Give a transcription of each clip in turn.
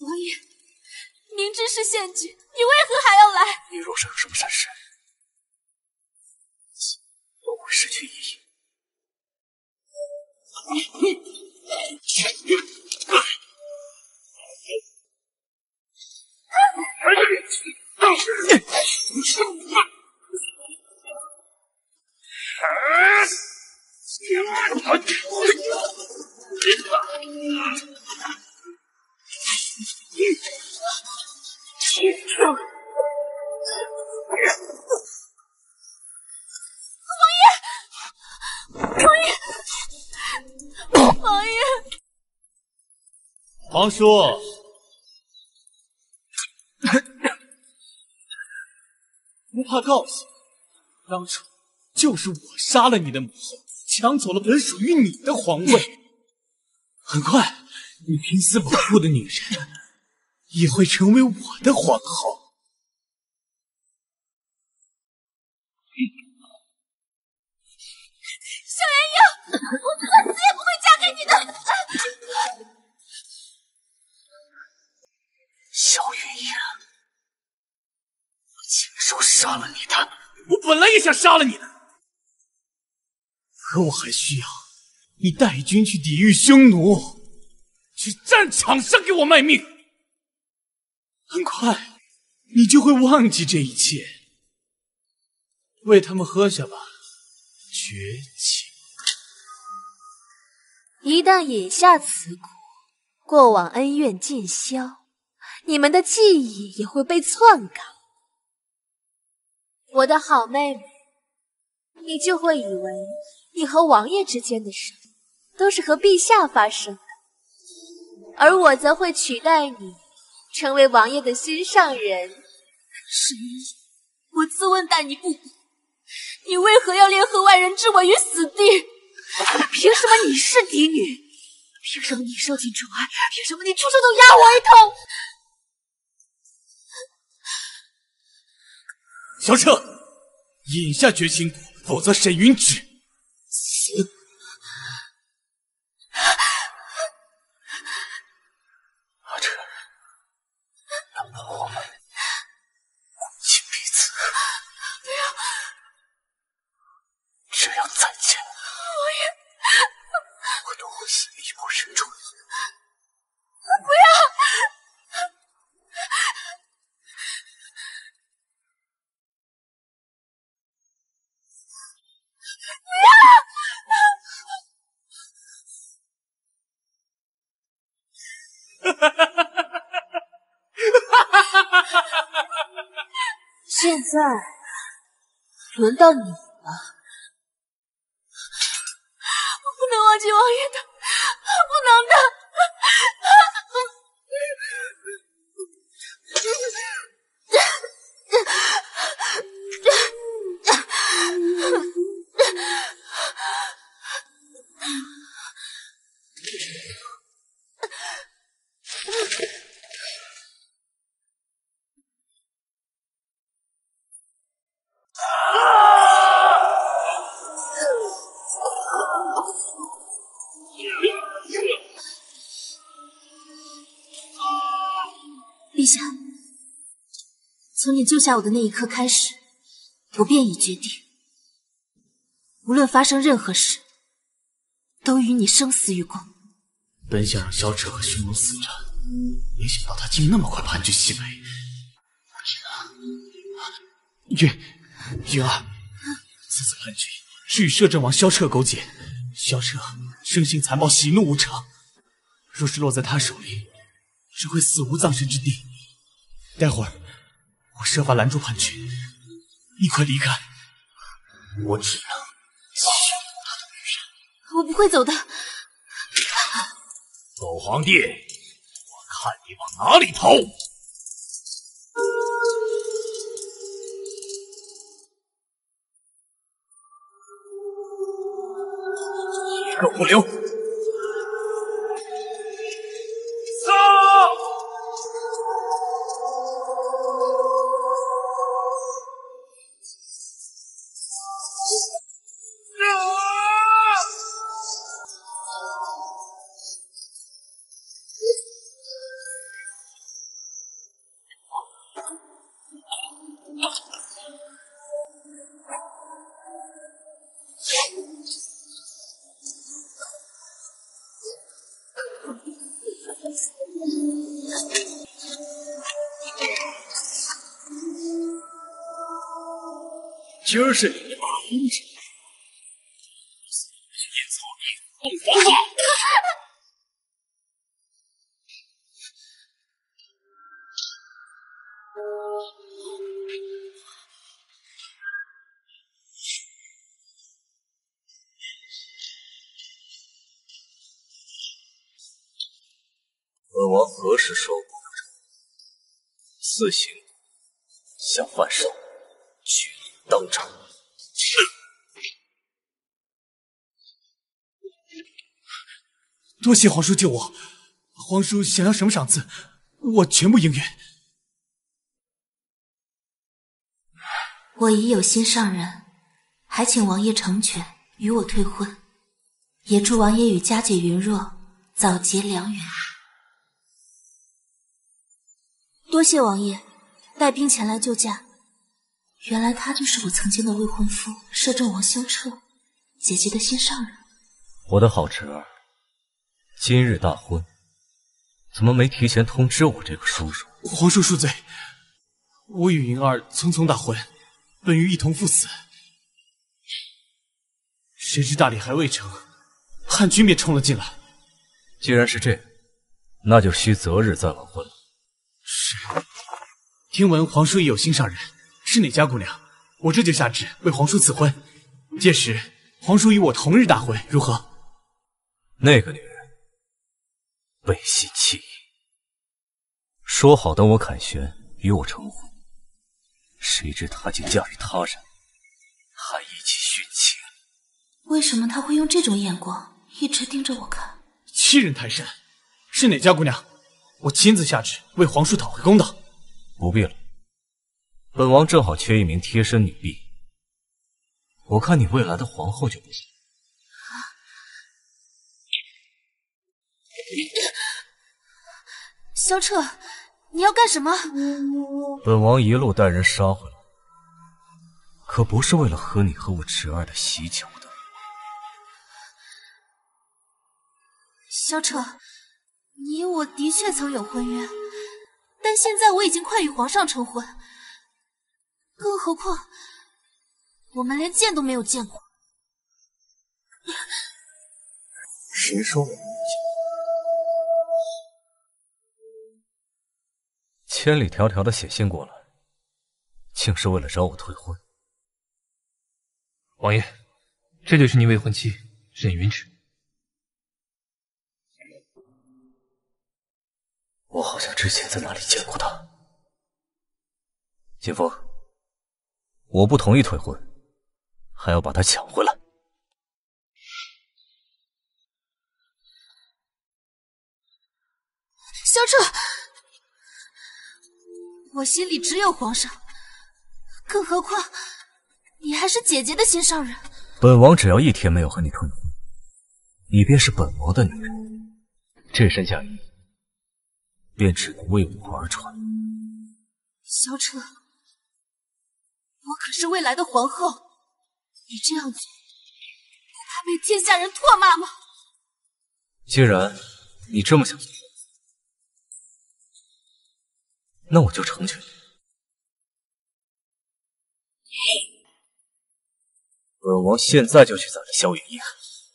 王爷，明知是陷阱，你为何还要来？你若是有什么闪失，我会失去意义。王爷，王叔，不怕告诉你，当初就是我杀了你的母后，抢走了本属于你的皇位。很快，你拼死保护的女人，也会成为我的皇后。 小妍英，我死也不会嫁给你的。小妍英，我亲手杀了你的，我本来也想杀了你的，可我还需要你带军去抵御匈奴，去战场上给我卖命。很快，你就会忘记这一切。喂他们喝下吧，绝情。 一旦饮下此苦，过往恩怨尽消，你们的记忆也会被篡改。我的好妹妹，你就会以为你和王爷之间的事都是和陛下发生的，而我则会取代你，成为王爷的心上人。神医，我自问待你不薄，你为何要联合外人置我于死地？ 凭什么你是嫡女？凭什么你受尽宠爱？凭什么你处处都压我一头？小彻，饮下绝情苦，否则沈云芷。行。阿彻，能不能我们顾及彼此？不要，只要再见。 我都会死地不认主。不要！不要！现在轮到你了。 不能忘记王爷的，不能的。从你救下我的那一刻开始，我便已决定，无论发生任何事，都与你生死与共。本想让萧彻和匈奴死战，没想到他竟那么快盘踞西北。云儿，此次叛军是与摄政王萧彻勾结，萧彻生性残暴，喜怒无常，若是落在他手里，只会死无葬身之地。待会儿。 我设法拦住叛军，你快离开！我只能继续当他的女人。我不会走的。狗皇帝，我看你往哪里逃！一个不留！今儿是你的大婚之日，你草民，放胆！ 本王何时收过此行想犯手，取当场。多谢皇叔救我，皇叔想要什么赏赐，我全部应允。我已有心上人，还请王爷成全，与我退婚。也祝王爷与佳姐云若早结良缘。 多谢王爷，带兵前来救驾。原来他就是我曾经的未婚夫摄政王修彻，姐姐的心上人。我的好侄儿，今日大婚，怎么没提前通知我这个叔叔？皇叔恕罪，我与云儿匆匆大婚，本欲一同赴死，谁知大礼还未成，叛军便冲了进来。既然是这样，那就需择日再完婚了。 是，听闻皇叔已有心上人，是哪家姑娘？我这就下旨为皇叔赐婚，届时皇叔与我同日大婚，如何？那个女人背信弃义，说好等我凯旋与我成婚，谁知她竟嫁与他人，还一起殉情。为什么她会用这种眼光一直盯着我看？欺人太甚！是哪家姑娘？ 我亲自下旨为皇叔讨回公道。不必了，本王正好缺一名贴身女婢。我看你未来的皇后就不错。萧彻，你要干什么？本王一路带人杀回来，可不是为了喝你和我侄儿的喜酒的。萧彻。 你我的确曾有婚约，但现在我已经快与皇上成婚，更何况我们连见都没有见过。谁说我没有见过？千里迢迢的写信过来，竟是为了找我退婚。王爷，这就是您未婚妻沈云芷。 我好像之前在哪里见过他。秦风，我不同意退婚，还要把他抢回来。萧彻，我心里只有皇上，更何况你还是姐姐的心上人。本王只要一天没有和你退婚，你便是本王的女人。这身嫁衣。 便只能为我而穿。萧彻，我可是未来的皇后，你这样做，不怕被天下人唾骂吗？既然你这么想，那我就成全你。本王现在就去宰了萧云逸，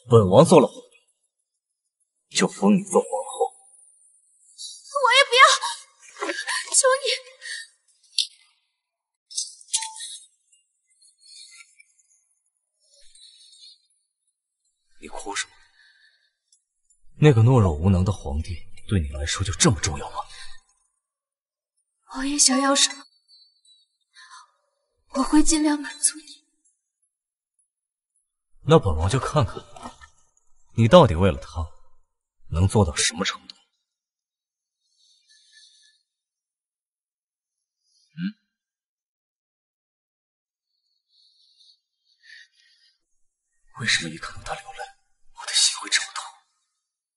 本王做了皇帝，就封你做皇后。 我也不要，求你！你哭什么？那个懦弱无能的皇帝对你来说就这么重要吗？王爷想要什么，我会尽量满足你。那本王就看看你到底为了他能做到什么程度。 为什么一看到他流泪，我的心会这么痛？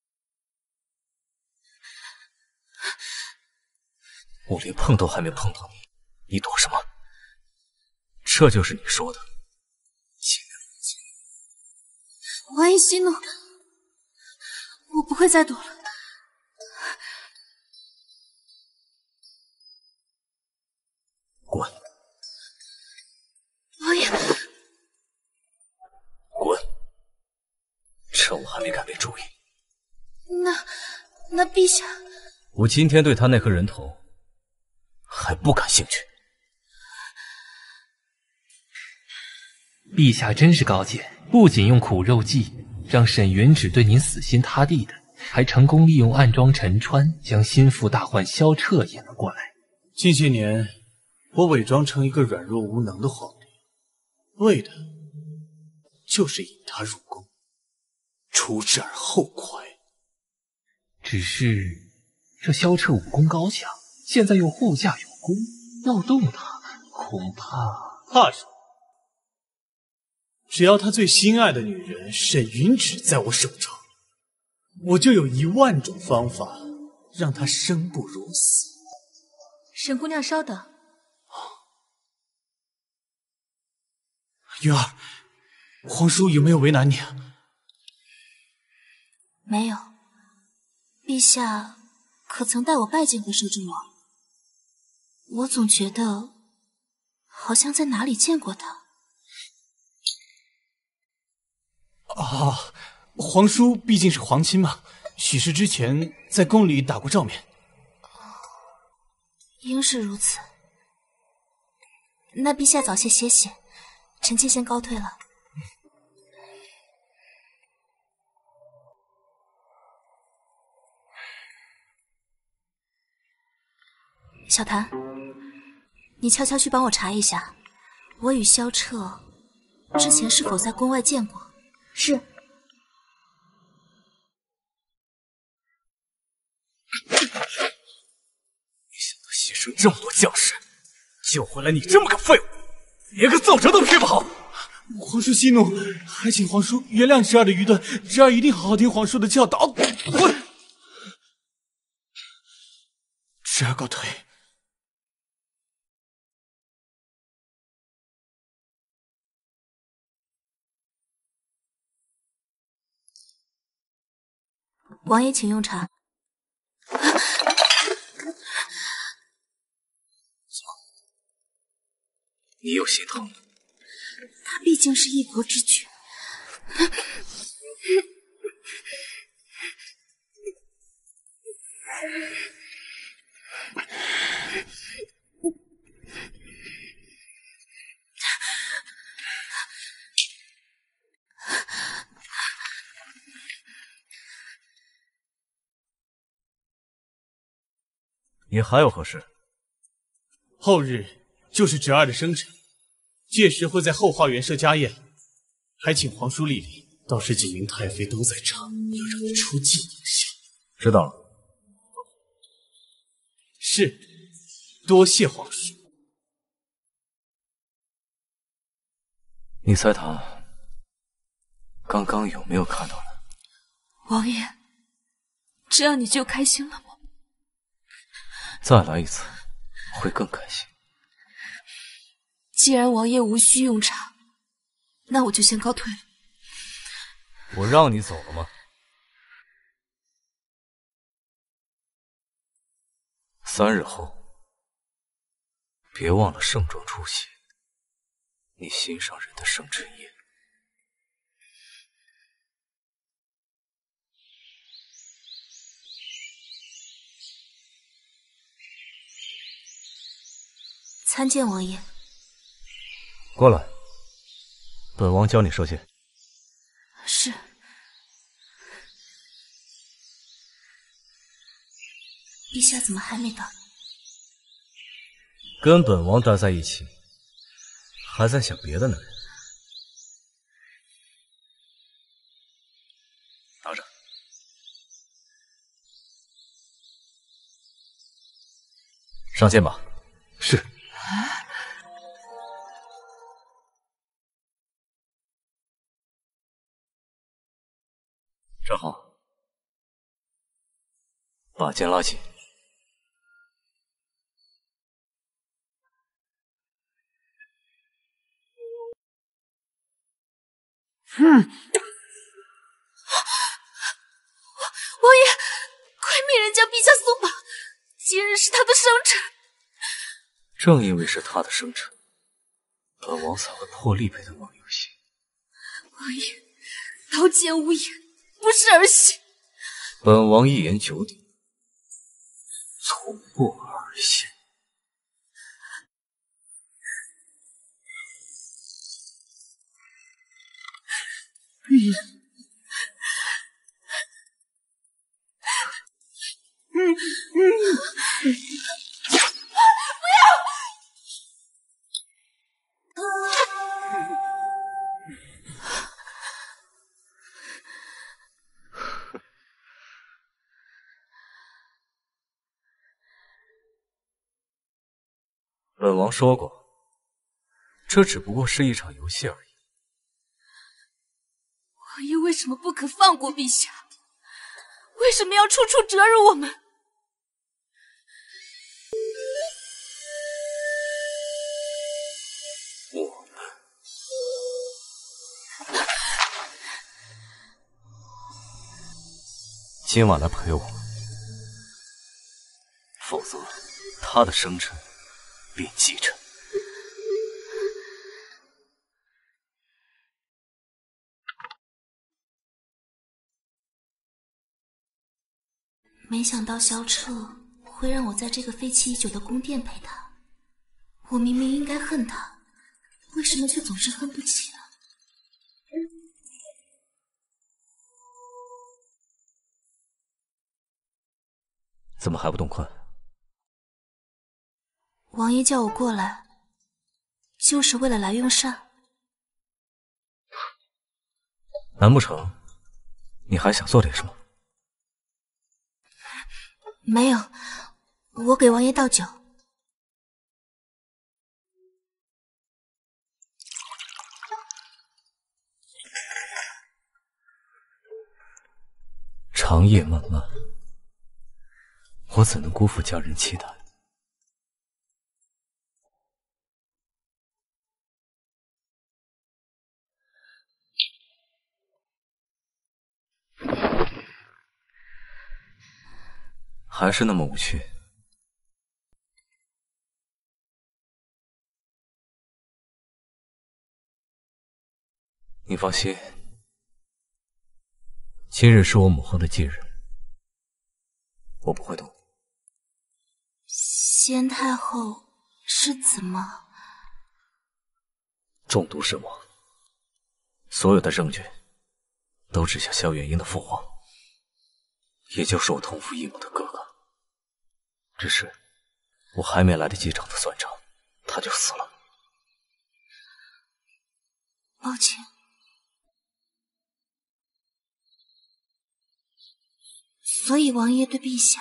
我连碰都还没碰到你，你躲什么？这就是你说的情人。王爷息怒，我不会再躲了。我还没敢被注意。那陛下，我今天对他那颗人头还不感兴趣。陛下真是高见，不仅用苦肉计让沈云芷对您死心塌地的，还成功利用暗装陈川将心腹大患萧彻引了过来。近些年，我伪装成一个软弱无能的皇帝，为的就是引他入宫，除之而后快。只是这萧彻武功高强，现在又护驾有功，要动他恐怕怕什么？只要他最心爱的女人沈云芷在我手中，我就有10000种方法让她生不如死。沈姑娘稍等，云儿，皇叔有没有为难你啊？没有，陛下可曾带我拜见过摄政王？我总觉得好像在哪里见过他。啊，皇叔毕竟是皇亲嘛，许是之前在宫里打过照面。应是如此。那陛下早些歇息，臣妾先告退了。小谭，你悄悄去帮我查一下，我与萧彻之前是否在宫外见过？是。没想到牺牲这么多将士，救回来你这么个废物，连个奏折都批不好。皇叔息怒，还请皇叔原谅侄儿的愚钝，侄儿一定好好听皇叔的教导。滚！侄儿告退。王爷，请用茶。你有心痛。他毕竟是一国之君。你还有何事？后日就是侄儿的生辰，届时会在后花园设家宴，还请皇叔莅临。到时景云太妃都在场，要让你出尽影响。知道了。是，多谢皇叔。你猜他刚刚有没有看到呢？王爷，这样你就开心了吗？再来一次，会更开心。既然王爷无需用茶，那我就先告退了。我让你走了吗？3日后，别忘了盛装出席你心上人的生辰宴。参见王爷。过来，本王教你射箭。是。陛下怎么还没到？跟本王待在一起，还在想别的男人。拿着。上线吧。是。站好，把剑拉紧。王爷，快命人将陛下送吧，今日是他的生辰。正因为是他的生辰，本王才会破例陪他玩游戏。王爷，劳见无厌，不是儿戏。本王一言九鼎，从不儿戏。不要！ 本王说过，这只不过是一场游戏而已。王爷为什么不肯放过陛下？为什么要处处折辱我们？我们今晚来陪我，否则他的生辰。 便记着。没想到萧彻会让我在这个废弃已久的宫殿陪他，我明明应该恨他，为什么却总是恨不起呢？怎么还不动困？ 王爷叫我过来，就是为了来用膳。难不成你还想做点什么？没有，我给王爷倒酒。长夜漫漫，我怎能辜负家人期待？ 还是那么无趣。你放心，今日是我母后的忌日，我不会动。先太后是怎么中毒身亡？所有的证据都指向萧元英的父皇，也就是我同父异母的哥哥。 只是我还没来得及找他算账，他就死了。抱歉，所以王爷对陛下，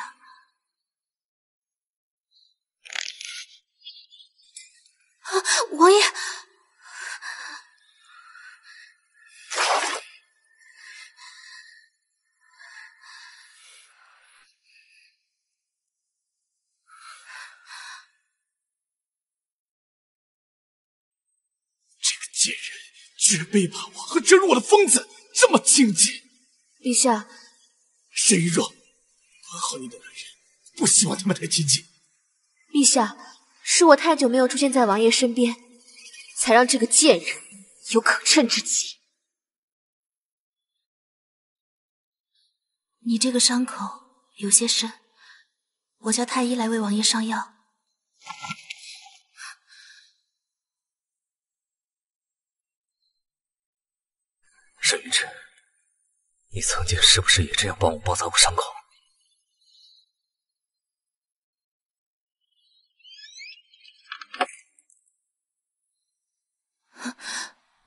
啊，王爷，贱人居然背叛我和折辱我的疯子这么亲近，陛下，沈玉若，管好你的男人，不希望他们太亲近。陛下，是我太久没有出现在王爷身边，才让这个贱人有可乘之机。你这个伤口有些深，我叫太医来为王爷上药。 沈云辰，你曾经是不是也这样帮我包扎过伤口？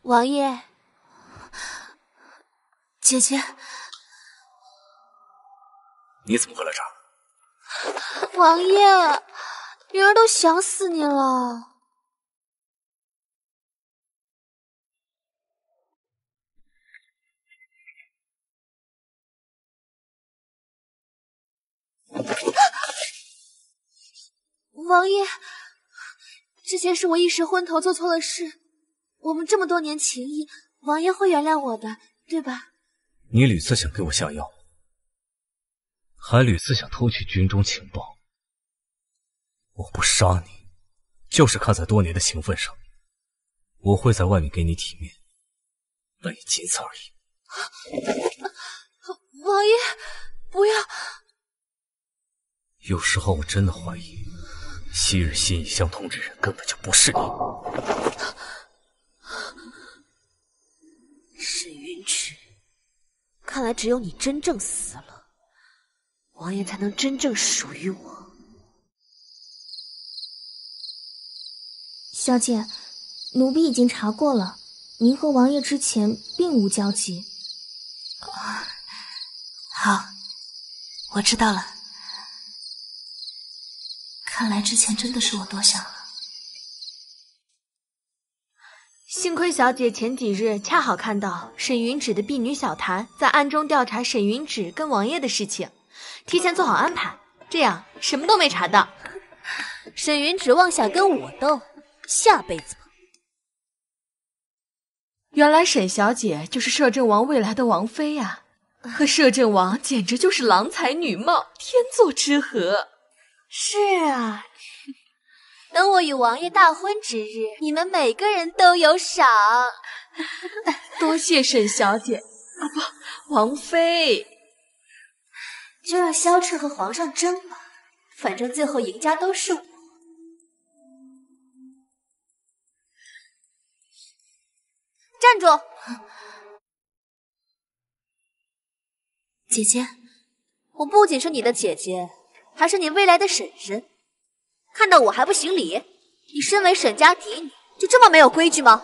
王爷，姐姐，你怎么会来这儿？王爷，云儿都想死你了。 王爷，之前是我一时昏头做错了事，我们这么多年情谊，王爷会原谅我的，对吧？你屡次想给我下药，还屡次想偷取军中情报，我不杀你，就是看在多年的情分上，我会在外面给你体面，但也仅此而已。有时候我真的怀疑，昔日心意相通之人根本就不是你。沈云芷，看来只有你真正死了，王爷才能真正属于我。小姐，奴婢已经查过了，您和王爷之前并无交集。好，我知道了。看来之前真的是我多想了。幸亏小姐前几日恰好看到沈云芷的婢女小谭在暗中调查沈云芷跟王爷的事情，提前做好安排，这样什么都没查到。沈云芷妄想跟我斗，下辈子吧。原来沈小姐就是摄政王未来的王妃呀。和摄政王简直就是郎才女貌，天作之合。是啊，等我与王爷大婚之日，你们每个人都有赏。多谢沈小姐，不，王妃。就让萧彻和皇上争吧，反正最后赢家都是我。站住！姐姐，我不仅是你的姐姐，还是你未来的婶婶。看到我还不行礼？你身为沈家嫡女，就这么没有规矩吗？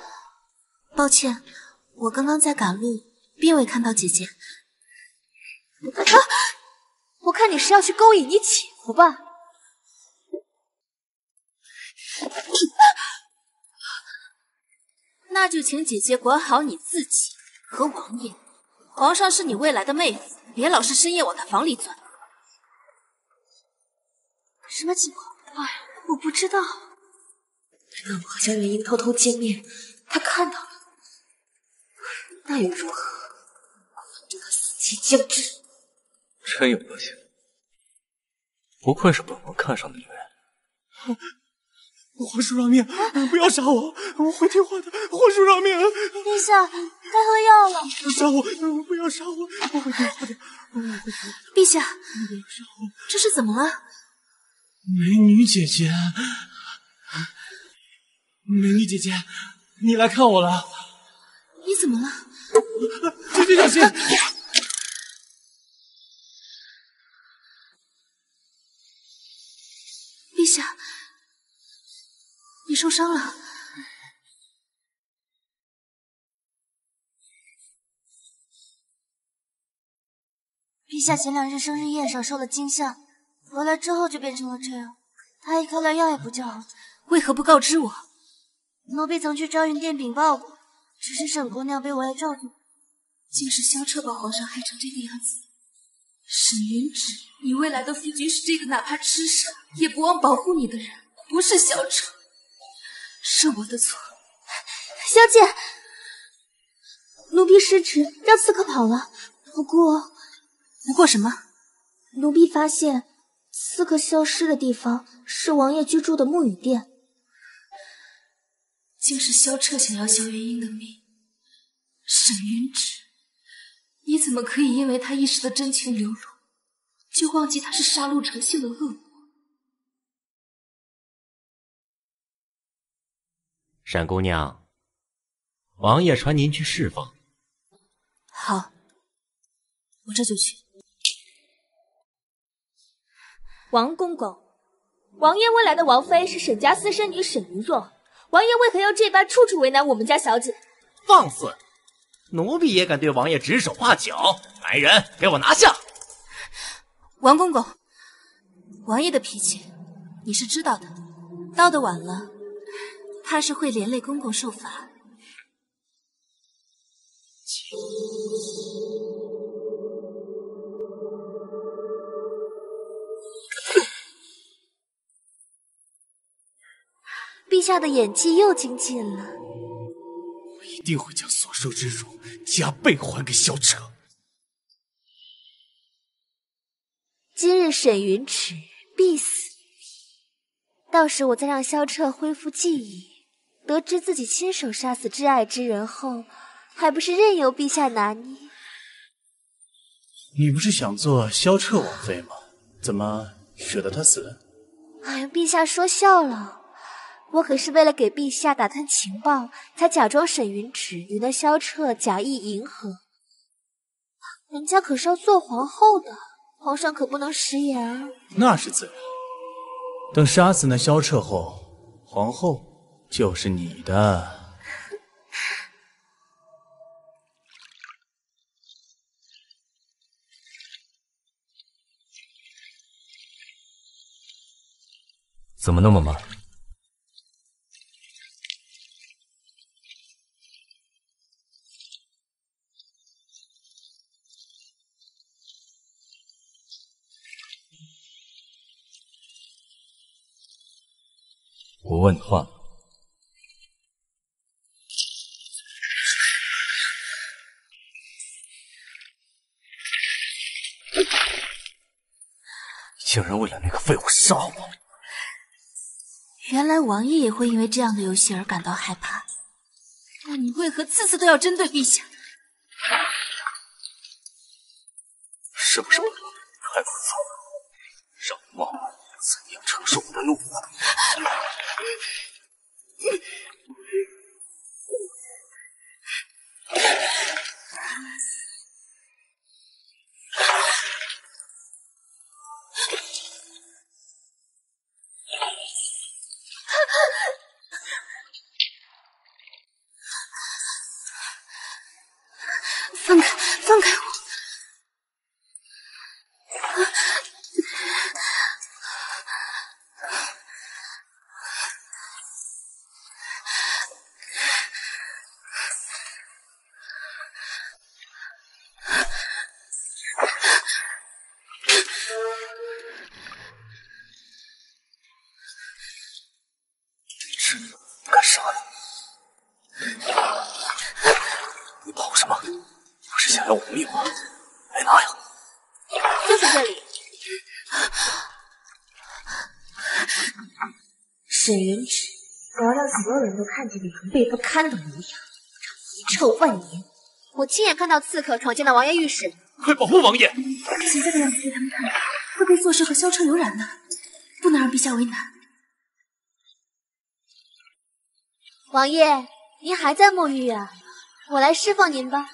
抱歉，我刚刚在赶路，并未看到姐姐。我看你是要去勾引你姐夫吧？那就请姐姐管好你自己和王爷。皇上是你未来的妹夫，别老是深夜往他房里钻。什么情况？哎，我不知道。难道我和江元英偷偷见面，他看到了？那又如何？我反正他死期将至。真有德行，不愧是本王看上的女人。皇叔饶命！不要杀我，我会听话的。皇叔饶命！陛下，他喝药了。杀我！不要杀我，我会听话的。陛下，这是怎么了？美女姐姐，美女姐姐，你来看我了。你怎么了？姐姐小心！陛下。你受伤了，陛下前两日生日宴上受了惊吓，回来之后就变成了这样。他一开了药也不叫，为何不告知我？奴婢曾去昭云殿禀报过，只是沈姑娘被我爷罩住，竟是萧彻把皇上害成这个样子。沈云芷，你未来的夫君是这个哪怕吃傻也不忘保护你的人，不是萧彻。是我的错，小姐，奴婢失职，让刺客跑了。不过什么？奴婢发现刺客消失的地方是王爷居住的沐雨殿，竟是萧彻想要萧元英的命。沈云芷，你怎么可以因为他一时的真情流露，就忘记他是杀戮成性的恶魔？沈姑娘，王爷传您去侍奉。好，我这就去。王公公，王爷未来的王妃是沈家私生女沈云若，王爷为何要这般处处为难我们家小姐？放肆！奴婢也敢对王爷指手画脚！来人，给我拿下！王公公，王爷的脾气你是知道的，到的晚了。怕是会连累公公受罚。陛下的演技又精进了。我一定会将所受之辱加倍还给萧彻。今日沈云芷必死无疑，到时我再让萧彻恢复记忆。得知自己亲手杀死挚爱之人后，还不是任由陛下拿捏？你不是想做萧彻王妃吗？怎么惹得他死？哎呀，陛下说笑了，我可是为了给陛下打探情报，才假装沈云芷，与那萧彻假意迎合。人家可是要做皇后的，皇上可不能食言啊。那是自然。等杀死那萧彻后，皇后就是你的。 怎么那么慢？我问你话呢。竟然为了那个废物杀我！ 原来王爷也会因为这样的游戏而感到害怕。那你为何次次都要针对陛下？是不是我太自私了？让你忘了怎样承受我的怒火。放开，放开我！真的不敢杀你！你跑什么？ 是想要我命吗？来拿呀！就在这里。沈云芷，我要让所有人都看见你狼狈不堪的模样，遗臭万年。我亲眼看到刺客闯进了王爷御室，快保护王爷！现在的样子被他们看到，会被做事和萧彻有染的，不能让陛下为难。王爷，您还在沐浴啊？我来释放您吧。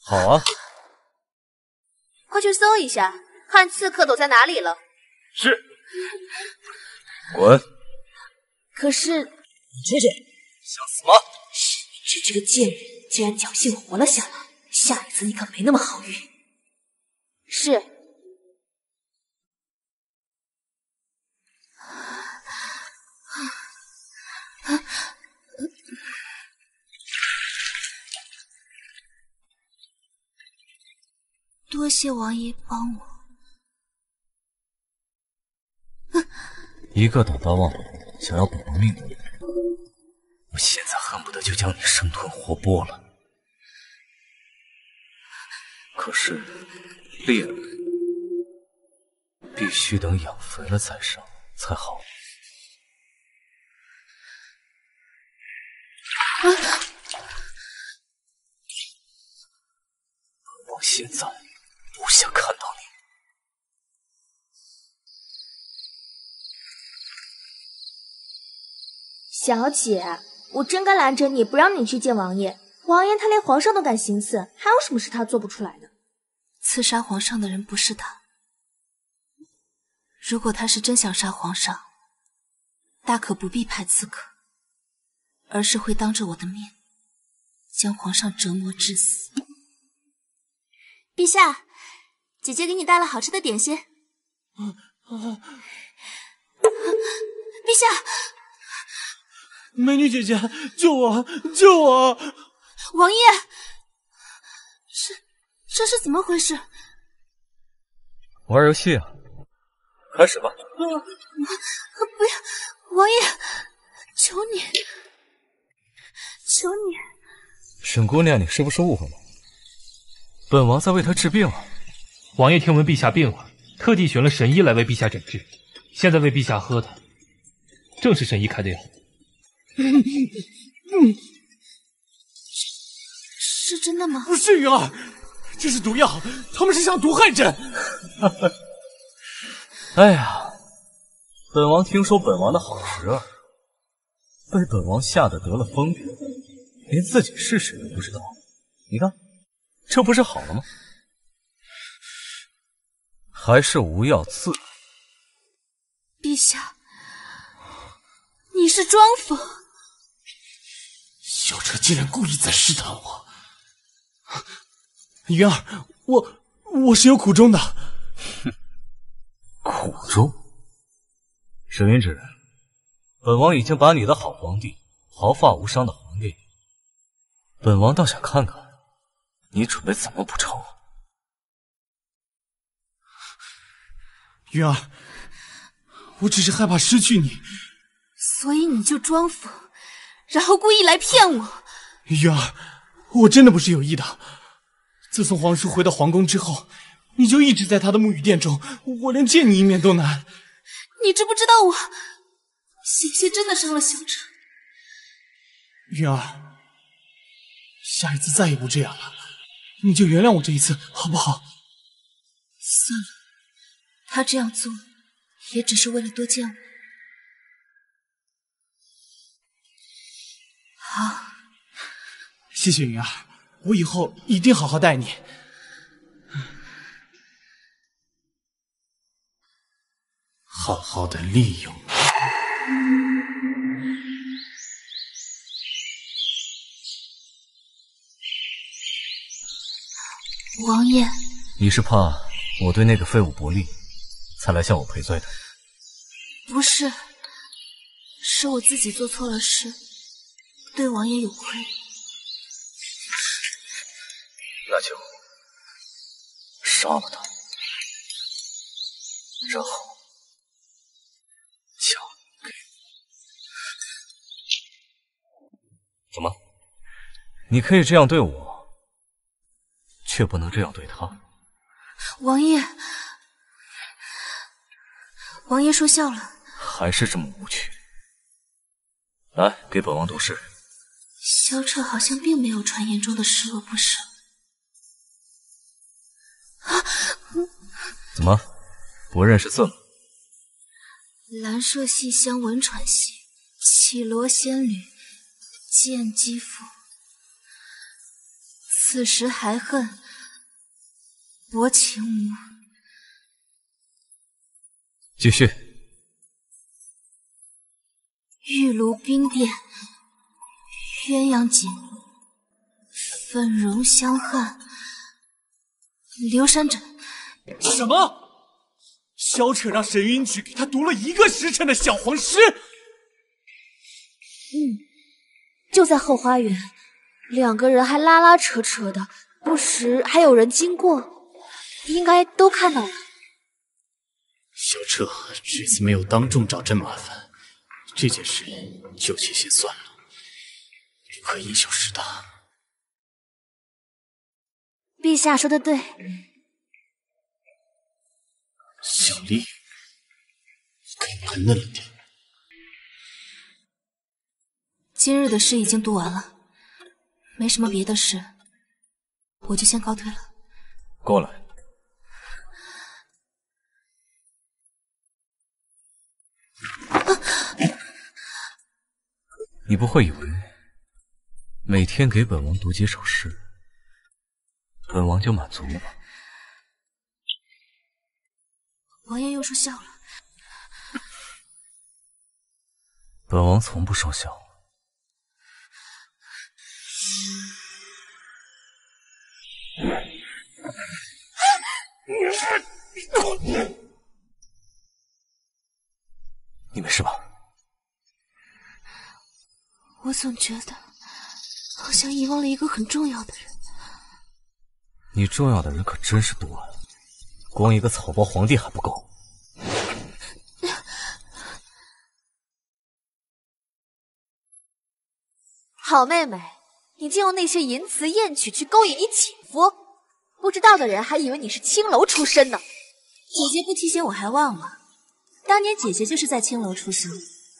好啊，快去搜一下，看刺客躲在哪里了。是。滚！可是你出去，想死吗？沈云芷这个贱人竟然侥幸活了下来，下一次你可没那么好运。是。多谢王爷帮我。一个胆大妄为、想要保我命的女人，我现在恨不得就将你生吞活剥了。可是猎人必须等养肥了再杀才好。我现在。 不想看到你。小姐，我真该拦着你，不让你去见王爷。王爷他连皇上都敢行刺，还有什么是他做不出来的？刺杀皇上的人不是他。如果他是真想杀皇上，大可不必派刺客，而是会当着我的面将皇上折磨致死。陛下。 姐姐给你带了好吃的点心。陛下，美女姐姐，救我，救我！王爷，这是怎么回事？玩游戏啊，开始吧。不要，王爷，求你，求你！沈姑娘，你是不是误会了？本王在为她治病啊。 王爷听闻陛下病了，特地选了神医来为陛下诊治。现在为陛下喝的，正是神医开的药。是真的吗？是云儿，这是毒药，他们是想毒害朕。哎呀，本王听说本王的好侄儿被本王吓得得了疯病，连自己是谁都不知道。你看，这不是好了吗？还是无药自愈。陛下，你是装疯。 小哲竟然故意在试探我，云儿，我是有苦衷的。哼，苦衷？沈云之人，本王已经把你的好皇帝，毫发无伤的还给你。本王倒想看看，你准备怎么补偿我。云儿，我只是害怕失去你，所以你就装疯。 然后故意来骗我，云儿，我真的不是有意的。自从皇叔回到皇宫之后，你就一直在他的沐浴殿中，我连见你一面都难。你知不知道我险些真的伤了小哲？云儿，下一次再也不这样了，你就原谅我这一次，好不好？算了，他这样做也只是为了多见我。 好，谢谢云儿，我以后一定好好待你。好好的利用。王爷，你是怕我对那个废物不利，才来向我赔罪的？不是，是我自己做错了事。 对王爷有亏，那就杀了他，然后交给我。怎么？你可以这样对我，却不能这样对他？王爷，王爷说笑了，还是这么无趣。来，给本王读诗。 萧彻好像并没有传言中的十恶不赦。啊！怎么不认识字了？兰麝细香闻喘息，绮罗仙缕见肌肤。此时还恨薄情无。继续。玉炉冰殿。 鸳鸯锦，粉容香汗，流山枕。什么？萧彻让沈云芷给他读了一个时辰的小黄诗？嗯，就在后花园，两个人还拉拉扯扯的，不时还有人经过，应该都看到了。萧彻这次没有当众找朕麻烦，这件事就且先算了。 不可因小失大。陛下说的对。小丽，可以还嫩了点。今日的诗已经读完了，没什么别的事，我就先告退了。过来。你不会以为？ 每天给本王读几首诗，本王就满足了吧？王爷又说笑了。本王从不说笑。你没事吧？我总觉得。 好像遗忘了一个很重要的人。你重要的人可真是多啊，光一个草包皇帝还不够。好妹妹，你竟用那些淫词艳曲去勾引你姐夫，不知道的人还以为你是青楼出身呢。姐姐不提醒我还忘了，当年姐姐就是在青楼出生。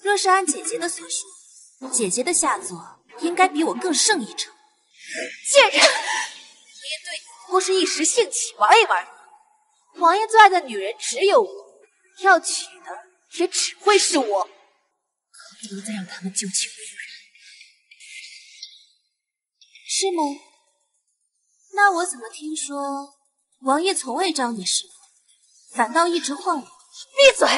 若是按姐姐的所说，姐姐的下作。 应该比我更胜一筹。贱人！王爷对你不过是一时兴起玩一玩。王爷最爱的女人只有我，要娶的也只会是我。可不能再让他们旧情复燃，是吗？那我怎么听说王爷从未招你师傅，反倒一直换我？闭嘴！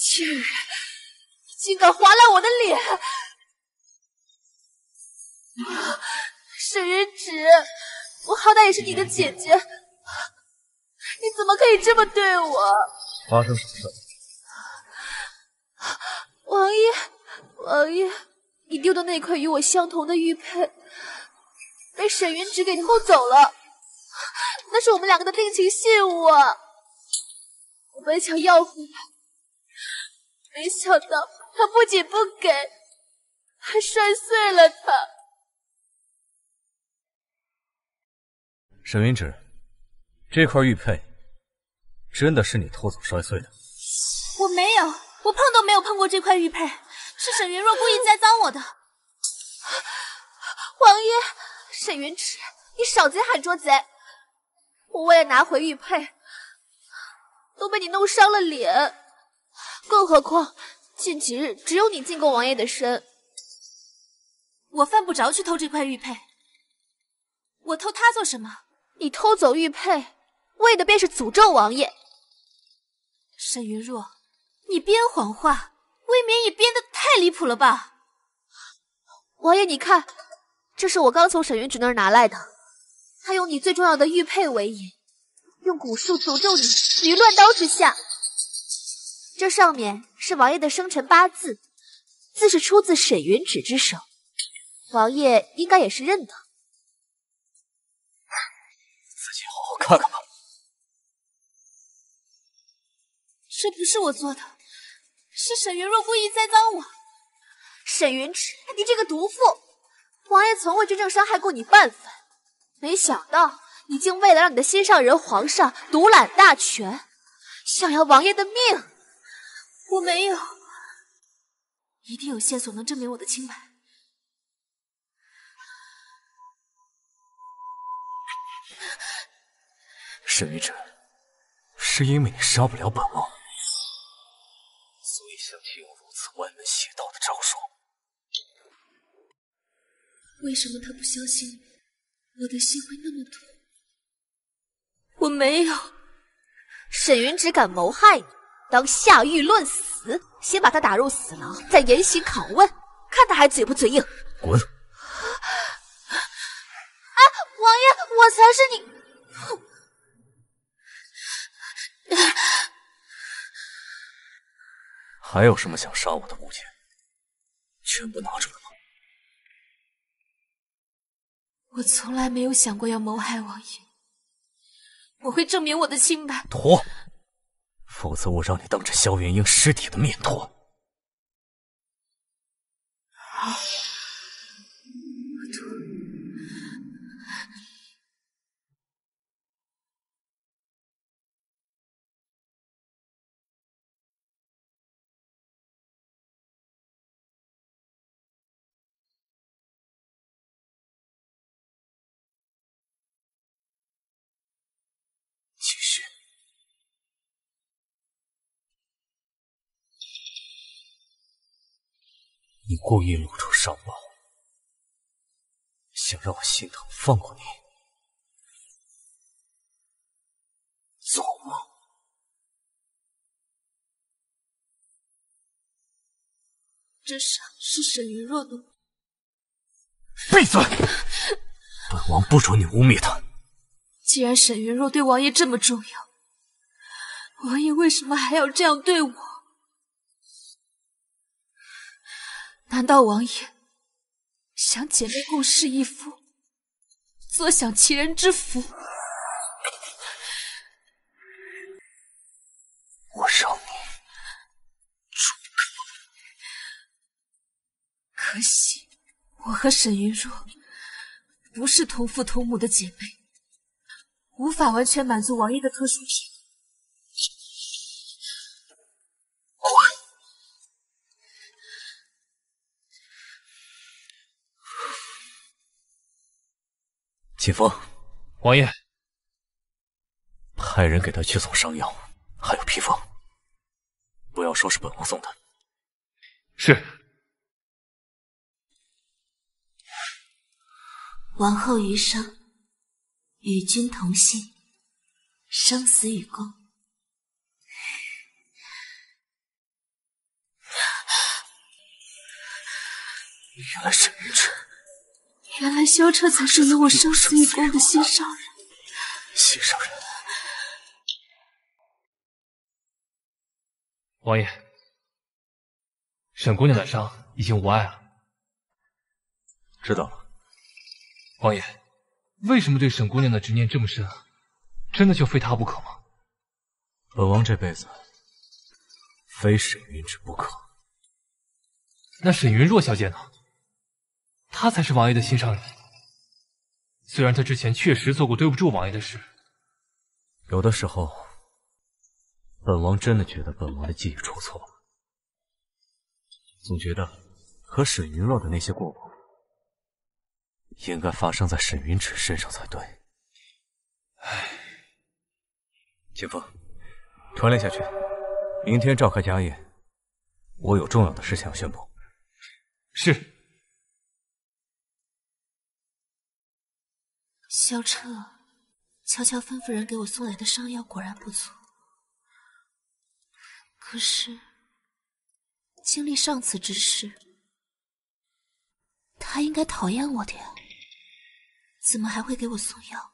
竟然，你竟敢划烂我的脸！沈云芷，我好歹也是你的姐姐，你怎么可以这么对我？发生什么事？王爷，王爷，你丢的那块与我相同的玉佩，被沈云芷给偷走了，那是我们两个的定情信物啊！我本想要回来。 没想到他不仅不给，还摔碎了它。沈云芷，这块玉佩真的是你偷走摔碎的？我没有，我碰都没有碰过这块玉佩，是沈云若故意栽赃我的。王爷，沈云芷，你少贼喊捉贼！我为了拿回玉佩，都被你弄伤了脸。 更何况，近几日只有你进过王爷的身，我犯不着去偷这块玉佩。我偷它做什么？你偷走玉佩，为的便是诅咒王爷。沈云若，你编谎话，未免也编得太离谱了吧？王爷，你看，这是我刚从沈云芷那儿拿来的，他用你最重要的玉佩为引，用蛊术诅咒你死于乱刀之下。 这上面是王爷的生辰八字，字是出自沈云芷之手，王爷应该也是认的。自己好好看看吧。这不是我做的，是沈云若故意栽赃我。沈云芷，你这个毒妇！王爷从未真正伤害过你半分，没想到你竟为了让你的心上人皇上独揽大权，想要王爷的命！ 我没有，一定有线索能证明我的清白。沈云芷，是因为你杀不了本王，所以想借用如此歪门邪道的招数。为什么他不相信我的心会那么痛？我没有，沈云芷敢谋害你。 当下狱论死，先把他打入死牢，再严刑拷问，看他还嘴不嘴硬。滚！啊，王爷，我才是你！哼！还有什么想杀我的物件？全部拿出来吧。我从来没有想过要谋害王爷，我会证明我的清白。妥。 否则，我让你当着萧元英尸体的面脱！啊！继续。 你故意露出伤疤，想让我心疼，放过你？做梦！这伤是沈云若的。闭嘴！本王不准你污蔑他。既然沈云若对王爷这么重要，王爷为什么还要这样对我？ 难道王爷想姐妹共侍一夫，坐享其人之福？我让你出头，可惜我和沈云若不是同父同母的姐妹，无法完全满足王爷的特殊需求。秦风，王爷，派人给他去送伤药，还有披风，不要说是本王送的。是。王后余生，与君同姓，生死与共。 原来是云尘，原来萧彻才是与我生死与共的心上人。心上人，王爷，沈姑娘的伤已经无碍了。知道了。王爷，为什么对沈姑娘的执念这么深啊？真的就非她不可吗？本王这辈子非沈云芷不可。那沈云若小姐呢？ 她才是王爷的心上人。虽然她之前确实做过对不住王爷的事，有的时候，本王真的觉得本王的记忆出错了，总觉得和沈云若的那些过往，应该发生在沈云芷身上才对。唉，秦风，传令下去，明天召开家宴，我有重要的事情要宣布。是。 萧彻，乔乔吩咐人给我送来的伤药果然不错，可是经历上次之事，他应该讨厌我的呀，怎么还会给我送药？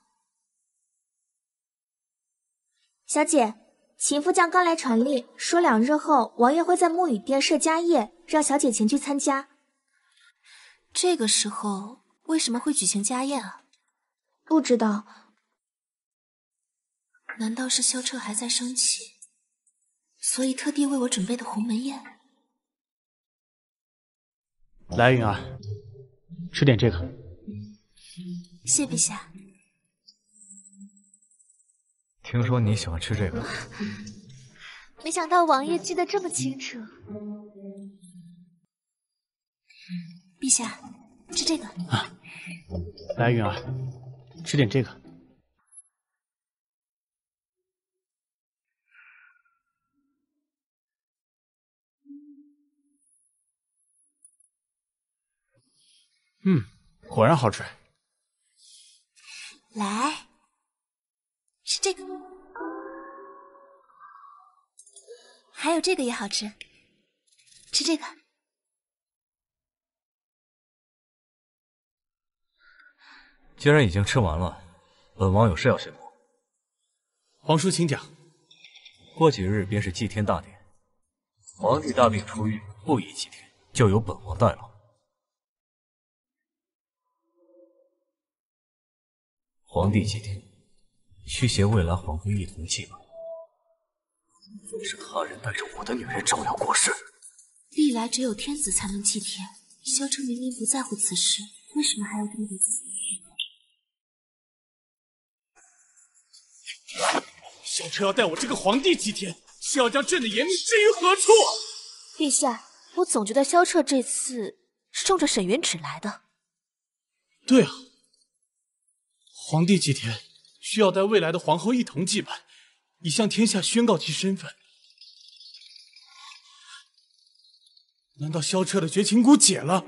小姐，秦副将刚来传令，说2日后王爷会在沐雨殿设家宴，让小姐前去参加。这个时候为什么会举行家宴啊？ 不知道，难道是萧彻还在生气，所以特地为我准备的鸿门宴？来，允儿，吃点这个。谢陛下。听说你喜欢吃这个，没想到王爷记得这么清楚。陛下，吃这个。啊、来，允儿。 吃点这个。嗯，果然好吃。来，吃这个，还有这个也好吃，吃这个。 既然已经吃完了，本王有事要宣布。皇叔，请讲。过几日便是祭天大典，皇帝大病初愈，不宜祭天，就由本王代劳。皇帝祭天，需携未来皇妃一同祭拜。若是他人带着我的女人招摇过市，历来只有天子才能祭天，萧彻明明不在乎此事，为什么还要对着自己？ 萧彻要带我这个皇帝祭天，是要将朕的颜面置于何处？陛下，我总觉得萧彻这次是冲着沈云芷来的。对啊，皇帝祭天需要带未来的皇后一同祭拜，以向天下宣告其身份。难道萧彻的绝情蛊解了，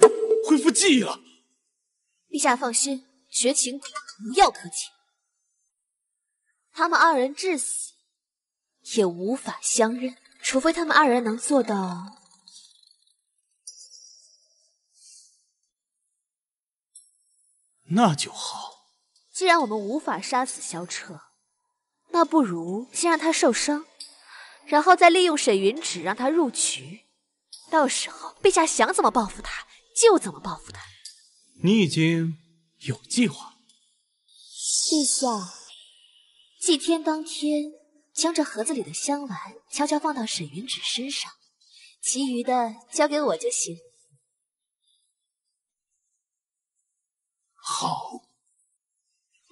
恢复记忆了？陛下放心，绝情蛊无药可解。 他们二人至死也无法相认，除非他们二人能做到。那就好。既然我们无法杀死萧彻，那不如先让他受伤，然后再利用沈云芷让他入局。到时候，陛下想怎么报复他就怎么报复他。你已经有计划，陛下。 祭天当天，将这盒子里的香丸悄悄放到沈云芷身上，其余的交给我就行。好。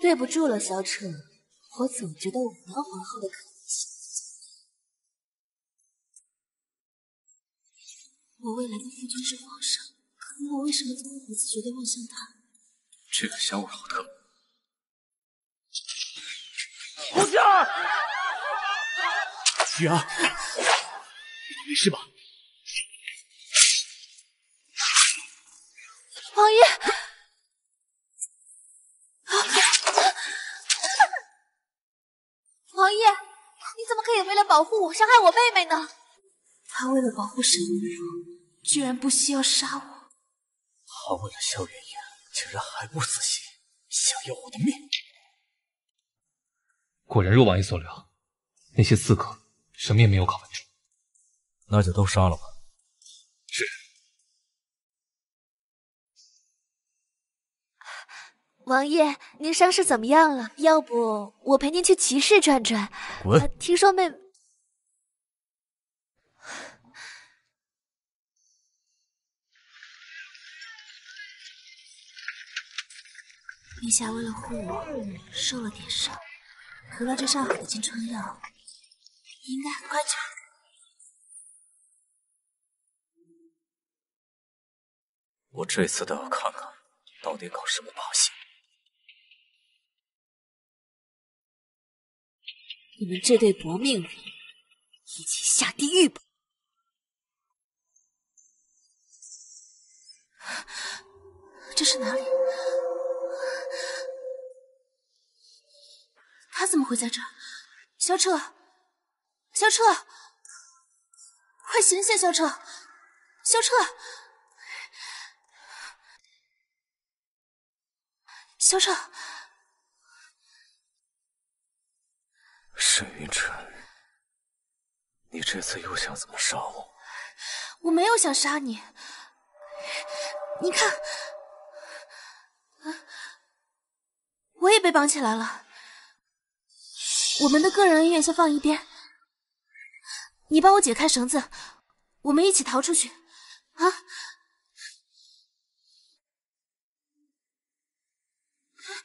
对不住了，萧彻，我总觉得我当皇后的可能性。我未来的夫君是皇上，可我为什么总有一次觉得望向他？这个香味好特别，侯家，雨儿，没事吧？王爷，王爷，你怎么可以为了保护我，伤害我妹妹呢？他为了保护沈云茹，居然不惜要杀我。他为了萧元言，竟然还不死心，想要我的命。 果然如王爷所料，那些刺客什么也没有搞稳住，那就都杀了吧。是。王爷，您伤势怎么样了？要不我陪您去集市转转？滚！听说妹妹……殿下为了护我，受了点伤。 服了这上好的金疮药，应该很快就……我这次倒要看看，到底搞什么把戏！你们这对薄命人，一起下地狱吧！这是哪里？ 他怎么会在这儿？萧彻，萧彻，快醒醒！萧彻，萧彻，萧彻！沈云晨，你这次又想怎么杀我？我没有想杀你，你看，我也被绑起来了。 我们的个人恩怨先放一边，你帮我解开绳子，我们一起逃出去，啊！没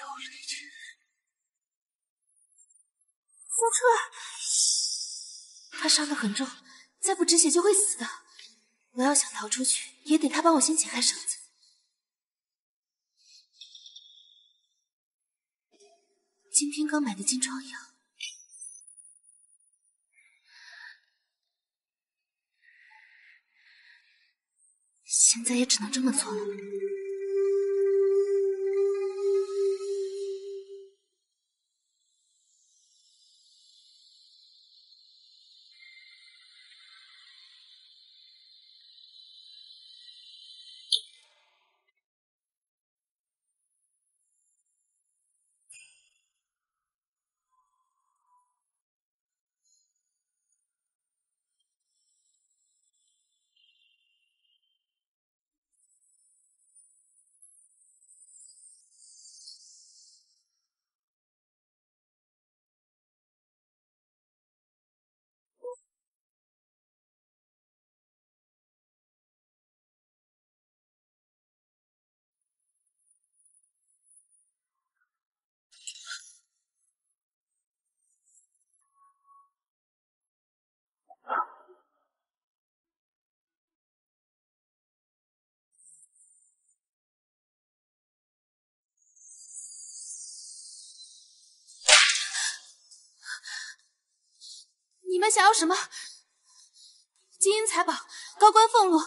有力气，胡彻，他伤得很重，再不止血就会死的。我要想逃出去，也得他帮我先解开绳子。 今天刚买的金疮药，现在也只能这么做了。你们想要什么？金银财宝、高官俸禄，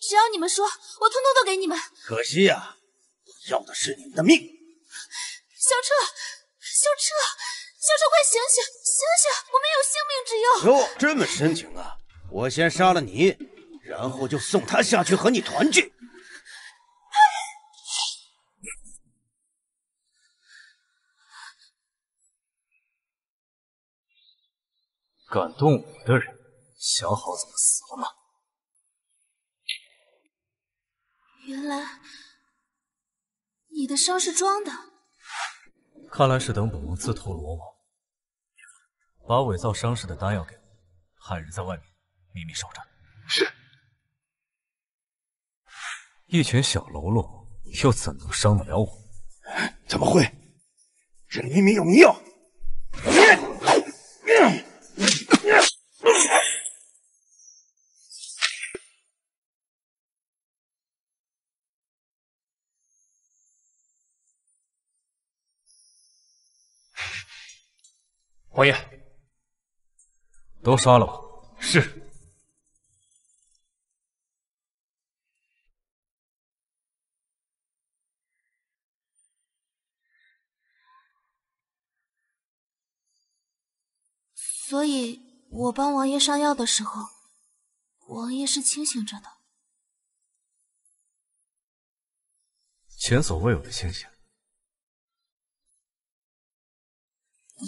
只要你们说，我通通都给你们。可惜呀、啊，我要的是你们的命。小彻，小彻，小彻，快醒醒，醒醒！我们有性命之忧。哟，这么深情啊！我先杀了你，然后就送他下去和你团聚。 敢动我的人，想好怎么死了吗？原来你的伤是装的，看来是等本王自投罗网，把伪造伤势的丹药给我，汉人在外面秘密守着。是。一群小喽啰又怎能伤得了我？怎么会？这里明明有迷药。王爷，都杀了吧。是。 所以，我帮王爷上药的时候，王爷是清醒着的。前所未有的清醒。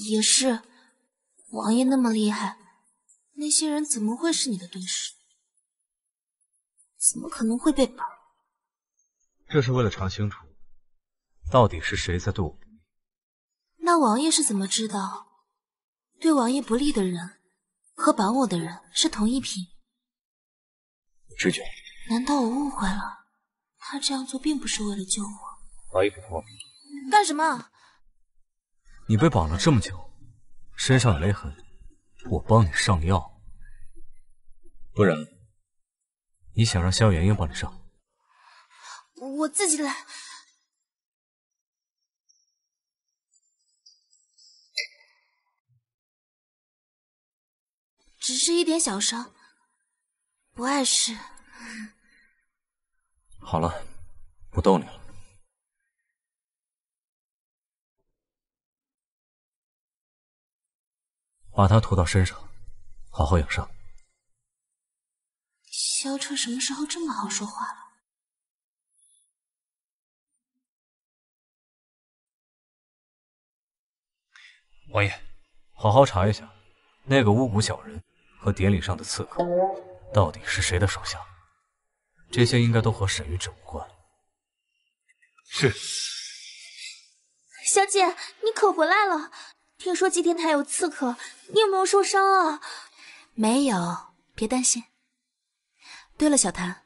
也是，王爷那么厉害，那些人怎么会是你的对手？怎么可能会被绑？这是为了查清楚，到底是谁在对我不利。那王爷是怎么知道？ 对王爷不利的人和绑我的人是同一批。直觉。难道我误会了？他这样做并不是为了救我。把衣服脱了。干什么？你被绑了这么久，身上有勒痕，我帮你上药。不然，你想让萧炎炎帮你上？我自己来。 只是一点小伤，不碍事。好了，不逗你了。把它涂到身上，好好养伤。萧彻什么时候这么好说话了？王爷，好好查一下那个巫蛊小人。 和典礼上的刺客到底是谁的手下？这些应该都和沈玉芷无关。是。小姐，你可回来了？听说祭天台有刺客，你有没有受伤啊？没有，别担心。对了，小谭，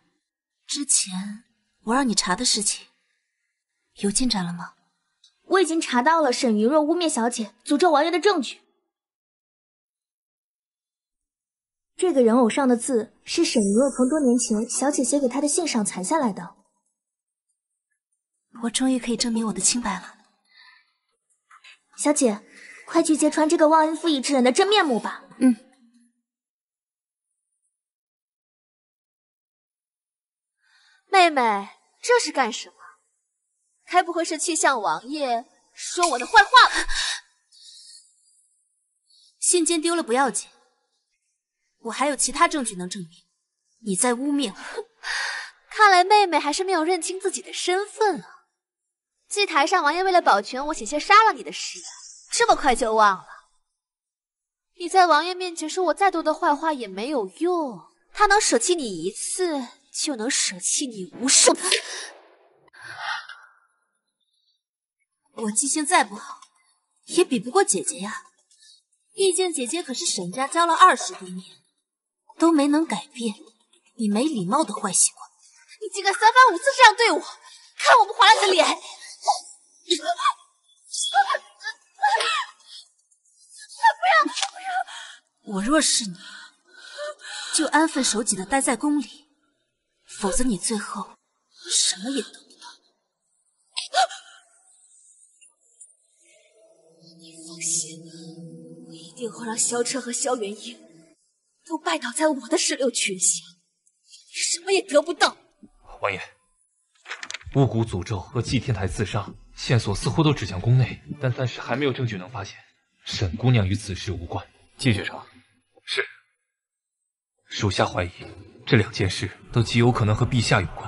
之前我让你查的事情有进展了吗？我已经查到了沈云若污蔑小姐、诅咒王爷的证据。 这个人偶上的字是沈云若从多年前小姐写给他的信上裁下来的。我终于可以证明我的清白了。小姐，快去揭穿这个忘恩负义之人的真面目吧。嗯。妹妹，这是干什么？该不会是去向王爷说我的坏话吧？信笺丢了不要紧。 我还有其他证据能证明你在污蔑我。看来妹妹还是没有认清自己的身份啊！祭台上，王爷为了保全我，险些杀了你的事，这么快就忘了？你在王爷面前说我再多的坏话也没有用，他能舍弃你一次，就能舍弃你无数次。我记性再不好，也比不过姐姐呀。毕竟姐姐可是沈家教了20多年。 都没能改变你没礼貌的坏习惯。你竟敢3番5次这样对我，看我不划了你的脸！不要！不要！我若是你，就安分守己的待在宫里，否则你最后什么也得不到。你放心，我一定会让萧彻和萧元英。 都拜倒在我的石榴裙下，什么也得不到。王爷，巫蛊诅咒和祭天台自杀线索似乎都指向宫内，但暂时还没有证据能发现沈姑娘与此事无关。继续查。是。属下怀疑这2件事都极有可能和陛下有关。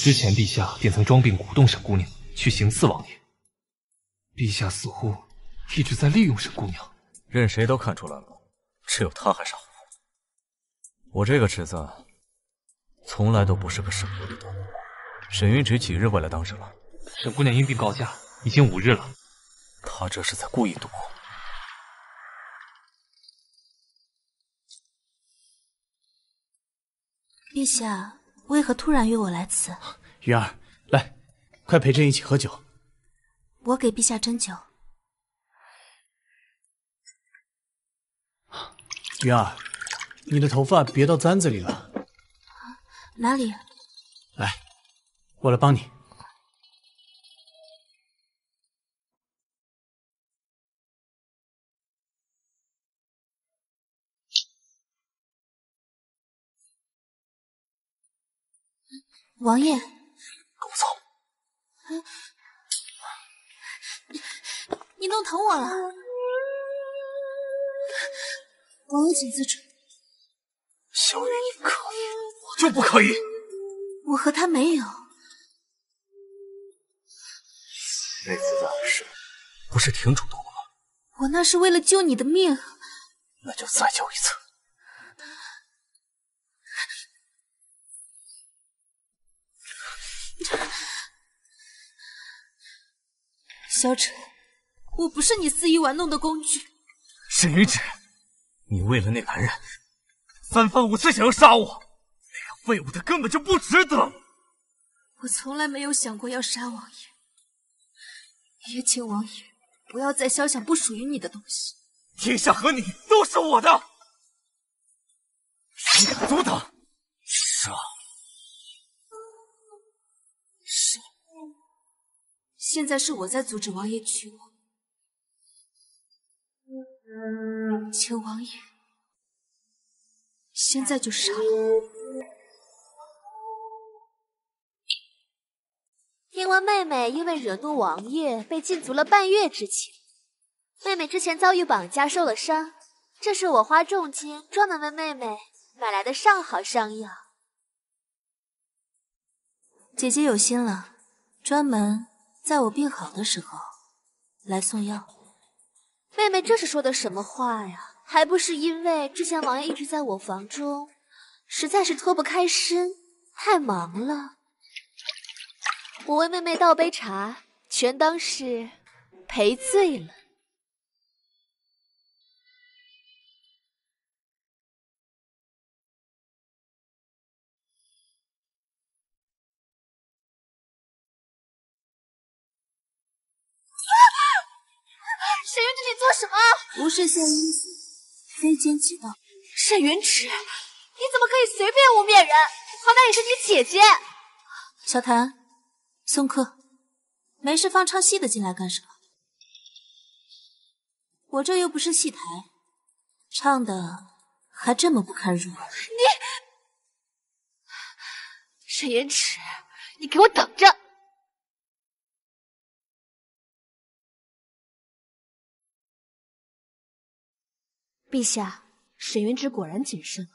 之前陛下便曾装病鼓动沈姑娘去行刺王爷，陛下似乎一直在利用沈姑娘。任谁都看出来了。 只有他还傻乎乎。我这个侄子从来都不是个省油的灯。沈云芷几日未来当值了？沈姑娘因病告假，已经5日了。他这是在故意躲我。陛下为何突然约我来此？鱼儿，来，快陪朕一起喝酒。我给陛下斟酒。 云儿，你的头发别到簪子里了。哪里？来，我来帮你。王爷，狗操！你弄疼我了！王爷请自重。小雨，你可以，我就不可以。我和他没有。那次咱们是不是挺主动的吗？我那是为了救你的命。那就再救一次。 萧晨，我不是你肆意玩弄的工具。谁知你为了那男人，三番五次想要杀我，那个废物他根本就不值得。我从来没有想过要杀王爷，也请王爷不要再肖想不属于你的东西。天下和你都是我的，谁敢阻挡？杀！杀！ 现在是我在阻止王爷娶我，请王爷现在就杀了我。听闻妹妹因为惹怒王爷被禁足了半月之情，妹妹之前遭遇绑架受了伤，这是我花重金专门为妹妹买来的上好伤药。姐姐有心了，专门。 在我病好的时候来送药，妹妹这是说的什么话呀？还不是因为之前王爷一直在我房中，实在是脱不开身，太忙了。我为妹妹倒杯茶，全当是赔罪了。沈云芷，你做什么？无事献殷勤，非奸即盗。沈云芷，你怎么可以随便污蔑人？好歹也是你姐姐。小谭，送客。没事放唱戏的进来干什么？我这又不是戏台，唱的还这么不堪入目。你，沈云芷，你给我等着！ 陛下，沈云芷果然谨慎了，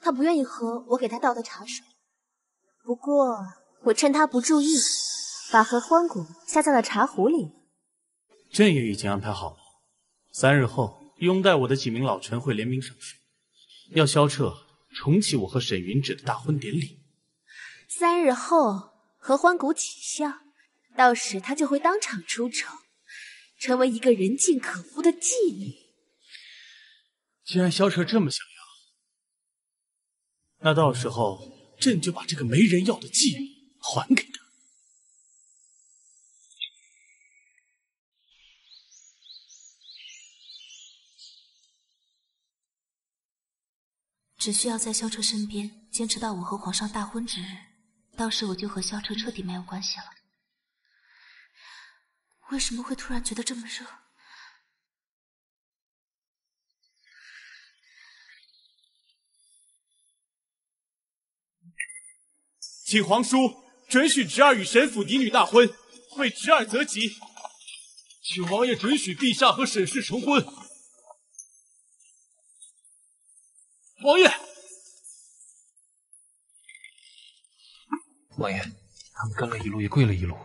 她不愿意喝我给她倒的茶水。不过我趁她不注意，把合欢果下在了茶壶里。朕也已经安排好了，3日后，拥戴我的几名老臣会联名上书，要萧彻重启我和沈云芷的大婚典礼。3日后，合欢谷起效，到时她就会当场出丑，成为一个人尽可夫的妓女。 既然萧彻这么想要，那到时候朕就把这个没人要的妓女还给他。只需要在萧彻身边坚持到我和皇上大婚之日，到时我就和萧彻彻底没有关系了。为什么会突然觉得这么热？ 请皇叔准许侄儿与沈府嫡女大婚，为侄儿择吉。请王爷准许陛下和沈氏成婚。王爷，王爷，他们跟了一路也跪了一路，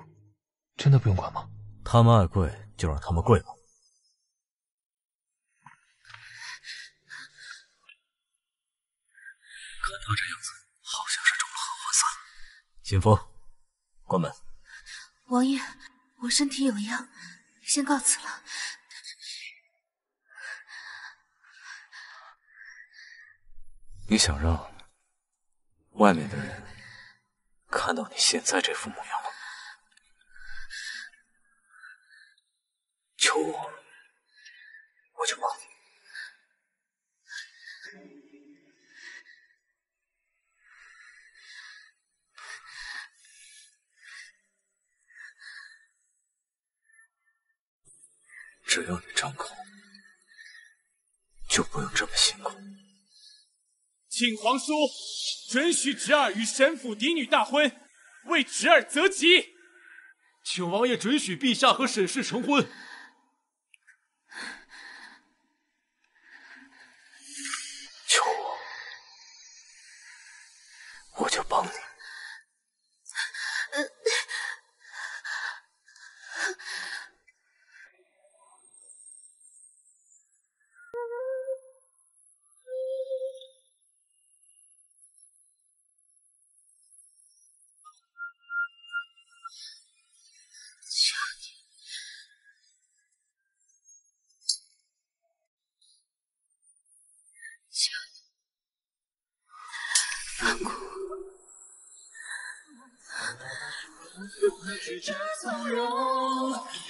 真的不用管吗？他们爱跪就让他们跪吧。看他这样子，好像是。 锦风，关门。王爷，我身体有恙，先告辞了。你想让外面的人看到你现在这副模样吗？求我，我就帮你。 只要你张口，就不用这么辛苦。请皇叔准许侄儿与神府嫡女大婚，为侄儿择吉。请王爷准许陛下和沈氏成婚。求我，我就帮你。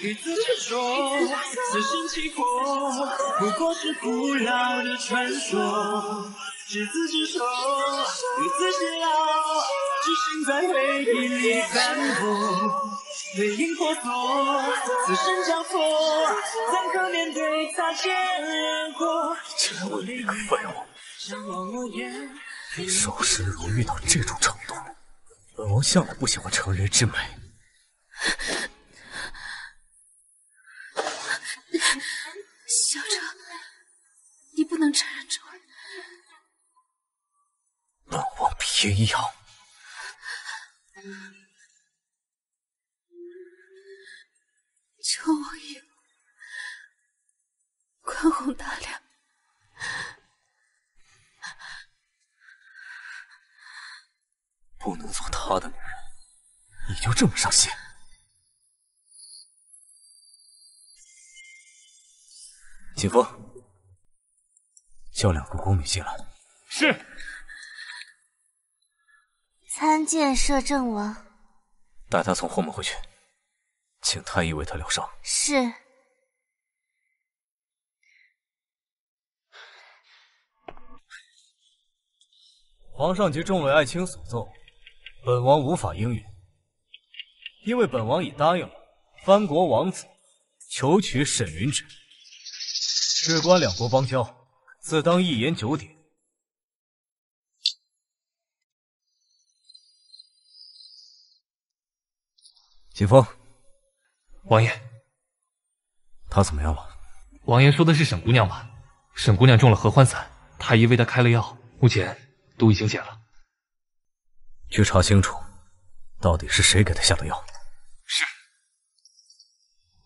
与自己说，此生其果不过是古老的传说。执子之手，与子偕老，置身在回忆里斑驳，背影婆娑，此生交错，怎可面对擦肩而过？竟然为了一个废物，守身如玉到这种程度，本王向来不喜欢成人之美。 小哲，你不能承认这婚。本王偏要。求王爷宽宏大量。 不能做他的女人，你就这么上心？锦风，叫2个宫女进来。是。参见摄政王。带他从后门回去，请太医为他疗伤。是。皇上及众位爱卿所奏。 本王无法应允，因为本王已答应了藩国王子求娶沈云芷，事关两国邦交，自当一言九鼎。锦风，王爷，她怎么样了？王爷说的是沈姑娘吧？沈姑娘中了合欢散，太医为她开了药，目前毒已经解了。 去查清楚，到底是谁给他下的药。是。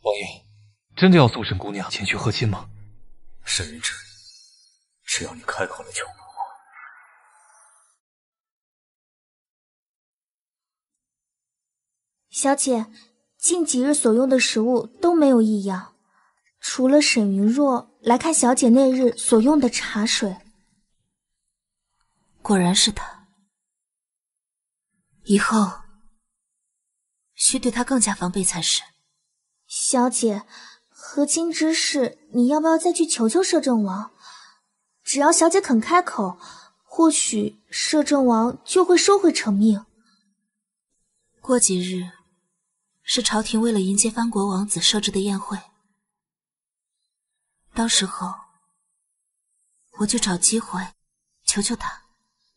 王爷，真的要送沈姑娘前去和亲吗？沈云芷，只要你开口了求我，小姐，近几日所用的食物都没有异样，除了沈云若来看小姐那日所用的茶水，果然是她。 以后需对他更加防备才是。小姐，和亲之事，你要不要再去求求摄政王？只要小姐肯开口，或许摄政王就会收回成命。过几日是朝廷为了迎接藩国王子设置的宴会，到时候我就找机会求求他。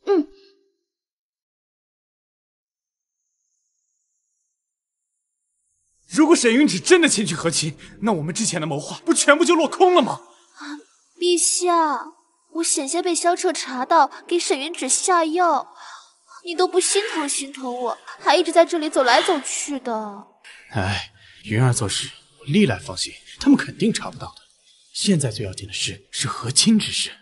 嗯。 如果沈云芷真的前去和亲，那我们之前的谋划不全部就落空了吗？啊，陛下，我险些被萧彻查到给沈云芷下药，你都不心疼我，还一直在这里走来走去的。哎，云儿做事我历来放心，他们肯定查不到的。现在最要紧的事是和亲之事。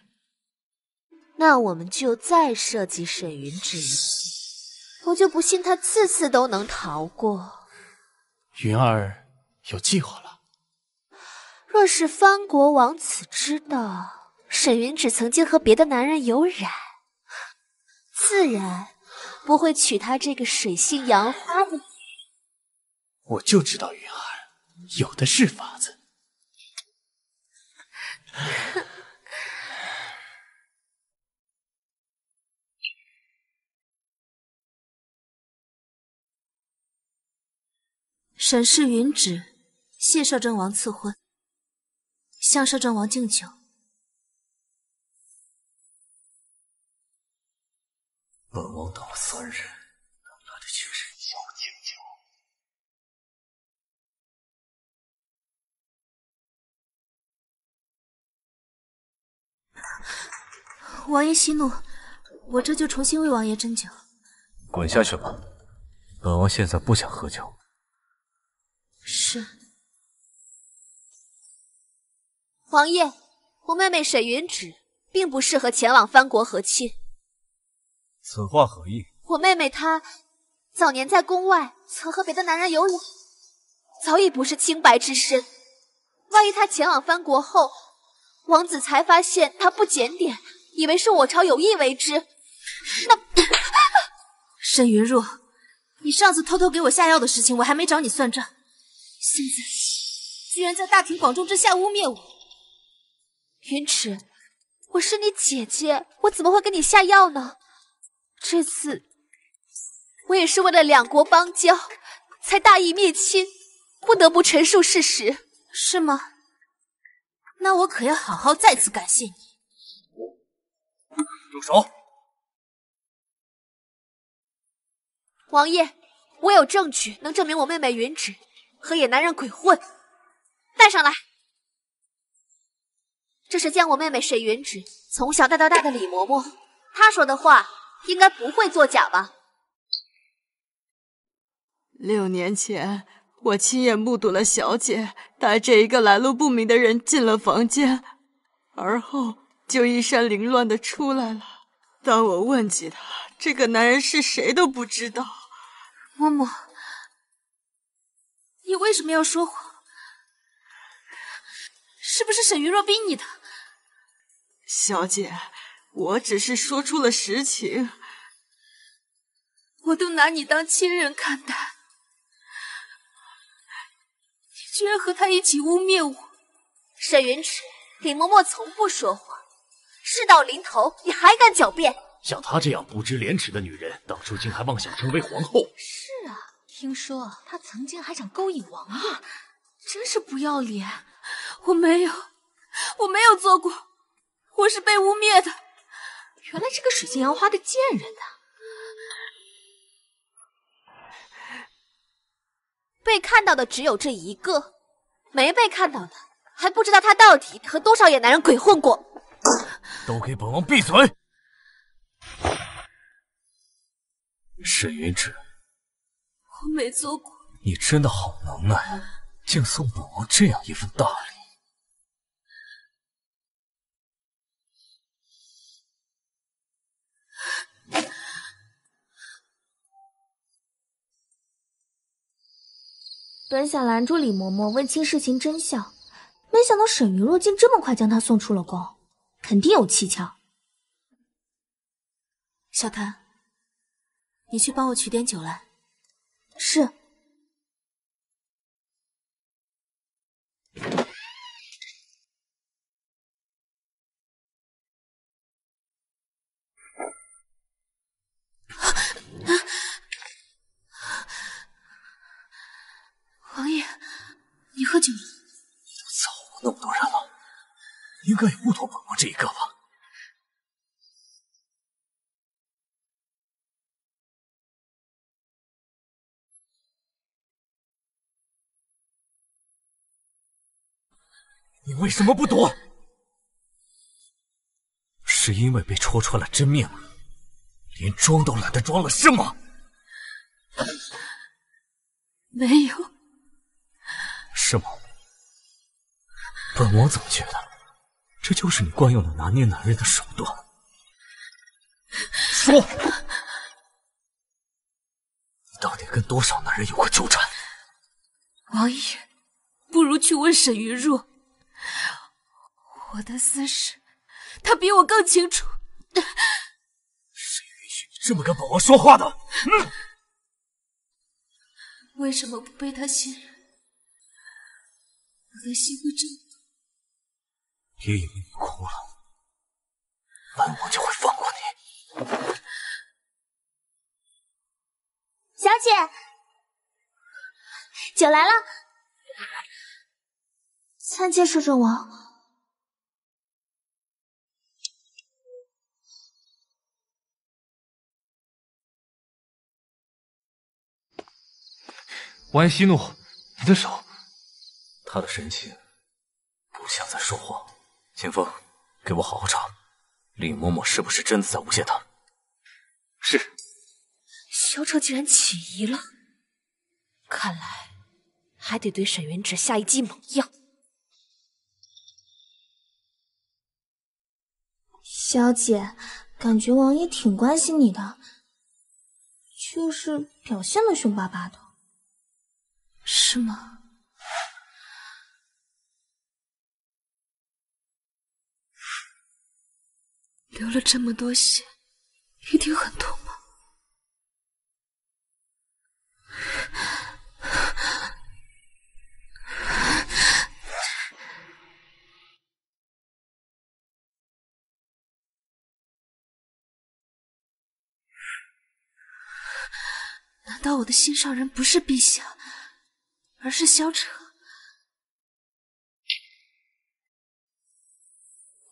那我们就再设计沈云芷一计，我就不信他次次都能逃过。 云儿有计划了。若是藩国王子知道沈云芷曾经和别的男人有染，自然不会娶她这个水性杨花的女人。我就知道云儿有的是法子。沈氏云芷谢摄政王赐婚，向摄政王敬酒。本王等了3日，能拿着青石小青球。王爷息怒，我这就重新为王爷斟酒。滚下去吧，本王现在不想喝酒。是。王爷，胡妹妹沈云芷并不适合前往藩国和亲。此话何意？我妹妹她早年在宫外曾和别的男人有染，早已不是清白之身。万一她前往藩国后，王子才发现她不检点，以为是我朝有意为之，那……沈云若，你上次偷偷给我下药的事情，我还没找你算账，现在居然在大庭广众之下污蔑我。云芷，我是你姐姐，我怎么会给你下药呢？这次我也是为了两国邦交，才大义灭亲，不得不陈述事实，是吗？那我可要好好再次感谢你。住手！王爷，我有证据能证明我妹妹云芷和野男人鬼混。带上来。这是将我妹妹沈云芷从小带到大的李嬷嬷，她说的话。应该不会作假吧？6年前，我亲眼目睹了小姐带着一个来路不明的人进了房间，而后就衣衫凌乱的出来了。当我问起他，这个男人是谁都不知道。嬷嬷，你为什么要说谎？是不是沈云若逼你的？小姐。我只是说出了实情，我都拿你当亲人看待，你居然和他一起污蔑我。沈云芷，李嬷嬷从不说谎，事到临头你还敢狡辩？像她这样不知廉耻的女人，当初竟还妄想成为皇后。是啊，听说她曾经还想勾引王爷，真是不要脸。我没有做过，我是被污蔑的。原来这个水性杨花的贱人呐，被看到的只有这一个，没被看到的还不知道他到底和多少野男人鬼混过。都给本王闭嘴！沈云芷，我没做过。你真的好能耐啊，竟送本王这样一份大礼。本想拦住李嬷嬷问清事情真相，没想到沈云若竟这么快将她送出了宫，肯定有蹊跷。小谭，你去帮我取点酒来。是。王爷，你喝酒了？都造过那么多人了，应该也不妥本王这一个吧？你为什么不躲？是因为被戳穿了真面目，连装都懒得装了是吗？没有。是吗？本王怎么觉得，这就是你惯用的拿捏男人的手段。说，你到底跟多少男人有过纠缠？王爷，不如去问沈云若。我的私事，他比我更清楚。谁允许你这么跟本王说话的？嗯，为什么不被他信任？我的心会这么痛，别以为你哭了，本王就会放过你。小姐，酒来了。参见摄政王。完颜息怒，你的手。他的神情不像在说谎。秦风，给我好好查，李嬷嬷是不是真的在诬陷他？是。萧彻竟然起疑了，看来还得对沈云芷下一剂猛药。小姐，感觉王爷挺关心你的，就是表现得凶巴巴的，是吗？流了这么多血，一定很痛吧？ 难道我的心上人不是陛下，而是萧彻？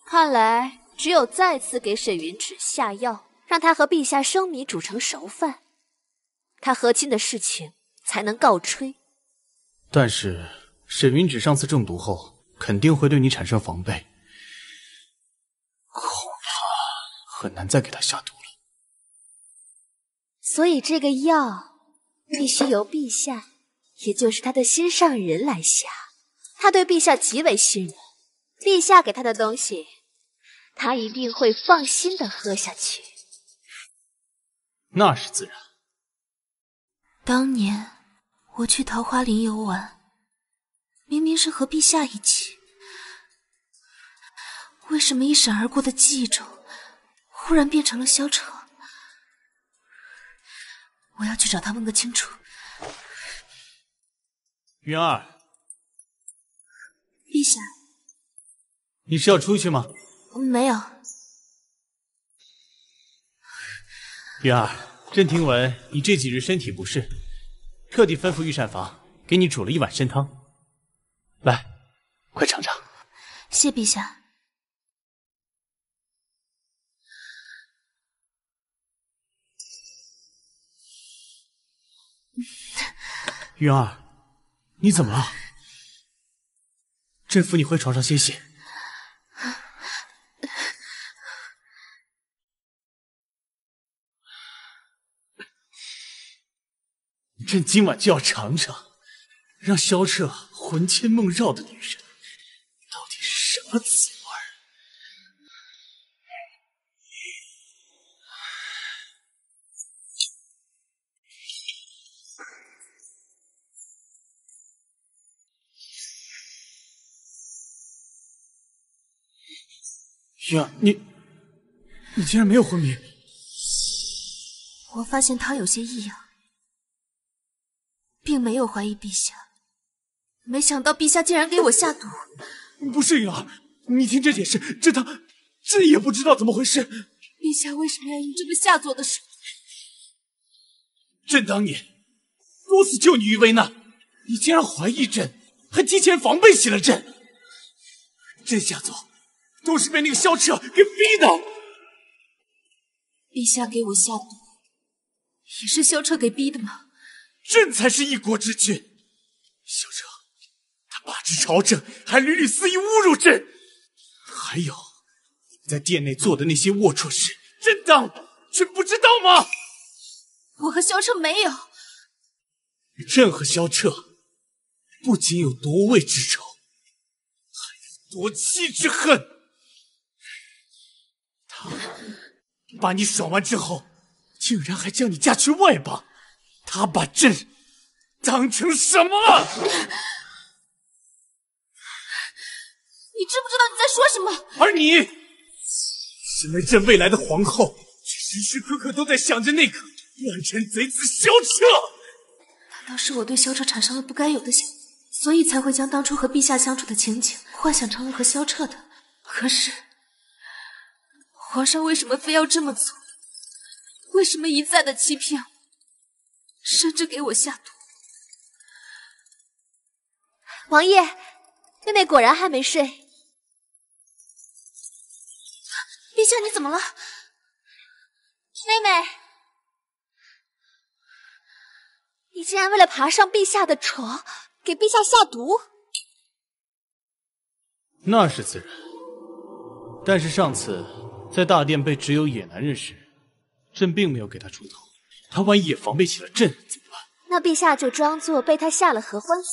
看来只有再次给沈云芷下药，让他和陛下生米煮成熟饭，他和亲的事情才能告吹。但是沈云芷上次中毒后，肯定会对你产生防备，恐怕很难再给他下毒。 所以这个药必须由陛下，也就是他的心上人来下。他对陛下极为信任，陛下给他的东西，他一定会放心的喝下去。那是自然。当年我去桃花林游玩，明明是和陛下一起，为什么一闪而过的记忆中，忽然变成了萧彻？ 我要去找他问个清楚。云儿，陛下，你是要出去吗？没有。云儿，朕听闻你这几日身体不适，特地吩咐御膳房给你煮了一碗参汤，来，快尝尝。谢陛下。 云儿，你怎么了？朕扶你回床上歇息。朕今晚就要尝尝，让萧彻魂牵梦绕的女人到底是什么滋味儿。云儿，你竟然没有昏迷！我发现他有些异样，并没有怀疑陛下，没想到陛下竟然给我下毒。不是云儿，你听朕解释，朕也不知道怎么回事。陛下为什么要用这么下作的手段？朕当年多次救你于危难，你竟然怀疑朕，还提前防备起了朕。朕下作。 都是被那个萧彻给逼的。陛下给我下毒，也是萧彻给逼的吗？朕才是一国之君，萧彻他把持朝政，还屡屡肆意侮辱朕。还有你在殿内做的那些龌龊事，朕不知道吗？我和萧彻没有。朕和萧彻不仅有夺位之仇，还有夺妻之恨。 把你爽完之后，竟然还将你嫁去外邦，他把朕当成什么了？你知不知道你在说什么？而你，身为朕未来的皇后，时时刻刻都在想着那个乱臣贼子萧彻。难道是我对萧彻产生了不该有的想法，所以才会将当初和陛下相处的情景幻想成了和萧彻的？可是。 皇上为什么非要这么做？为什么一再的欺骗我，甚至给我下毒？王爷，妹妹果然还没睡。陛下，你怎么了？妹妹，你竟然为了爬上陛下的床，给陛下下毒？那是自然，但是上次在大殿被只有野男人时，朕并没有给他出头，他万一也防备起了朕怎么办？那陛下就装作被他下了合欢散，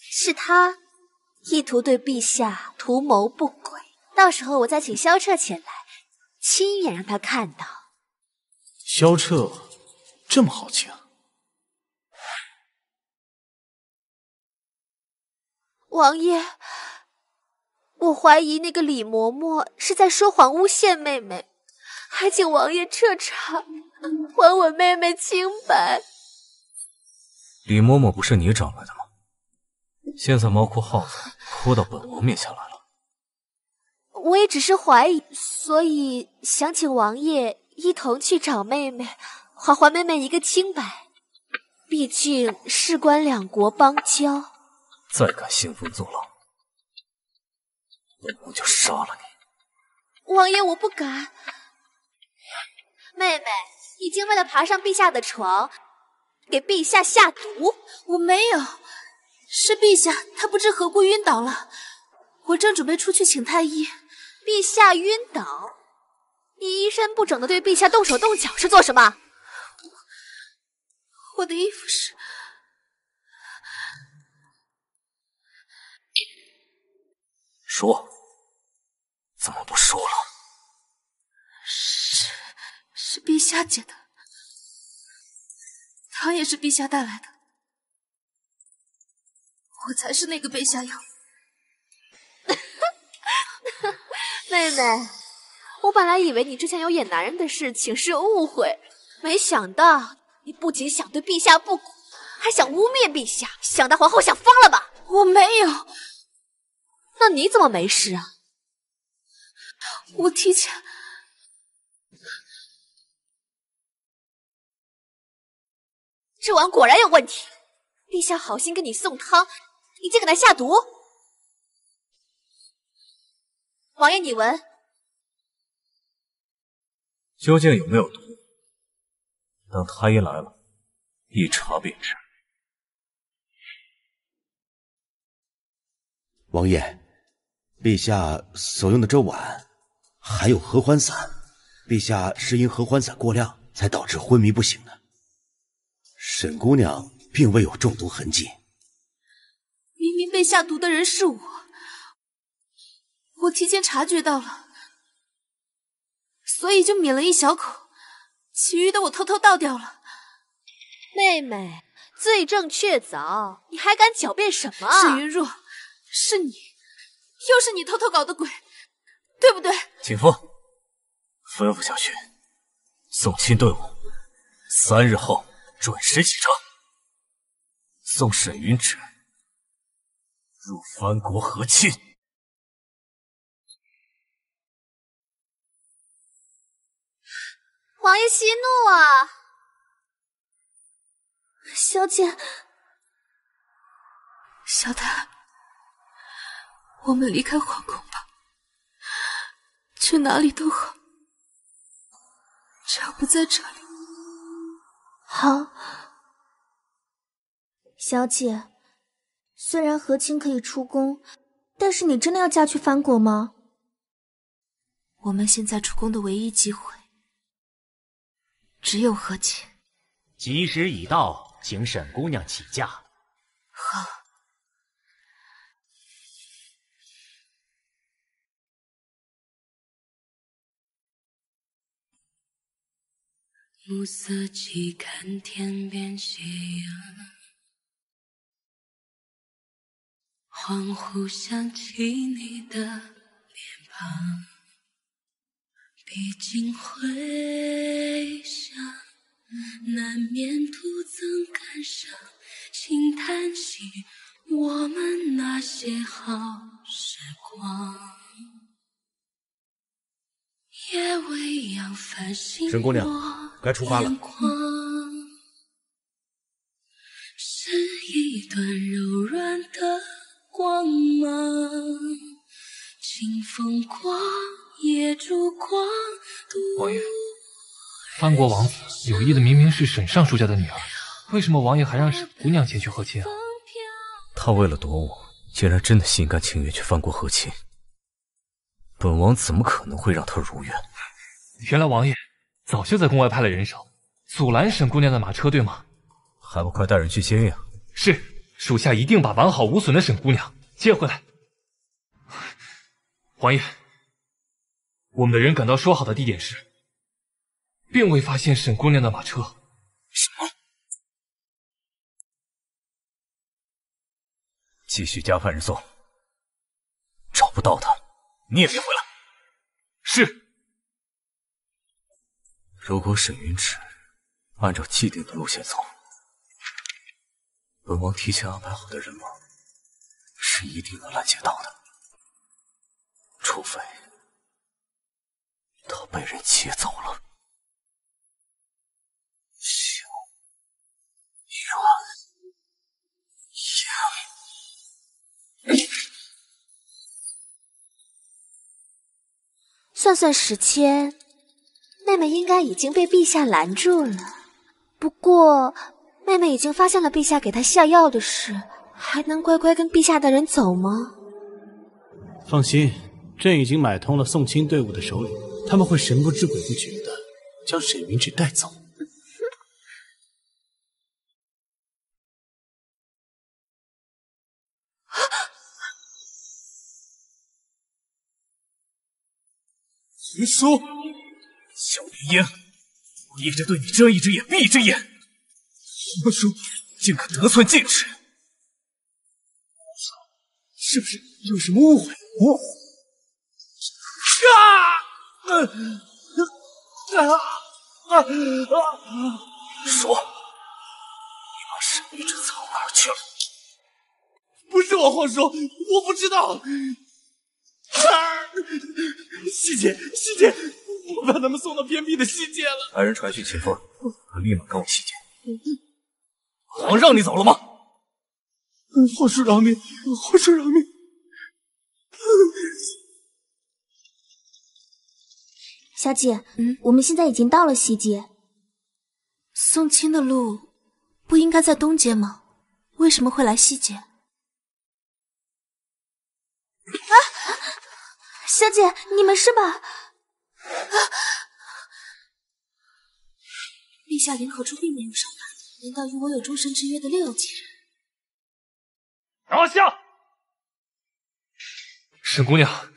是他意图对陛下图谋不轨，到时候我再请萧彻前来，亲眼让他看到。萧彻这么好请？ 王爷，我怀疑那个李嬷嬷是在说谎诬陷妹妹，还请王爷彻查，还我妹妹清白。李嬷嬷不是你找来的吗？现在猫哭耗子哭到本王面前来了。我也只是怀疑，所以想请王爷一同去找妹妹，还妹妹一个清白。毕竟事关两国邦交。 再敢兴风作浪，我就杀了你！王爷，我不敢。妹妹已经为了爬上陛下的床，给陛下下毒。我没有，是陛下他不知何故晕倒了。我正准备出去请太医。陛下晕倒，你衣衫不整的对陛下动手动脚是做什么？我的衣服是。 说，怎么不说了？是陛下解的，糖也是陛下带来的，我才是那个被下药。妹妹，我本来以为你之前有野男人的事情是误会，没想到你不仅想对陛下不轨，还想污蔑陛下，想当皇后想疯了吧？我没有。 那你怎么没事啊？我提前，这碗果然有问题。陛下好心给你送汤，你竟给他下毒。王爷，你闻，究竟有没有毒？等太医来了，一查便知。王爷。 陛下所用的这碗，还有合欢散，陛下是因合欢散过量才导致昏迷不醒的。沈姑娘并未有中毒痕迹。明明被下毒的人是我，我提前察觉到了，所以就抿了一小口，其余的我偷偷倒掉了。妹妹，罪证确凿，你还敢狡辩什么？沈云若，是你。 又是你偷偷搞的鬼，对不对？景风，吩咐下去，送亲队伍3日后准时启程，送沈云芷入藩国和亲。王爷息怒啊！小姐，小太。 我们离开皇宫吧，去哪里都好，只要不在这里。好，小姐，虽然和亲可以出宫，但是你真的要嫁去藩国吗？我们现在出宫的唯一机会，只有和亲。吉时已到，请沈姑娘起驾。好。 暮色起，看天边斜阳。恍惚想起你的脸庞，毕竟回想，难免徒增感伤。轻叹息，我们那些好时光。 沈姑娘，该出发了。是一段柔软的光芒，清风过，夜烛光。王爷，藩国王府有意的明明是沈尚书家的女儿，为什么王爷还让姑娘前去和亲啊？他为了躲我，竟然真的心甘情愿去犯过和亲，本王怎么可能会让他如愿？原来王爷早就在宫外派了人手，阻拦沈姑娘的马车，对吗？还不快带人去接应？是，属下一定把完好无损的沈姑娘接回来。王爷，我们的人赶到说好的地点时，并未发现沈姑娘的马车。什么？ 继续加派人搜，找不到他，你也别回来。是。如果沈云芷按照既定的路线走，本王提前安排好的人马是一定能拦截到的，除非他被人劫走了。萧元。 算算时间，妹妹应该已经被陛下拦住了。不过，妹妹已经发现了陛下给她下药的事，还能乖乖跟陛下的人走吗？放心，朕已经买通了送亲队伍的首领，他们会神不知鬼不觉的将沈云芷带走。 云舒，萧云烟，我叶家对你睁一只眼闭一只眼。云舒，竟敢得寸进尺！是不是有什么误会？说，你把沈玉这藏哪儿去了？不是我皇叔，我不知道。 西街，我把他们送到偏僻的西街了。来人传讯秦风，他立马赶往西街。皇上，你走了吗？皇叔饶命！皇叔饶命！小姐，我们现在已经到了西街。送亲的路不应该在东街吗？为什么会来西街？啊！ 小姐，你没事吧？啊！陛下林可初并没有伤他，难道与我有终身之约的另有其人？拿下！沈姑娘，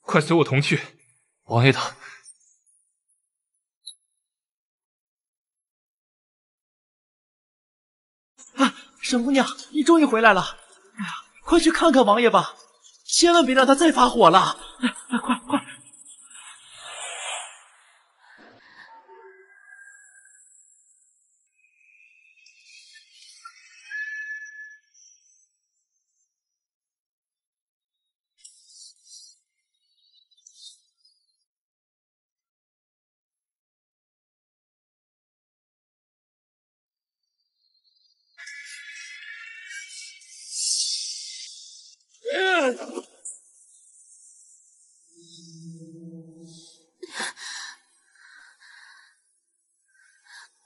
快随我同去，王爷他……啊，沈姑娘，你终于回来了！哎呀，快去看看王爷吧。 千万别让他再发火了！快！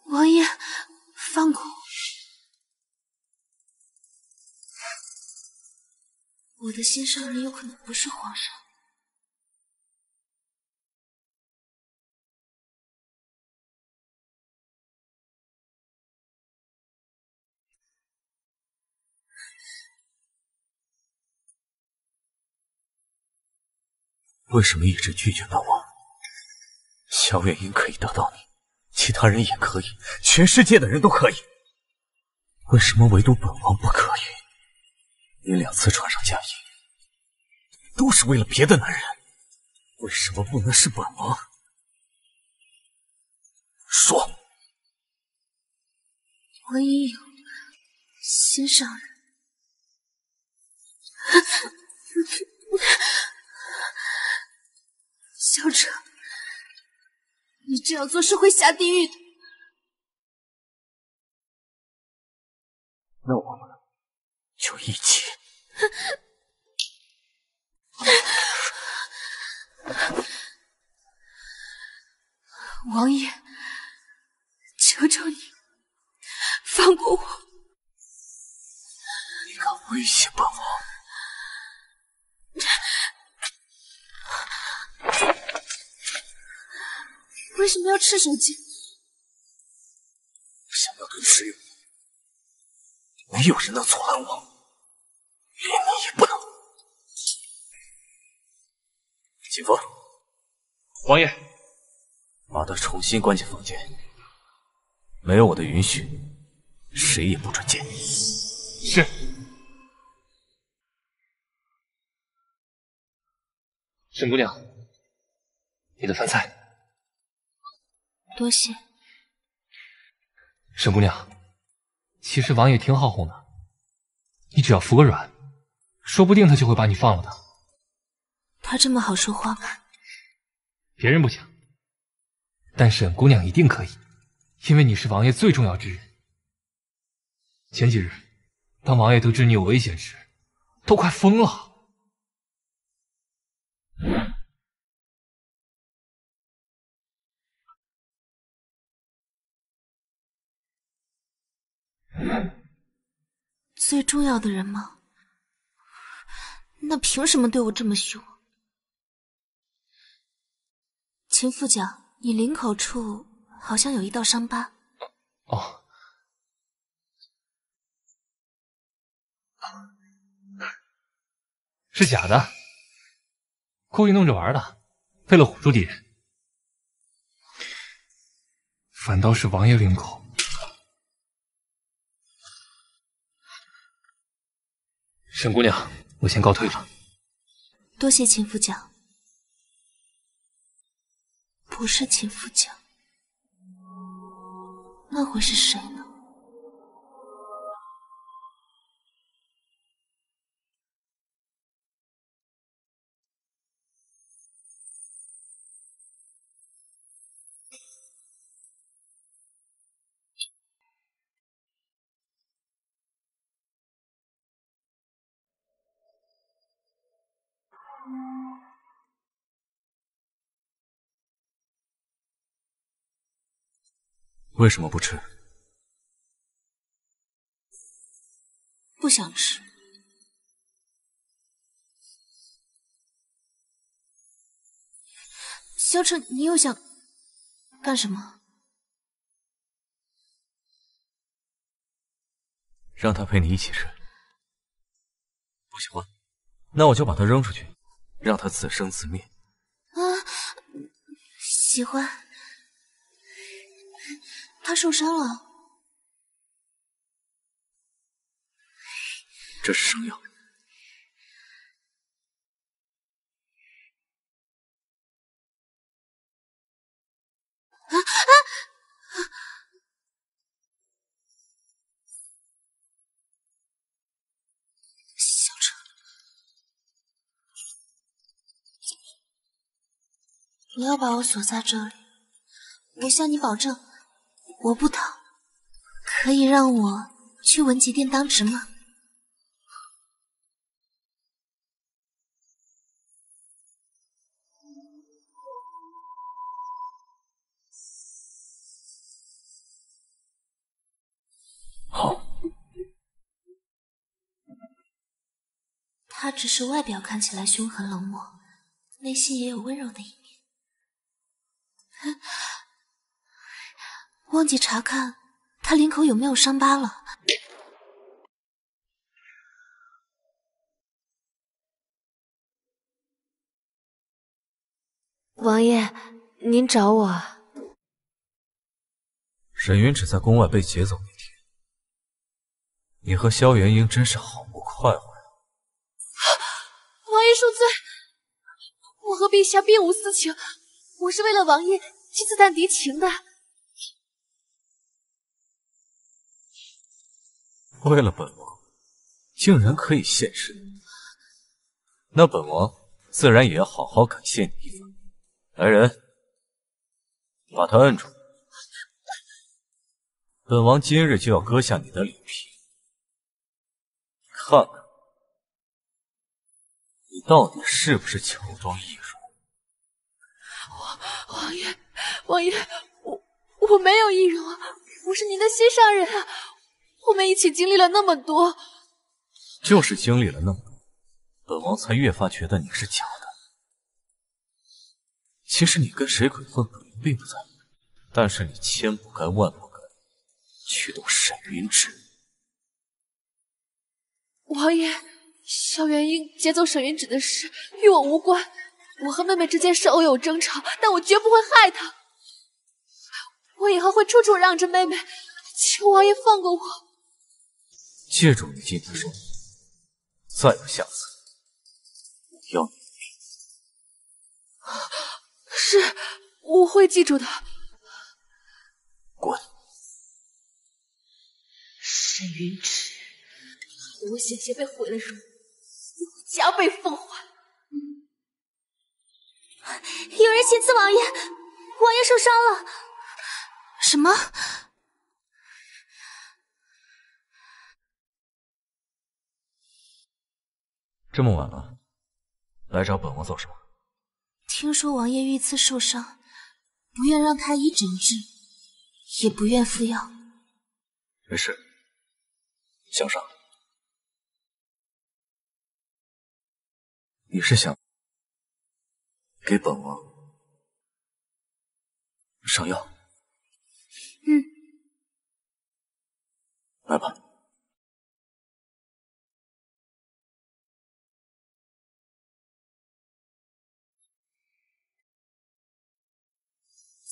王爷，放过我！我的心上人有可能不是皇上。为什么一直拒绝本王？萧月英可以得到你。 其他人也可以，全世界的人都可以，为什么唯独本王不可以？你两次穿上嫁衣，都是为了别的男人，为什么不能是本王？说。我也有心上人。萧哲。 你这样做是会下地狱的。那我们就一起。王爷，求求你，放威胁本王。为什么要赤手剑？想要跟蚩尤，没有人能阻拦我，连你也不能。锦风，王爷，把他重新关进房间，没有我的允许，谁也不准进。是。沈姑娘，你的饭菜。多谢。沈姑娘，其实王爷挺好哄的，你只要服个软，说不定他就会把你放了的。 他这么好说话吗？别人不行，但沈姑娘一定可以，因为你是王爷最重要之人。前几日，当王爷得知你有危险时，都快疯了。最重要的人吗？那凭什么对我这么凶？ 秦副将，你领口处好像有一道伤疤。哦，是假的，故意弄着玩的，为了唬住敌人。反倒是王爷领口，沈姑娘，我先告退了。多谢秦副将。 不是秦副将，那会是谁呢？为什么不吃？不想吃。萧彻，你又想干什么？让他陪你一起吃。不喜欢，那我就把他扔出去，让他自生自灭。啊，喜欢。 他受伤了，这是伤药。啊啊啊！小车，你要把我锁在这里，我向你保证。 我不逃，可以让我去文吉殿当值吗？好。他只是外表看起来凶狠冷漠，内心也有温柔的一面。忘记查看他领口有没有伤疤了。王爷，您找我？沈云芷在宫外被劫走那天，你和萧元英真是好不快活呀！王爷恕罪，我和陛下并无私情，我是为了王爷去刺探敌情的。 为了本王，竟然可以现身，那本王自然也要好好感谢你一番。来人，把他摁住！本王今日就要割下你的脸皮，看看你到底是不是乔装易容。王爷，我没有易容啊，我是您的心上人啊。 我们一起经历了那么多，就是经历了那么多，本王才越发觉得你是假的。其实你跟谁鬼混，本王并不在乎，但是你千不该万不该去动沈云芝。王爷，萧元英劫走沈云芝的事与我无关，我和妹妹之间是偶有争吵，但我绝不会害她。 我以后会处处让着妹妹，求王爷放过我。借助你今天说，再有下次，我要你的命。是，我会记住的。滚！沈云芷，我险些被毁了容，你会加倍奉还。有人挟持王爷，王爷受伤了。 什么？这么晚了，来找本王做什么？听说王爷遇刺受伤，不愿让太医诊治，也不愿服药。没事，想啥？你是想给本王上药？ 嗯，来吧。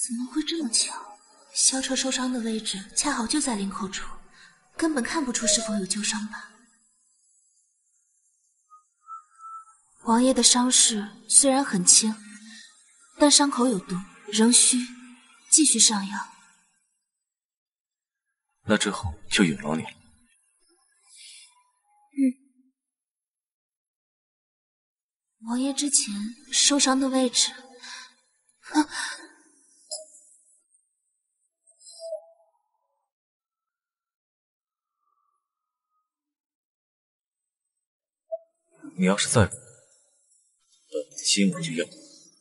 怎么会这么巧？萧彻受伤的位置恰好就在领口处，根本看不出是否有旧伤疤。王爷的伤势虽然很轻，但伤口有毒，仍需继续上药。 那之后就有劳你了。嗯，王爷之前受伤的位置，你要是再不，本今晚就要你。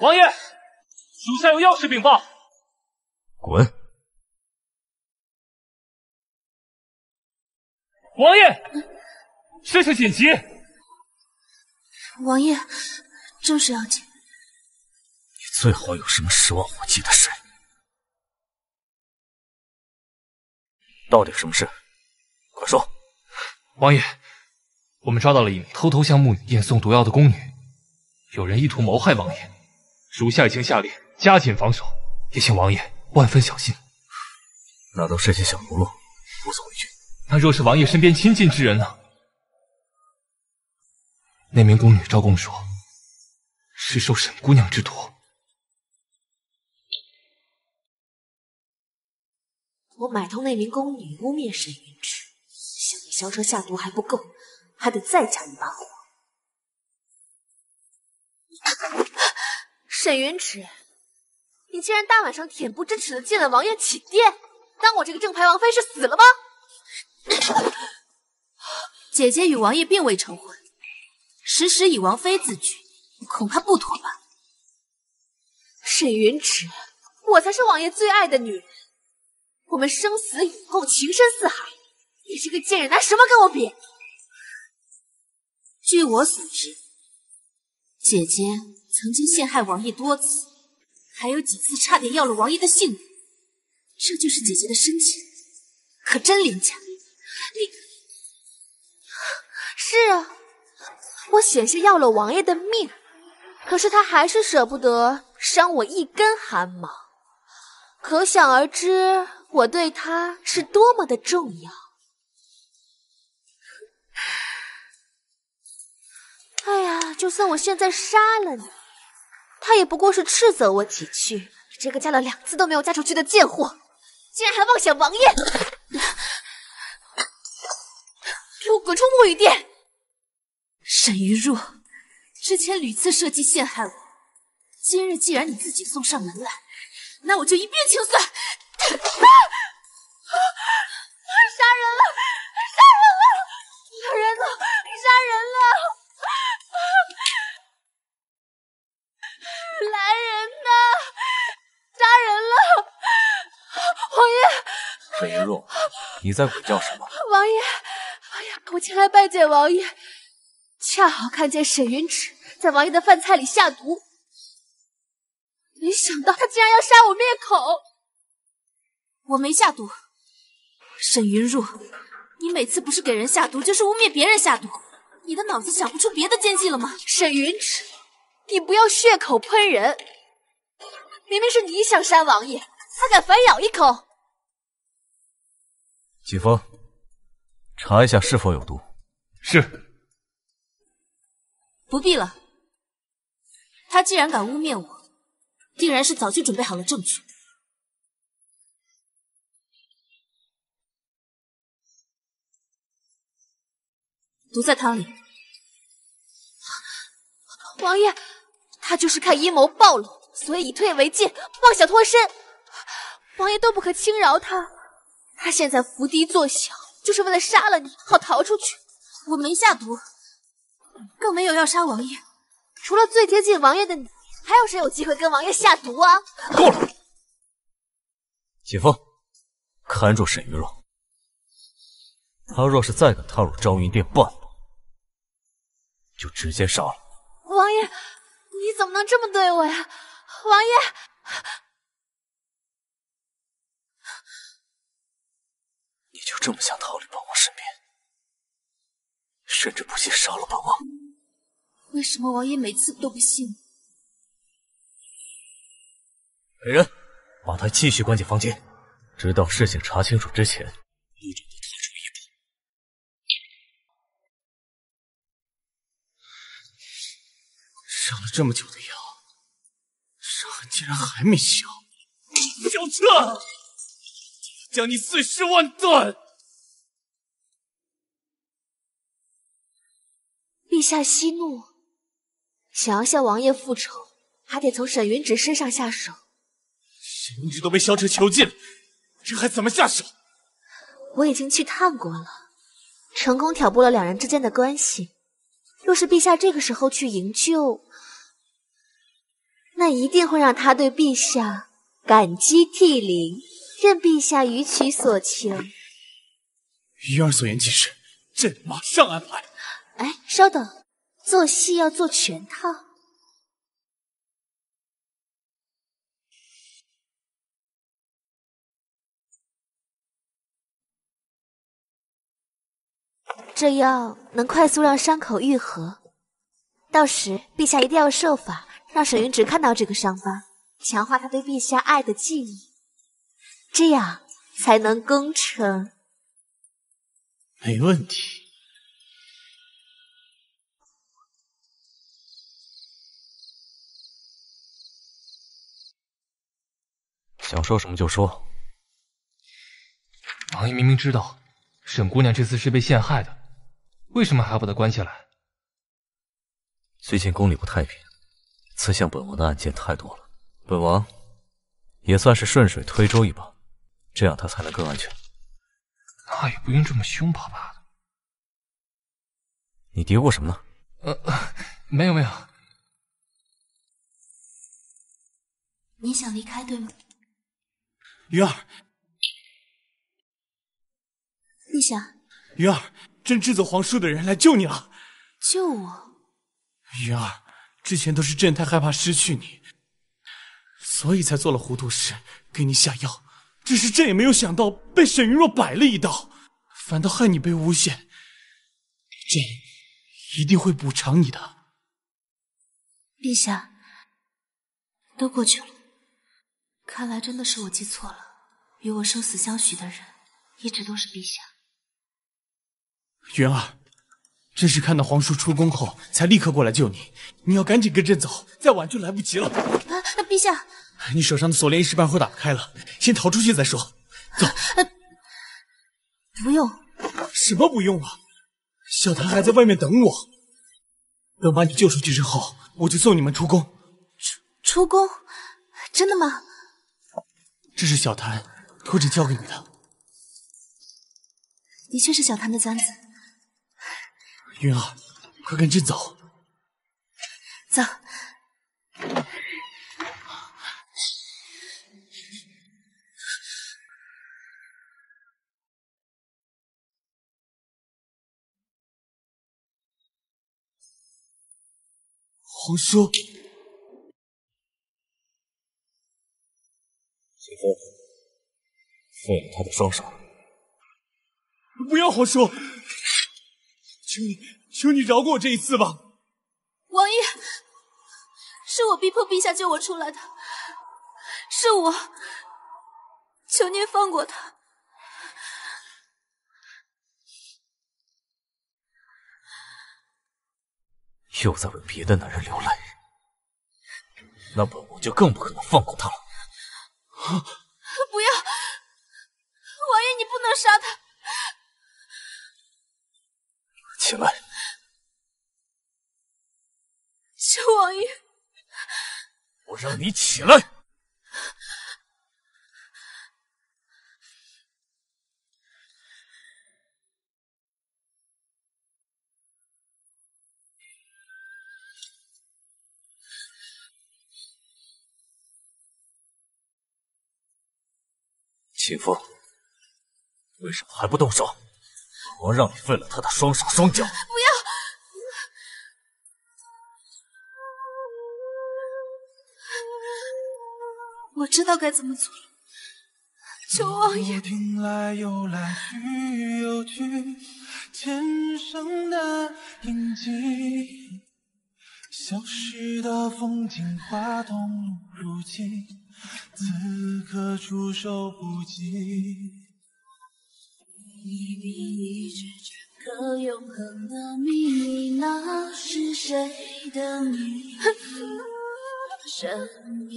王爷，属下有要事禀报。滚！王爷，事情紧急。王爷，正事要紧。你最好有什么十万火急的事？到底什么事？快说。王爷，我们抓到了一名偷偷向牧女宴送毒药的宫女，有人意图谋害王爷。 属下已经下令加紧防守，也请王爷万分小心。那都是些小喽啰，无所畏惧。那若是王爷身边亲近之人呢？那名宫女招供说，是受沈姑娘之毒。我买通那名宫女污蔑沈云芷，想给萧彻下毒还不够，还得再加一把火。 沈云芷，你竟然大晚上恬不知耻的进了王爷寝殿，当我这个正牌王妃是死了吗？姐姐与王爷并未成婚，时时以王妃自居，恐怕不妥吧？沈云芷，我才是王爷最爱的女人，我们生死与共，情深似海。你这个贱人，拿什么跟我比？据我所知，姐姐。 曾经陷害王爷多次，还有几次差点要了王爷的性命，这就是姐姐的深情，可真廉价。你是啊，我险些要了王爷的命，可是他还是舍不得伤我一根汗毛，可想而知我对他是多么的重要。哎呀，就算我现在杀了你。 他也不过是斥责我几句，这个嫁了两次都没有嫁出去的贱货，竟然还妄想王爷！给我滚出沐雨殿！沈玉若，之前屡次设计陷害我，今日既然你自己送上门来，那我就一并清算！杀人了！杀人了！杀人了！杀人了！ 来人呐！杀人了！裴若，你在鬼叫什么？王爷，王爷，我前来拜见王爷，恰好看见沈云芷在王爷的饭菜里下毒，没想到他竟然要杀我灭口。我没下毒，沈云入，你每次不是给人下毒，就是污蔑别人下毒，你的脑子想不出别的奸计了吗？沈云芷，你不要血口喷人，明明是你想杀王爷，他敢反咬一口。 季风，查一下是否有毒。是。不必了。他既然敢污蔑我，定然是早就准备好了证据。毒在汤里。王爷，他就是看阴谋暴露，所以以退为进，妄想脱身。王爷都不可轻饶他。 他现在伏低作小，就是为了杀了你，好逃出去。我没下毒，更没有要杀王爷。除了最接近王爷的你，还有谁有机会跟王爷下毒啊？够了！解放，看住沈玉若，他若是再敢踏入昭云殿半步，就直接杀了。王爷，你怎么能这么对我呀？王爷！ 你就这么想逃离本王身边，甚至不惜杀了本王？为什么王爷每次都不信？来人，把他继续关进房间，直到事情查清楚之前，不准他踏出一步。上了这么久的药，伤痕竟然还没消！小子！ 将你碎尸万段！陛下息怒，想要向王爷复仇，还得从沈云芷身上下手。沈云芷都被萧彻囚禁了，这还怎么下手？我已经去探过了，成功挑拨了两人之间的关系。若是陛下这个时候去营救，那一定会让他对陛下感激涕零。 朕陛下予取所求。鱼儿所言极是，朕马上安排。哎，稍等，做戏要做全套。这药能快速让伤口愈合，到时陛下一定要设法让沈云芷看到这个伤疤，强化他对陛下爱的记忆。 这样才能攻城。没问题。想说什么就说。王爷明明知道沈姑娘这次是被陷害的，为什么还要把她关起来？最近宫里不太平，刺向本王的案件太多了，本王也算是顺水推舟一把。 这样他才能更安全。那也不用这么凶巴巴的。你嘀咕什么呢？没有没有。你想离开对吗？鱼儿，陛下。鱼儿，朕制作皇叔的人来救你了。救我？鱼儿，之前都是朕太害怕失去你，所以才做了糊涂事，给你下药。 只是朕也没有想到，被沈云若摆了一道，反倒害你被诬陷。朕一定会补偿你的，陛下。都过去了，看来真的是我记错了。与我生死相许的人，一直都是陛下。云儿，朕是看到皇叔出宫后，才立刻过来救你。你要赶紧跟朕走，再晚就来不及了。啊，陛下。 你手上的锁链一时半会打不开了，先逃出去再说。走，不用。什么不用啊？小谭还在外面等我，等把你救出去之后，我就送你们出宫。出宫？真的吗？这是小谭托朕交给你的。的确是小谭的簪子。云儿，快跟朕走。走。皇叔，秦风，废了他的双手。不要，皇叔，求你饶过我这一次吧。王爷，是我逼迫陛下救我出来的，是我，求您放过他。 又在为别的男人流泪，那本王就更不可能放过他了。啊！不要，王爷，你不能杀他！起来！求王爷！我让你起来！秦风，为什么还不动手？本王让你废了他的双手双脚！不要！我知道该怎么做了。求王爷！消失的风景，花动如今，此刻触手不及。一笔一指，这个永恒的秘密，那是谁的你？神秘，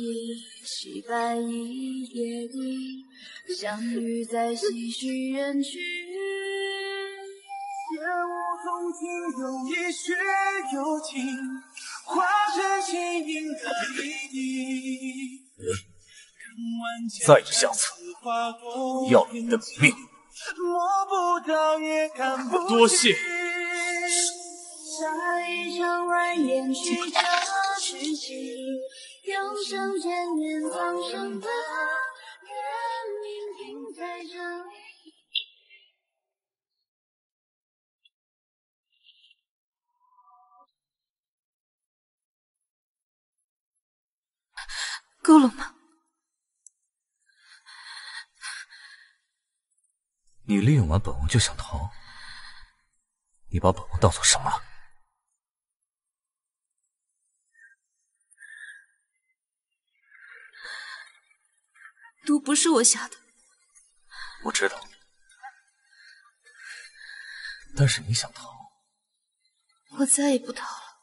洗白一夜里，相遇在唏嘘人群。 夜雾中只有一曲幽情，化成轻盈的泪滴。再有下次，要了你的命！多谢。下一场软演曲折剧情，永生千年苍生的人民停在这里。 够了吗？你利用完本王就想逃，你把本王当做什么了？毒不是我下的，我知道。但是你想逃，我再也不逃了。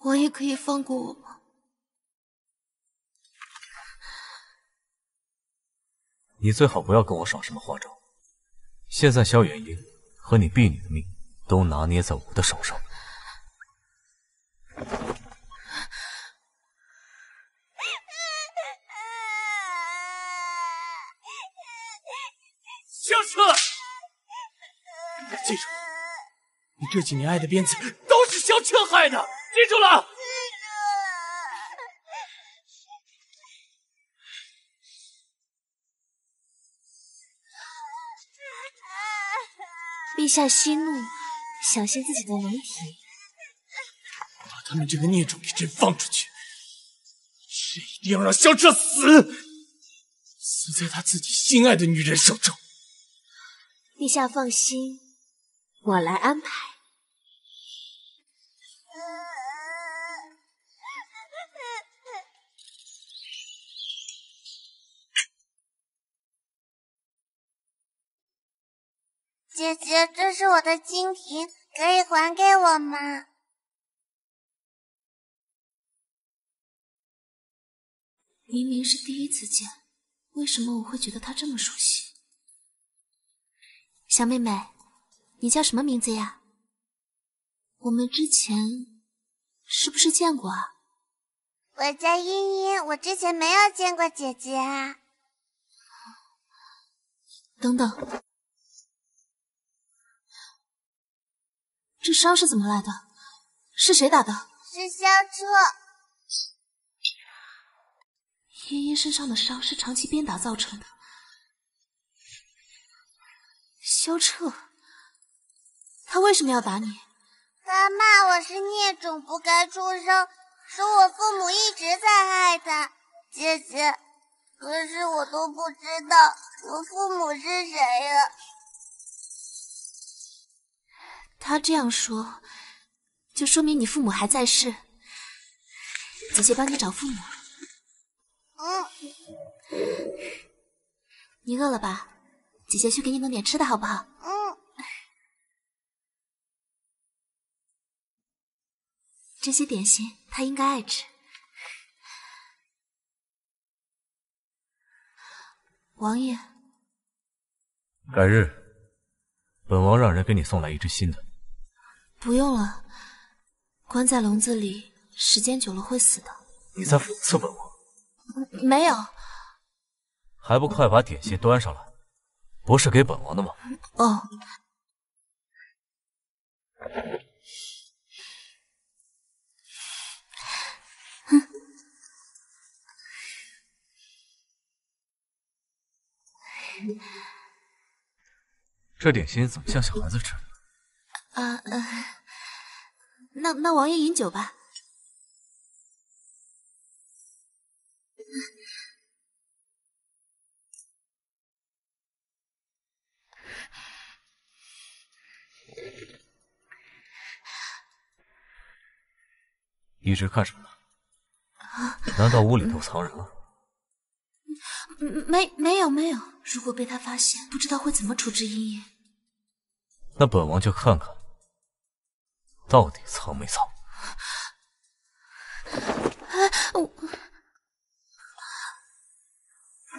王爷可以放过我吗？ 你最好不要跟我耍什么花招。现在萧远英和你婢女的命都拿捏在我的手上。萧彻，你记住，你这几年挨的鞭子都是萧彻害的，记住了。 陛下息怒，小心自己的龙体。把他们这个孽种给朕放出去！朕一定要让萧彻死，死在他自己心爱的女人手中。陛下放心，我来安排。姐姐，这是我的金瓶，可以还给我吗？明明是第一次见，为什么我会觉得他这么熟悉？小妹妹，你叫什么名字呀？我们之前是不是见过啊？我叫茵茵，我之前没有见过姐姐啊。等等。 这伤是怎么来的？是谁打的？是萧彻。茵茵身上的伤是长期鞭打造成的。萧彻，他为什么要打你？他骂我是孽种，不该出生，说我父母一直在害他。姐姐，可是我都不知道我父母是谁呀。他这样说，就说明你父母还在世。姐姐帮你找父母。嗯。你饿了吧？姐姐去给你弄点吃的，好不好？嗯。 这些点心他应该爱吃。王爷，改日，本王让人给你送来一只新的。不用了，关在笼子里时间久了会死的。你在讽刺本王？没有。还不快把点心端上来！不是给本王的吗？哦。 这点心怎么像小孩子吃的？那王爷饮酒吧。一直看什么呢？难道屋里头藏人了？ 没有，如果被他发现，不知道会怎么处置阴影。那本王就看看，到底藏没藏。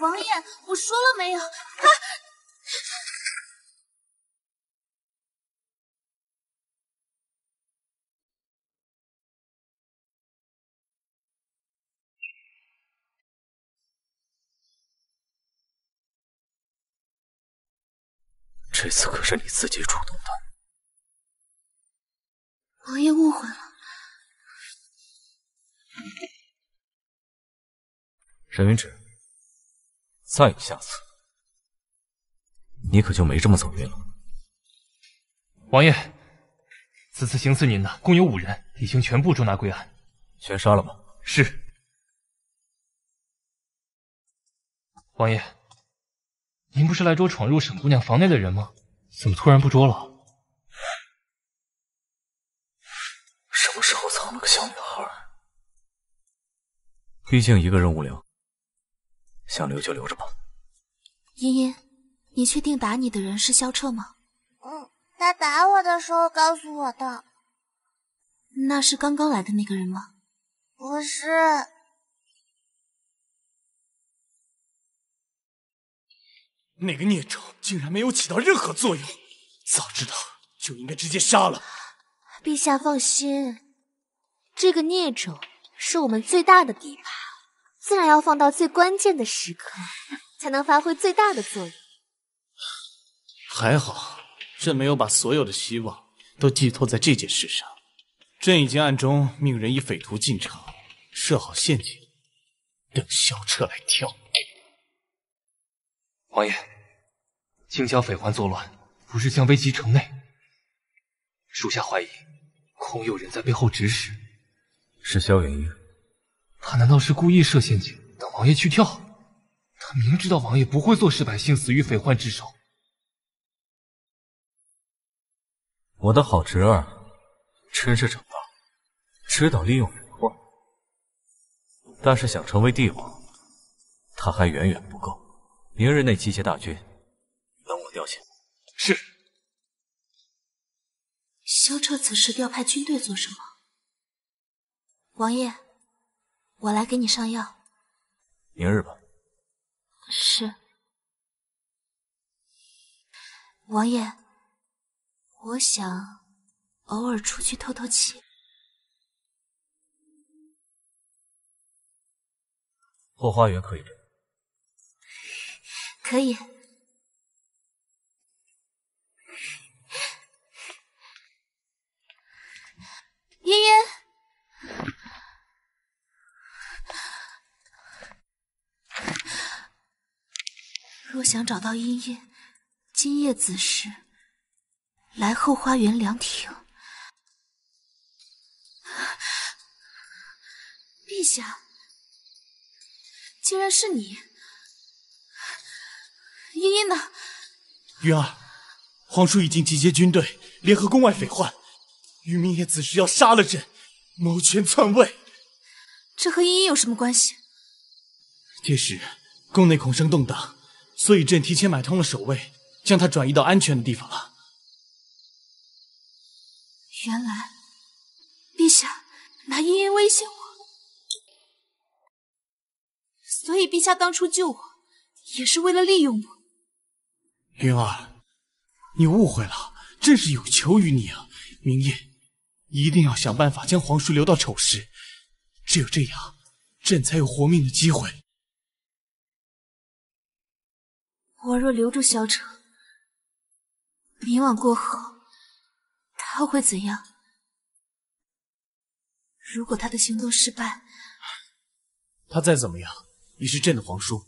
王爷，我说了没有？啊！这次可是你自己主动的，王爷误会了。沈云芷，再有下次，你可就没这么走运了。王爷，此次行刺您的共有5人，已经全部捉拿归案。全杀了吗？是。王爷。 您不是来捉闯入沈姑娘房内的人吗？怎么突然不捉了？什么时候藏了个小女孩？毕竟一个人无聊，想留就留着吧。茵茵，你确定打你的人是萧彻吗？嗯，他打我的时候告诉我的。那是刚刚来的那个人吗？不是。 那个孽种竟然没有起到任何作用，早知道就应该直接杀了。陛下放心，这个孽种是我们最大的底牌，自然要放到最关键的时刻，才能发挥最大的作用。还好，朕没有把所有的希望都寄托在这件事上。朕已经暗中命人以匪徒进城，设好陷阱，等萧彻来跳。 王爷，京郊匪患作乱，不是将危及城内。属下怀疑，恐有人在背后指使。是萧云逸，他难道是故意设陷阱，等王爷去跳？他明知道王爷不会坐视百姓死于匪患之手。我的好侄儿，真是长大，知道利用匪患，但是想成为帝王，他还远远不够。 明日内集结大军，等我调遣。是。萧彻此时调派军队做什么？王爷，我来给你上药。明日吧。是。王爷，我想偶尔出去透透气。后花园可以。 可以。茵茵，若想找到茵茵，今夜子时来后花园凉亭。陛下，竟然是你！茵茵呢？云儿，皇叔已经集结军队，联合宫外匪患，于明也子是要杀了朕，谋权篡位。这和茵茵有什么关系？届时宫内恐生动荡，所以朕提前买通了守卫，将他转移到安全的地方了。原来，陛下。 拿茵茵威胁我，所以陛下当初救我，也是为了利用我。云儿，你误会了，朕是有求于你啊！明夜一定要想办法将皇叔留到丑时，只有这样，朕才有活命的机会。我若留住萧彻，明晚过后，他会怎样？ 如果他的行动失败，他再怎么样也是朕的皇叔，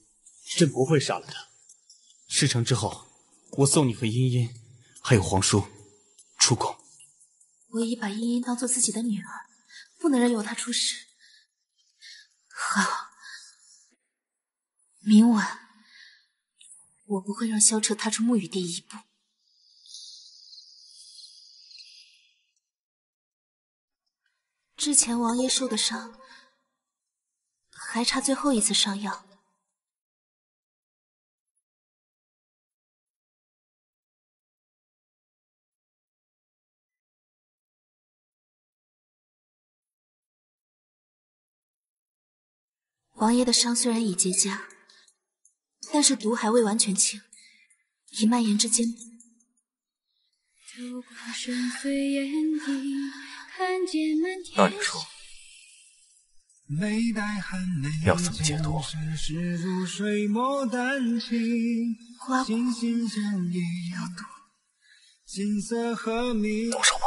朕不会杀了他。事成之后，我送你和茵茵，还有皇叔出宫。我已把茵茵当做自己的女儿，不能任由她出事。好，明晚我不会让萧彻踏出沐雨第一步。 之前王爷受的伤，还差最后一次上药。王爷的伤虽然已结痂，但是毒还未完全清，已蔓延至筋骨。 那你说要怎么解毒？刮骨疗毒，动手吧！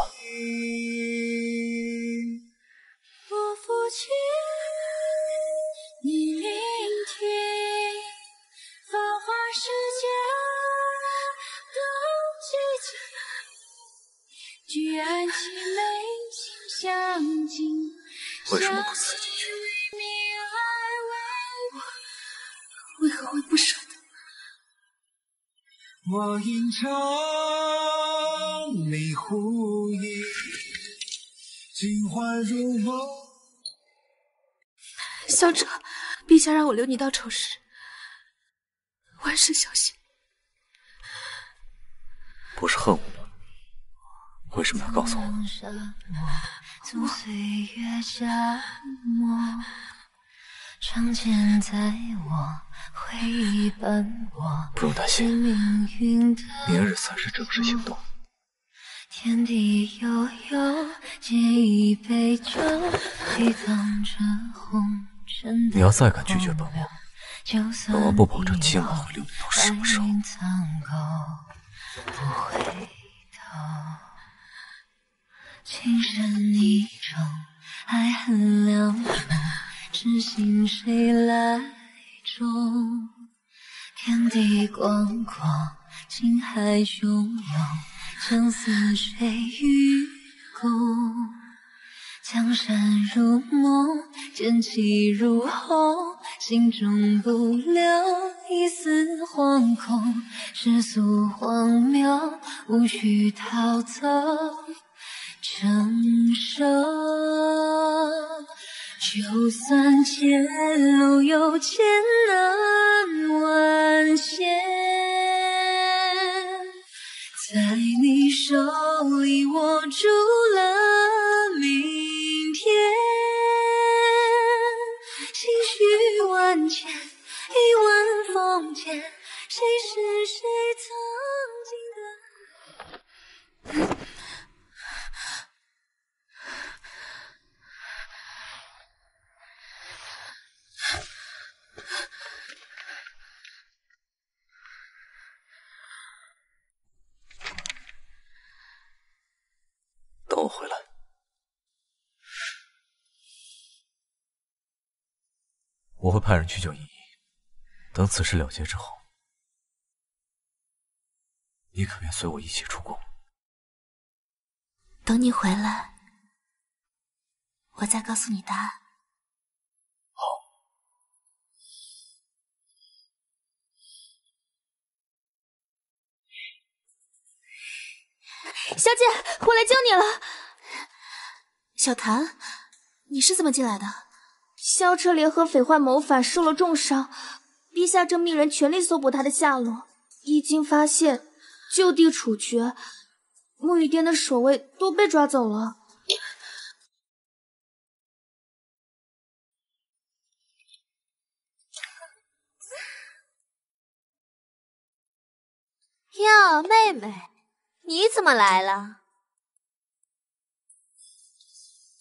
为什么不刺进去？我为何会不舍得？我吟唱，你呼应，情怀如梦。萧彻，陛下让我留你到丑时，万事小心。不是恨我？ 为什么要告诉我？不用担心，明日才是正式行动。你要再敢拒绝本王，本王不保证今晚会留你到什么时候。 情深意重，爱恨两重，痴心谁来种？天地广阔，情海汹涌，相思谁与共？江山如梦，剑气如虹，心中不留一丝惶恐。世俗荒谬，无需逃走。 承受，就算前路有千难万险，在你手里握住了明天，心绪万千，一吻风间，谁是谁曾经的？ 等我回来。我会派人去救茵茵。等此事了结之后，你可愿随我一起出宫？等你回来，我再告诉你答案。小姐，我来救你了。小谭，你是怎么进来的？萧彻联合匪患谋反，受了重伤，陛下正命人全力搜捕他的下落。一经发现，就地处决。沐雨殿的守卫都被抓走了。哟，妹妹，你怎么来了？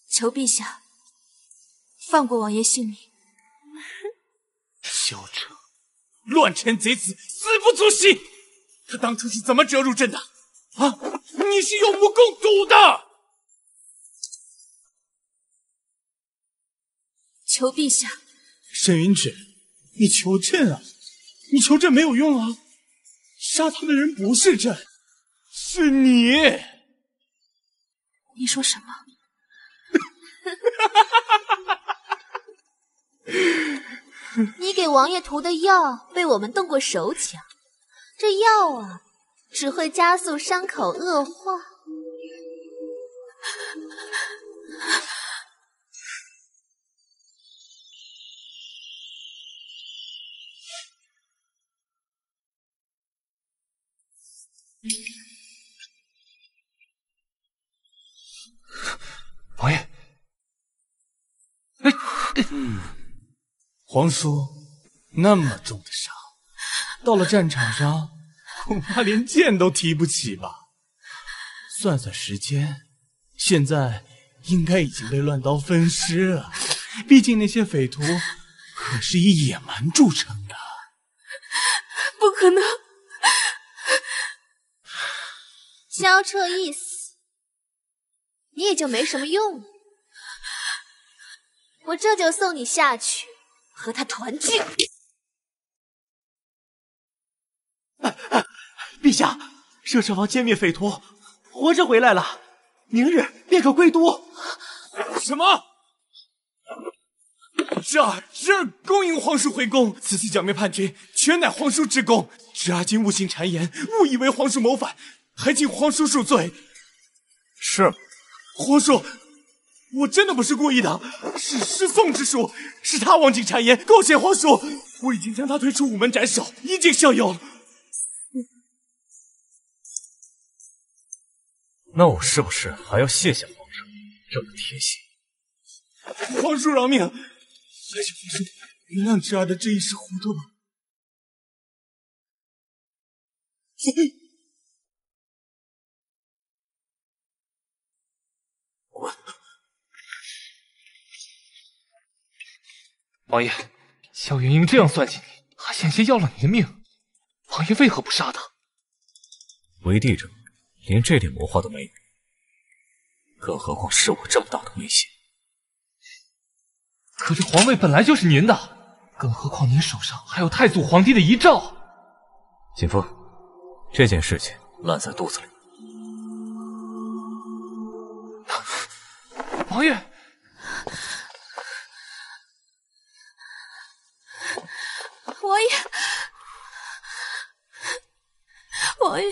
求陛下放过王爷性命。萧彻，乱臣贼子，死不足惜。他当初是怎么折入朕的？啊，你是有目共睹的。求陛下。沈云芷，你求朕啊！你求朕没有用啊！杀他的人不是朕，是你。你说什么？你给王爷涂的药被我们动过手脚，这药啊，只会加速伤口恶化。王爷，皇叔那么重的伤，到了战场上恐怕连剑都提不起吧？算算时间，现在应该已经被乱刀分尸了。毕竟那些匪徒可是以野蛮著称的。不可能！萧彻一死，你也就没什么用了。我这就送你下去，和他团聚。陛下，摄政王歼灭匪徒，活着回来了，明日便可归都。什么？侄儿恭迎皇叔回宫。此次剿灭叛军，全乃皇叔之功。侄儿今误信谗言，误以为皇叔谋反。还请皇叔恕罪。是，皇叔，我真的不是故意的，是宋之叔，是他妄尽谗言，勾陷皇叔，我已经将他推出午门斩首，以儆效尤。那我是不是还要谢谢皇叔这么贴心？皇叔饶命！还请皇叔原谅侄儿的这一时糊涂吧。王爷，萧云英这样算计你，还险些要了你的命。王爷为何不杀他？为帝者，连这点谋划都没有，更何况是我这么大的威胁。可这皇位本来就是您的，更何况您手上还有太祖皇帝的遗诏。锦夫，这件事情烂在肚子里。王爷。王爷，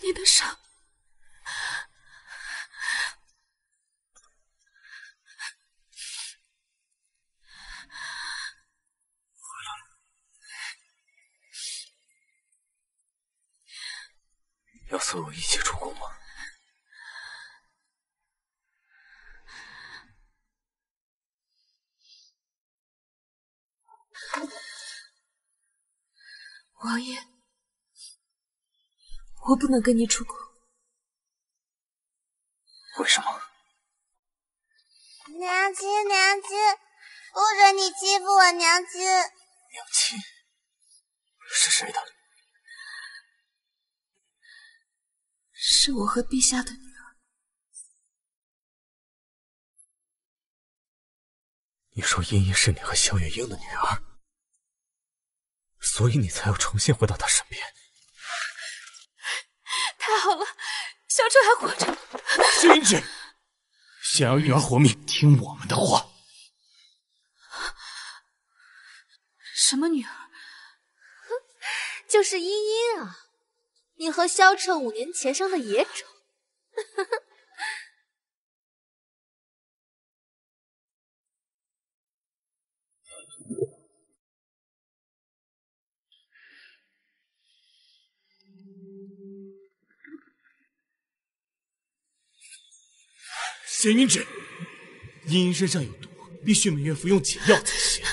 你的伤，要随我一起出宫吗？王爷，我不能跟你出宫。为什么？娘亲，娘亲，不准你欺负我娘亲！娘亲是谁的？是我和陛下的女儿。你说茵茵是你和萧月英的女儿？所以你才要重新回到他身边。太好了，萧彻还活着。沈云芷，想要女儿活命，听我们的话。什么女儿？就是茵茵啊，你和萧彻5年前生的野种。神隐枕，茵茵身上有毒，必须每月服用解药才行。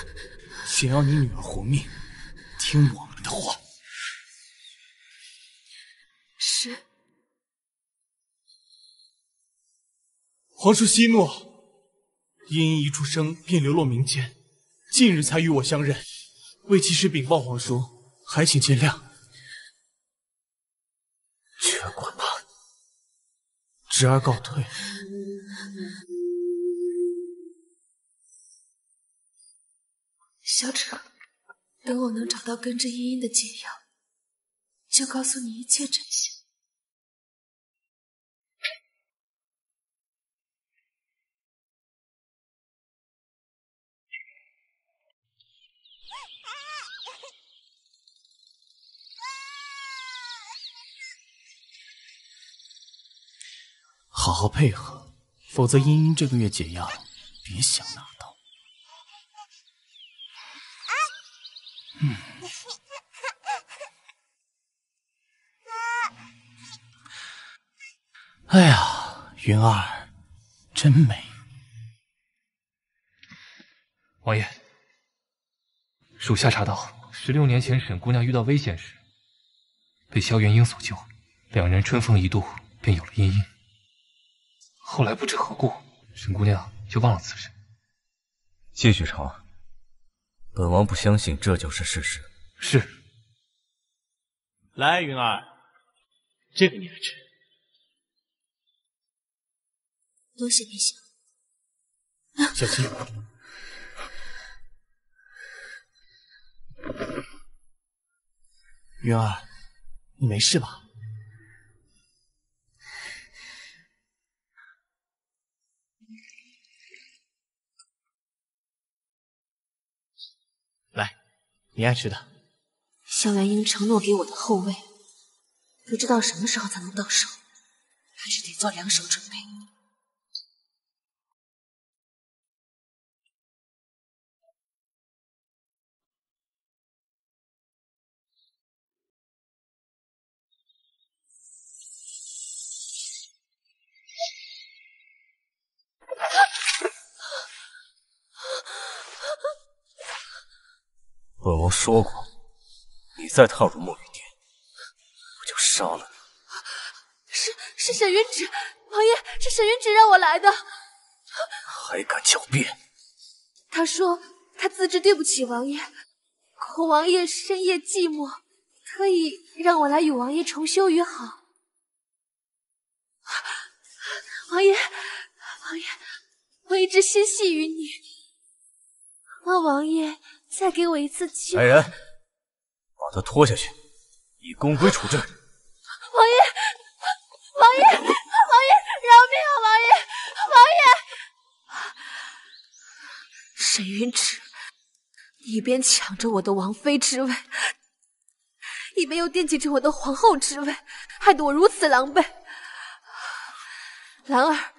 想要你女儿活命，听我们的话。是。皇叔息怒，茵茵一出生便流落民间，近日才与我相认，未及时禀报皇叔，还请见谅。全管他，侄儿告退。 小芷，等我能找到根治茵茵的解药，就告诉你一切真相。好好配合，否则茵茵这个月解药别想拿到。 哎呀，云儿真美。王爷，属下查到，16年前沈姑娘遇到危险时，被萧元英所救，两人春风一度，便有了茵茵。后来不知何故，沈姑娘就忘了此事。继续查，本王不相信这就是事实。是。来，云儿，这个你来吃。 多谢殿下。小心！云儿，你没事吧？来，你爱吃的。萧元英承诺给我的后位，不知道什么时候才能到手，还是得做两手准备。 本王说过，你再踏入墨雨殿，我就杀了你。是沈云芷，王爷，是沈云芷让我来的。还敢狡辩？他说他自知对不起王爷，可王爷深夜寂寞，特意让我来与王爷重修于好。王爷，我一直心系于你，望王爷。 再给我一次机会！来人，把他拖下去，以公规处置。王爷，饶命啊！王爷！沈云芷，一边抢着我的王妃之位，一边又惦记着我的皇后之位，害得我如此狼狈。兰儿，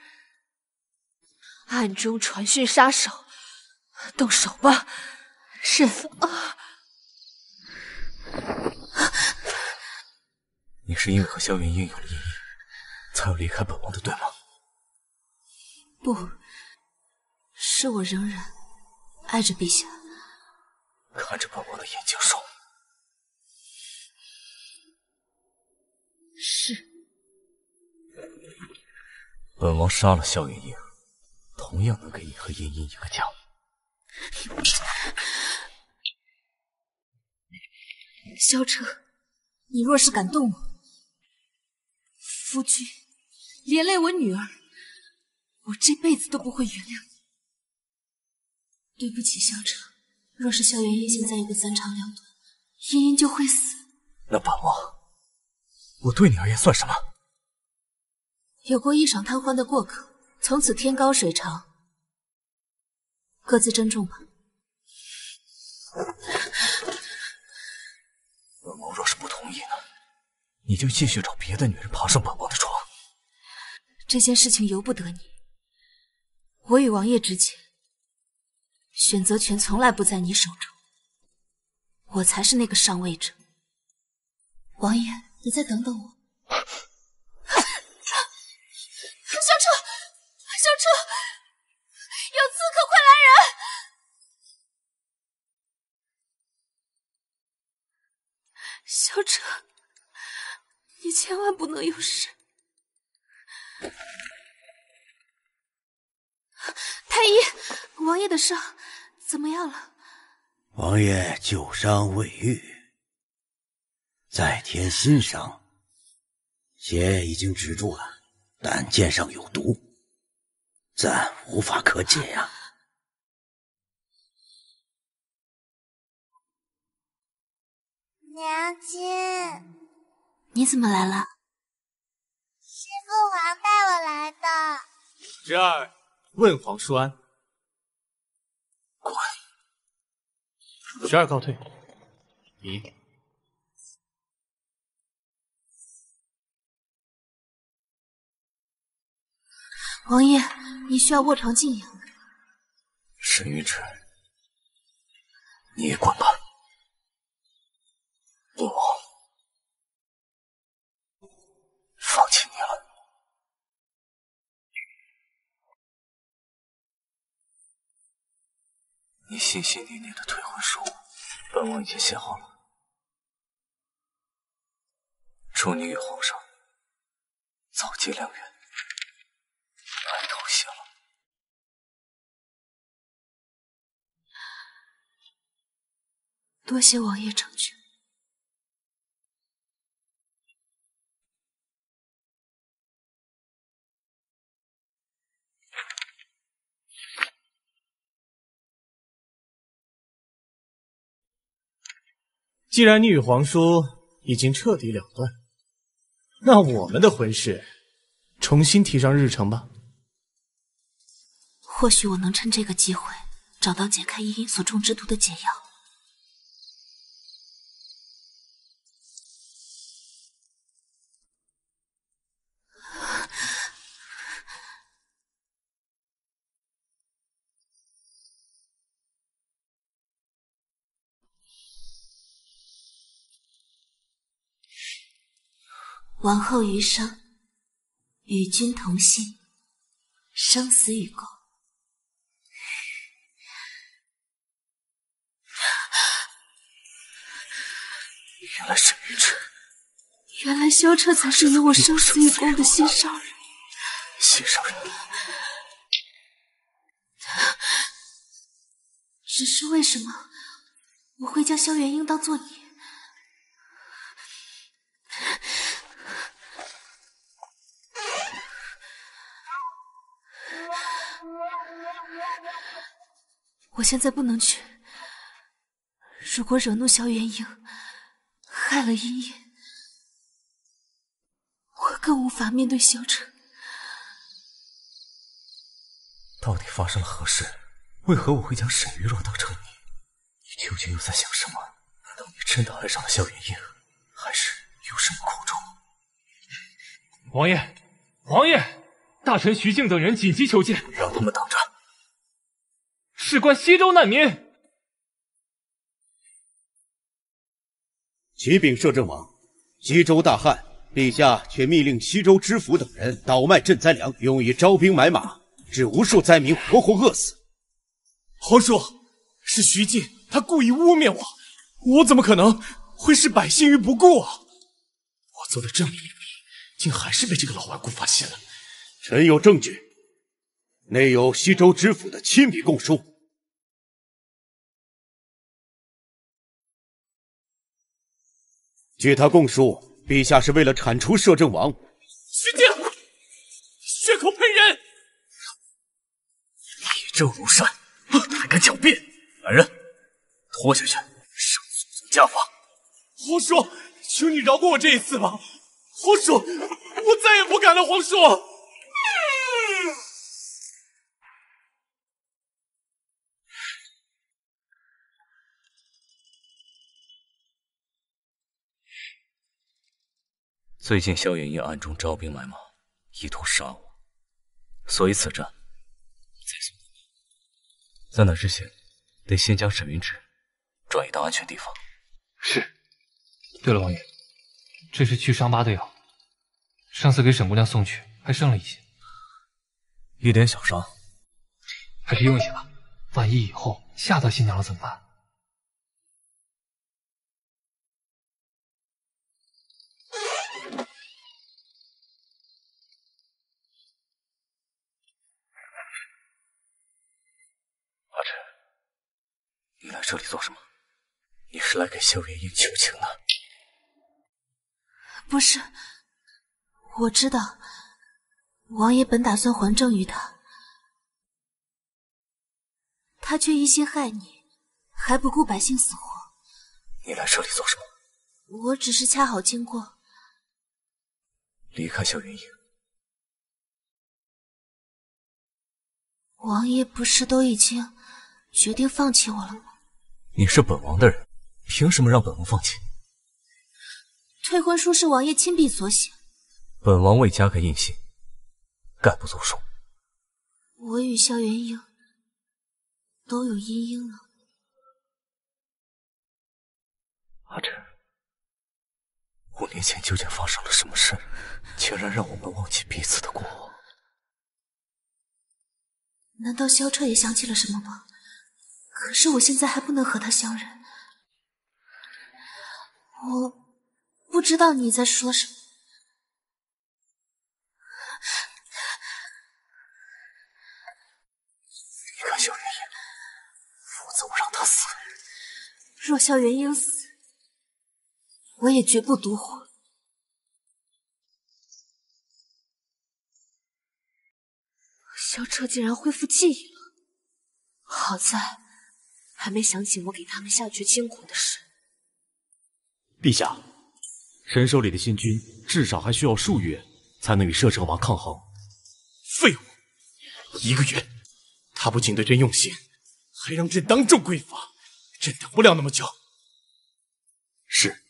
暗中传讯杀手，动手吧！ 是啊，你是因为和萧元英有了阴影，才要离开本王的，对吗？不，是我仍然爱着陛下。看着本王的眼睛说。是。本王杀了萧元英，同样能给你和茵茵一个家。 萧彻，你若是敢动我，夫君连累我女儿，我这辈子都不会原谅你。对不起，萧彻，若是萧元英现在一个3长2短，茵茵就会死。那本王，我对你而言算什么？有过一晌贪欢的过客，从此天高水长。 各自珍重吧。本王若是不同意呢？你就继续找别的女人爬上本王的床。这件事情由不得你。我与王爷之间，选择权从来不在你手中，我才是那个上位者。王爷，你再等等我。 小楚，有刺客，快来人！小楚，你千万不能有事。太医，王爷的伤怎么样了？王爷旧伤未愈，再添新伤。血已经止住了，但剑上有毒。 暂无法可解呀、啊。娘亲，你怎么来了？是父皇带我来的。侄儿问皇叔安。滚！侄儿告退。你。 王爷，你需要卧床静养。沈玉辰，你也滚吧！本王放弃你了。你心心念念的退婚书，本王已经写好了。祝你与皇上早结良缘。 白头偕老。多谢王爷成全。既然你与皇叔已经彻底了断，那我们的婚事重新提上日程吧。 或许我能趁这个机会找到解开伊尹所中之毒的解药。王后余生，与君同心，生死与共。 原来沈玉辰，原来萧彻才是与我生死与共的心上人。心上人，只是为什么我会将萧元英当做你？我现在不能去，如果惹怒萧元英。 害了茵茵，我更无法面对萧彻。到底发生了何事？为何我会将沈玉若当成你？你究竟又在想什么？难道你真的爱上了萧元英，还是有什么苦衷？王爷，王爷，大臣徐静等人紧急求见，让他们等着。事关西周难民。 启禀摄政王，西周大旱，陛下却密令西周知府等人倒卖赈灾粮，用以招兵买马，致无数灾民活活饿死。皇叔，是徐进他故意污蔑我，我怎么可能会视百姓于不顾啊？我做的正义，竟还是被这个老顽固发现了。臣有证据，内有西周知府的亲笔供书。 据他供述，陛下是为了铲除摄政王。徐静，血口喷人，以正如山，还敢狡辩！来人，拖下去，上诉加法。皇叔，求你饶过我这一次吧！皇叔，我再也不敢了，皇叔。最近萧远一暗中招兵买马，意图杀我，所以此战在所难免。在那之前，得先将沈云芷转移到安全地方。是。对了，王爷，这是祛伤疤的药，上次给沈姑娘送去还剩了一些，一点小伤，还是用一下吧。万一以后吓到新娘了怎么办？ 你来这里做什么？你是来给萧月英求情的？不是，我知道，王爷本打算还政于他，他却一心害你，还不顾百姓死活。你来这里做什么？我只是恰好经过。离开萧月英。王爷不是都已经决定放弃我了吗？ 你是本王的人，凭什么让本王放弃？退婚书是王爷亲笔所写，本王未加盖印信，概不足恕。我与萧元英都有阴影了。阿芷，5年前究竟发生了什么事，竟然让我们忘记彼此的过往？难道萧彻也想起了什么吗？ 可是我现在还不能和他相认，我不知道你在说什么。离开萧元英，否则我让他死。若萧元英死，我也绝不独活。萧彻竟然恢复记忆了，好在 还没想起我给他们下决千古的事。陛下，神手里的新军至少还需要数月才能与摄政王抗衡。废物！1个月，他不仅对朕用心，还让朕当众跪罚，朕等不了那么久。是。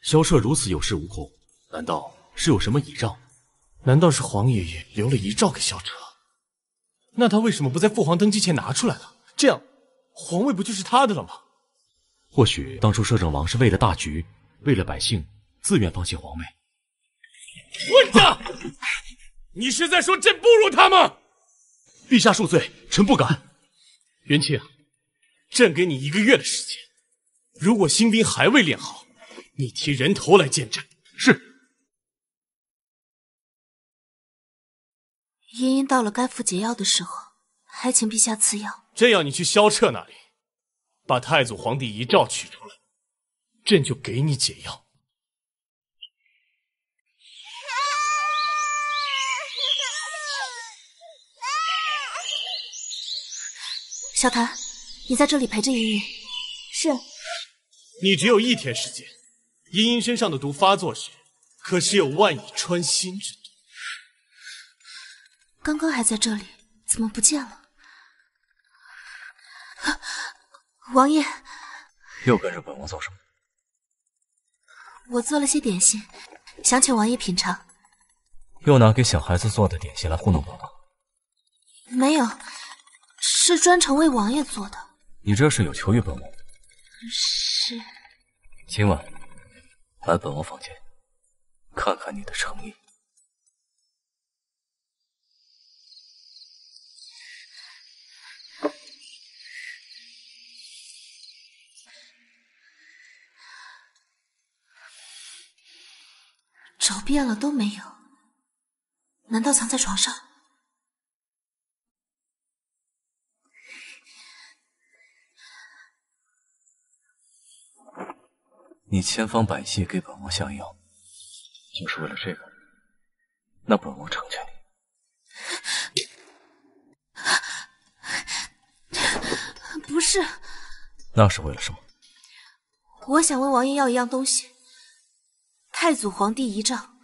萧彻如此有恃无恐，难道是有什么遗诏？难道是皇爷爷留了遗诏给萧彻？那他为什么不在父皇登基前拿出来呢？这样 皇位不就是他的了吗？或许当初摄政王是为了大局，为了百姓，自愿放弃皇位。混账！你是在说朕侮辱他吗？陛下恕罪，臣不敢。元庆，朕给你1个月的时间，如果新兵还未练好，你提人头来见朕。是。茵茵到了该服解药的时候， 还请陛下赐药。朕要你去萧彻那里，把太祖皇帝遗诏取出来，朕就给你解药。小谭，你在这里陪着茵茵。是。你只有1天时间。茵茵身上的毒发作时，可是有万蚁穿心之毒。刚刚还在这里，怎么不见了？ 王爷，又跟着本王做什么？我做了些点心，想请王爷品尝。又拿给小孩子做的点心来糊弄本王？没有，是专程为王爷做的。你这是有求于本王？是。今晚来本王房间，看看你的诚意。找遍了都没有，难道藏在床上？你千方百计给本王下药，就是为了这个？那本王成全你。不是。那是为了什么？我想问王爷要一样东西。 太祖皇帝遗诏，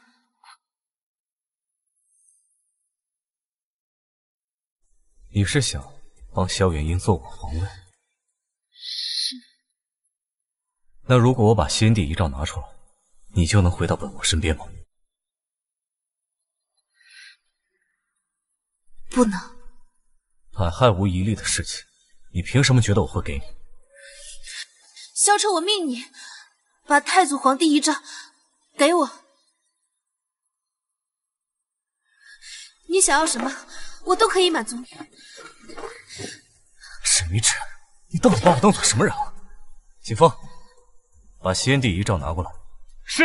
你是想帮萧元英坐稳皇位？是。那如果我把先帝遗诏拿出来，你就能回到本王身边吗？不能。百害无一利的事情，你凭什么觉得我会给你？萧彻，我命你把太祖皇帝遗诏给我。你想要什么，我都可以满足你。沈明芷，你到底把我当做什么人了？秦风，把先帝遗诏拿过来。 是。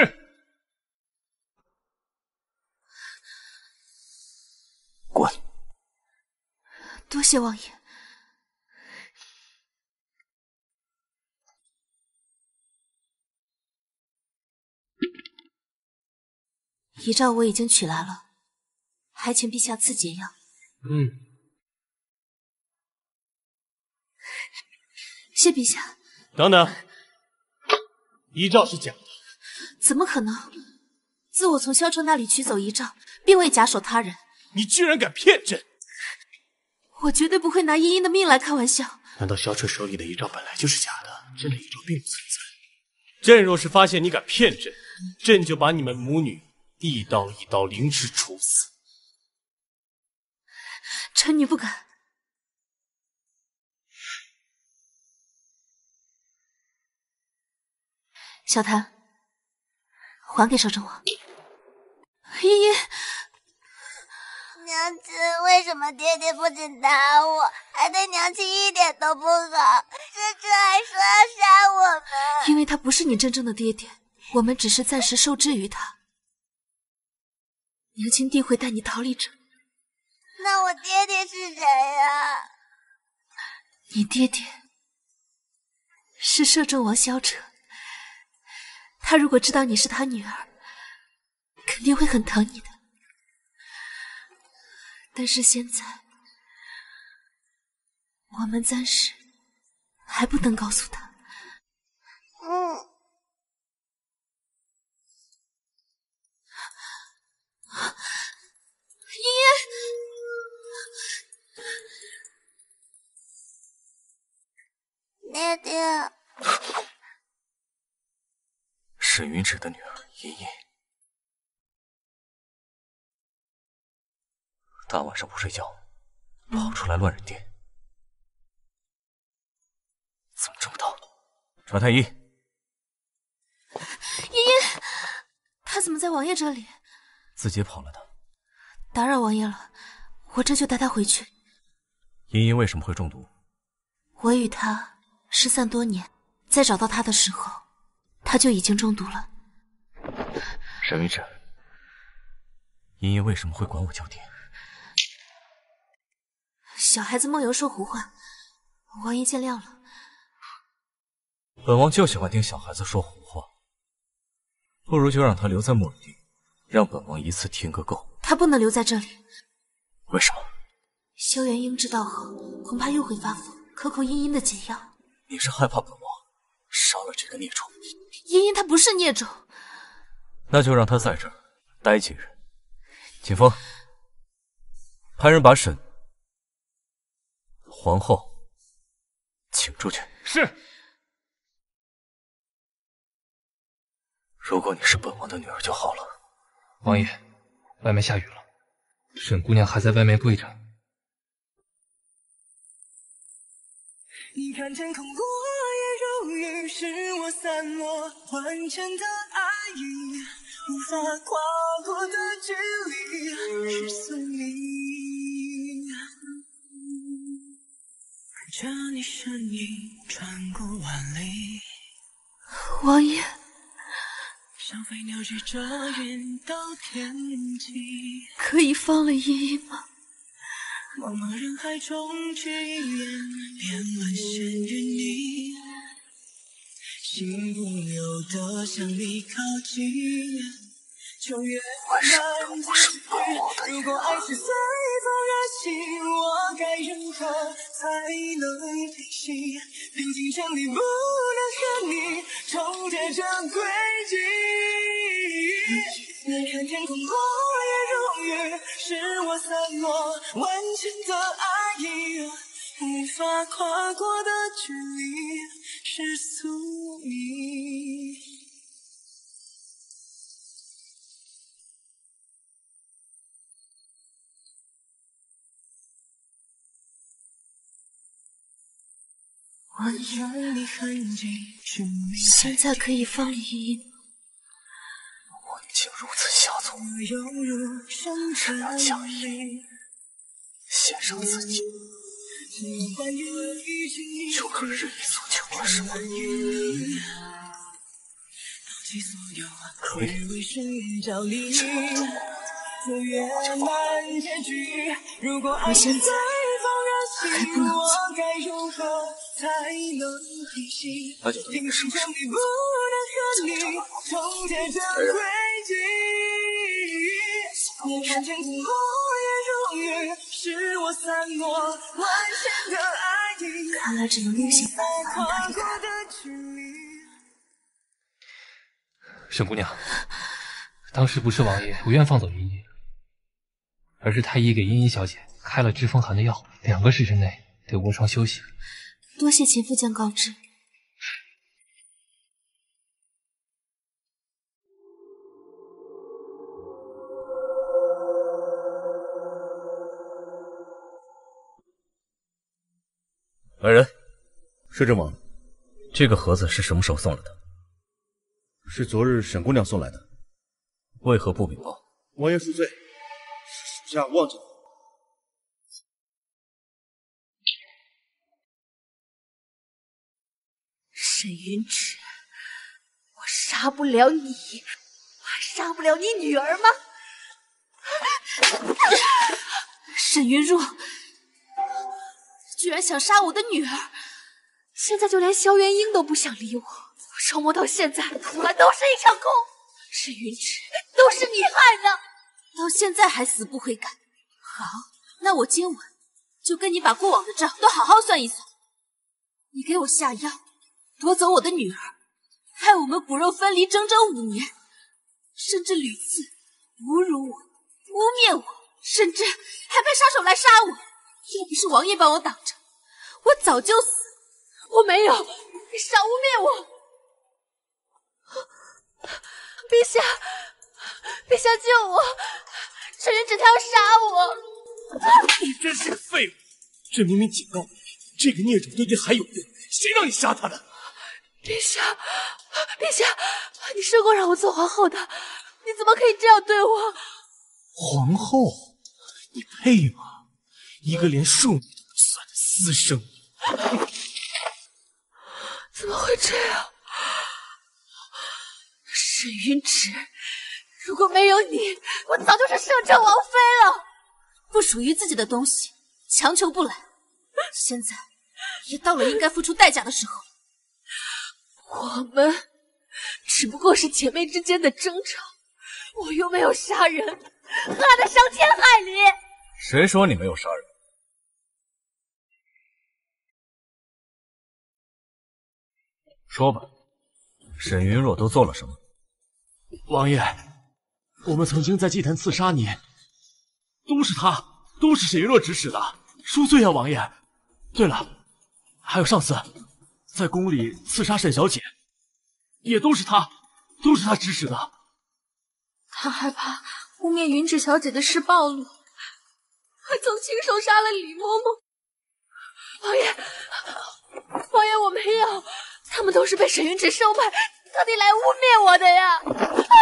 滚！多谢王爷。遗诏我已经取来了，还请陛下赐解药。嗯。谢陛下。等等，遗诏是假的。 怎么可能？自我从萧彻那里取走遗诏，并未假手他人。你居然敢骗朕！我绝对不会拿茵茵的命来开玩笑。难道萧彻手里的遗诏本来就是假的？朕的遗诏并不存在。朕若是发现你敢骗朕，朕就把你们母女一刀一刀凌迟处死。臣女不敢。 小谭，还给少正王。茵茵，娘亲，为什么爹爹不仅打我，还对娘亲一点都不好，甚至还说要杀我们？因为他不是你真正的爹爹，我们只是暂时受制于他。娘亲定会带你逃离这。那我爹爹是谁呀、啊？你爹爹是摄政王萧彻。 他如果知道你是他女儿，肯定会很疼你的。但是现在，我们暂时还不能告诉他。嗯。茵茵，爹爹。 沈云芷的女儿茵茵，大晚上不睡觉，跑出来乱人殿，怎么这么大？传太医，茵茵，她怎么在王爷这里？自己跑了的。打扰王爷了，我这就带她回去。茵茵为什么会中毒？我与她失散多年，在找到她的时候。 他就已经中毒了。沈明芷，茵茵为什么会管我叫爹？小孩子梦游说胡话，王爷见谅了。本王就喜欢听小孩子说胡话，不如就让他留在墨尔地，让本王一次听个够。他不能留在这里。为什么？萧元英知道后，恐怕又会发疯，克扣茵茵的解药。你是害怕本王杀了这个孽种？ 茵茵，她不是孽种，那就让她在这儿待几日。秦风，派人把沈皇后请出去。是。如果你是本王的女儿就好了。王爷，外面下雨了，沈姑娘还在外面跪着。你看天空，我也如雨，是我散落完全的爱意，无法跨过的距离是宿命。看着你身影穿过万里，王爷，像飞鸟追着云到天际，可以放了茵茵吗？ 茫茫人海中，却一眼便沦陷于你。心不由得向你靠近，就越难自制。如果爱是随风而起，我该如何才能平息？平静城里不能和你重叠着轨迹。 你看天空，我也如雨，是我散落完全的爱意，无法跨过的距离是宿命。现在可以放一音。我已经如此小卒，只要将一献上自己，就可任意诉求了，是吗？可以，只要中国。 我现在还不能走。那就等你什么时候走，怎么找到我？来人！看来只能另行办法让他离开。沈姑娘，当时不是王爷不愿放走云逸。 而是太医给茵茵小姐开了治风寒的药，2个时辰内得无双休息。多谢秦副将告知。来人，摄政王，这个盒子是什么时候送来的？是昨日沈姑娘送来的。为何不禀报？王爷恕罪。 下望着。沈云芷，我杀不了你，我还杀不了你女儿吗？沈云若居然想杀我的女儿，现在就连萧元英都不想理我。我筹谋到现在，从来都是一场空。沈云芷，都是你害的。 到现在还死不悔改，好，那我今晚就跟你把过往的账都好好算一算。你给我下药，夺走我的女儿，害我们骨肉分离整整5年，甚至屡次侮辱我、污蔑我，甚至还派杀手来杀我。要不是王爷帮我挡着，我早就死。我没有，你少污蔑我，陛下。 陛下救我！沈云芷他要杀我！你真是个废物！朕明明警告你，这个孽种对朕还有用，谁让你杀他的？陛下，你生过让我做皇后的，你怎么可以这样对我？皇后，你配吗？一个连庶女都不算的私生女！怎么会这样？沈云芷。 如果没有你，我早就是摄政王妃了。不属于自己的东西，强求不来。现在也到了应该付出代价的时候。我们只不过是姐妹之间的争吵，我又没有杀人，害得伤天害理。谁说你没有杀人？说吧，沈云若都做了什么？王爷。 我们曾经在祭坛刺杀你，都是他，都是沈云若指使的，恕罪啊，王爷。对了，还有上次在宫里刺杀沈小姐，也都是他，都是他指使的。他害怕污蔑云芷小姐的事暴露，还曾亲手杀了李嬷嬷。王爷，我没有，他们都是被沈云芷收买，特地来污蔑我的呀。啊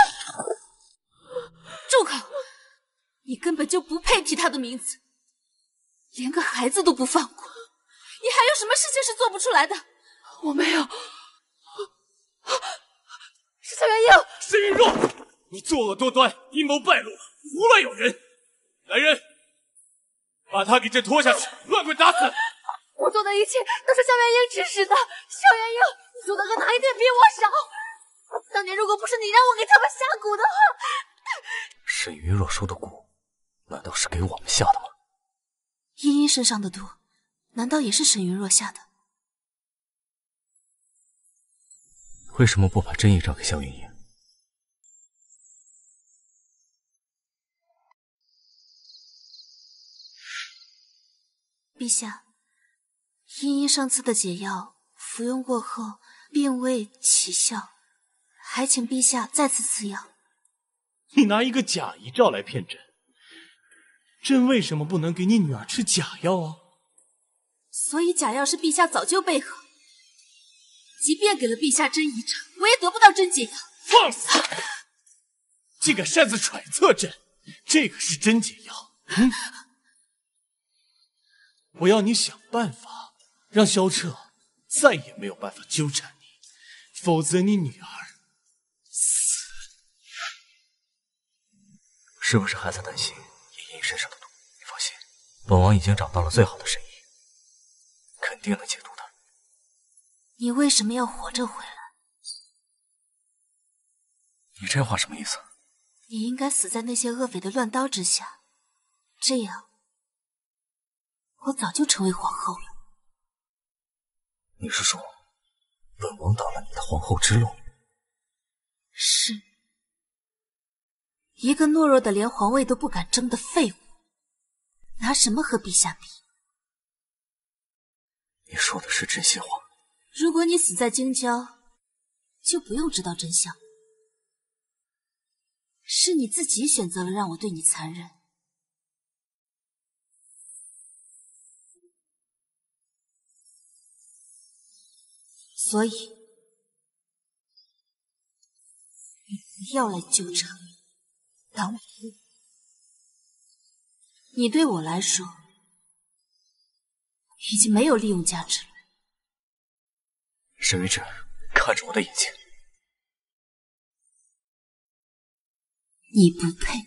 住口！你根本就不配提他的名字，连个孩子都不放过，你还有什么事情是做不出来的？我没有，是萧元英。沈云若，你作恶多端，阴谋败露，胡乱有人。来人，把他给朕拖下去，乱棍打死！我做的一切都是萧元英指使的。萧元英，你做的和他一点比我少。 当年如果不是你让我给他们下蛊的话，沈云若说的蛊，难道是给我们下的吗？茵茵身上的毒，难道也是沈云若下的？为什么不把真意交给萧云英？陛下，茵茵上次的解药服用过后，并未起效。 还请陛下再次赐药。你拿一个假遗诏来骗朕，朕为什么不能给你女儿吃假药啊？所以假药是陛下早就备好，即便给了陛下真遗诏，我也得不到真解药。放肆！竟敢擅自揣测朕，这个是真解药。嗯，我要你想办法让萧彻再也没有办法纠缠你，否则你女儿死。是不是还在担心爷爷身上的毒？你放心，本王已经找到了最好的神医，肯定能解毒的。你为什么要活着回来？你这话什么意思？你应该死在那些恶匪的乱刀之下，这样我早就成为皇后了。你是说，本王挡了你的皇后之路？是，一个懦弱的连皇位都不敢争的废物，拿什么和陛下比？你说的是真心话。如果你死在京郊，就不用知道真相。是你自己选择了让我对你残忍。所以，你不要来纠缠我，挡我的路。你对我来说已经没有利用价值了。沈玉芷，看着我的眼睛，你不配。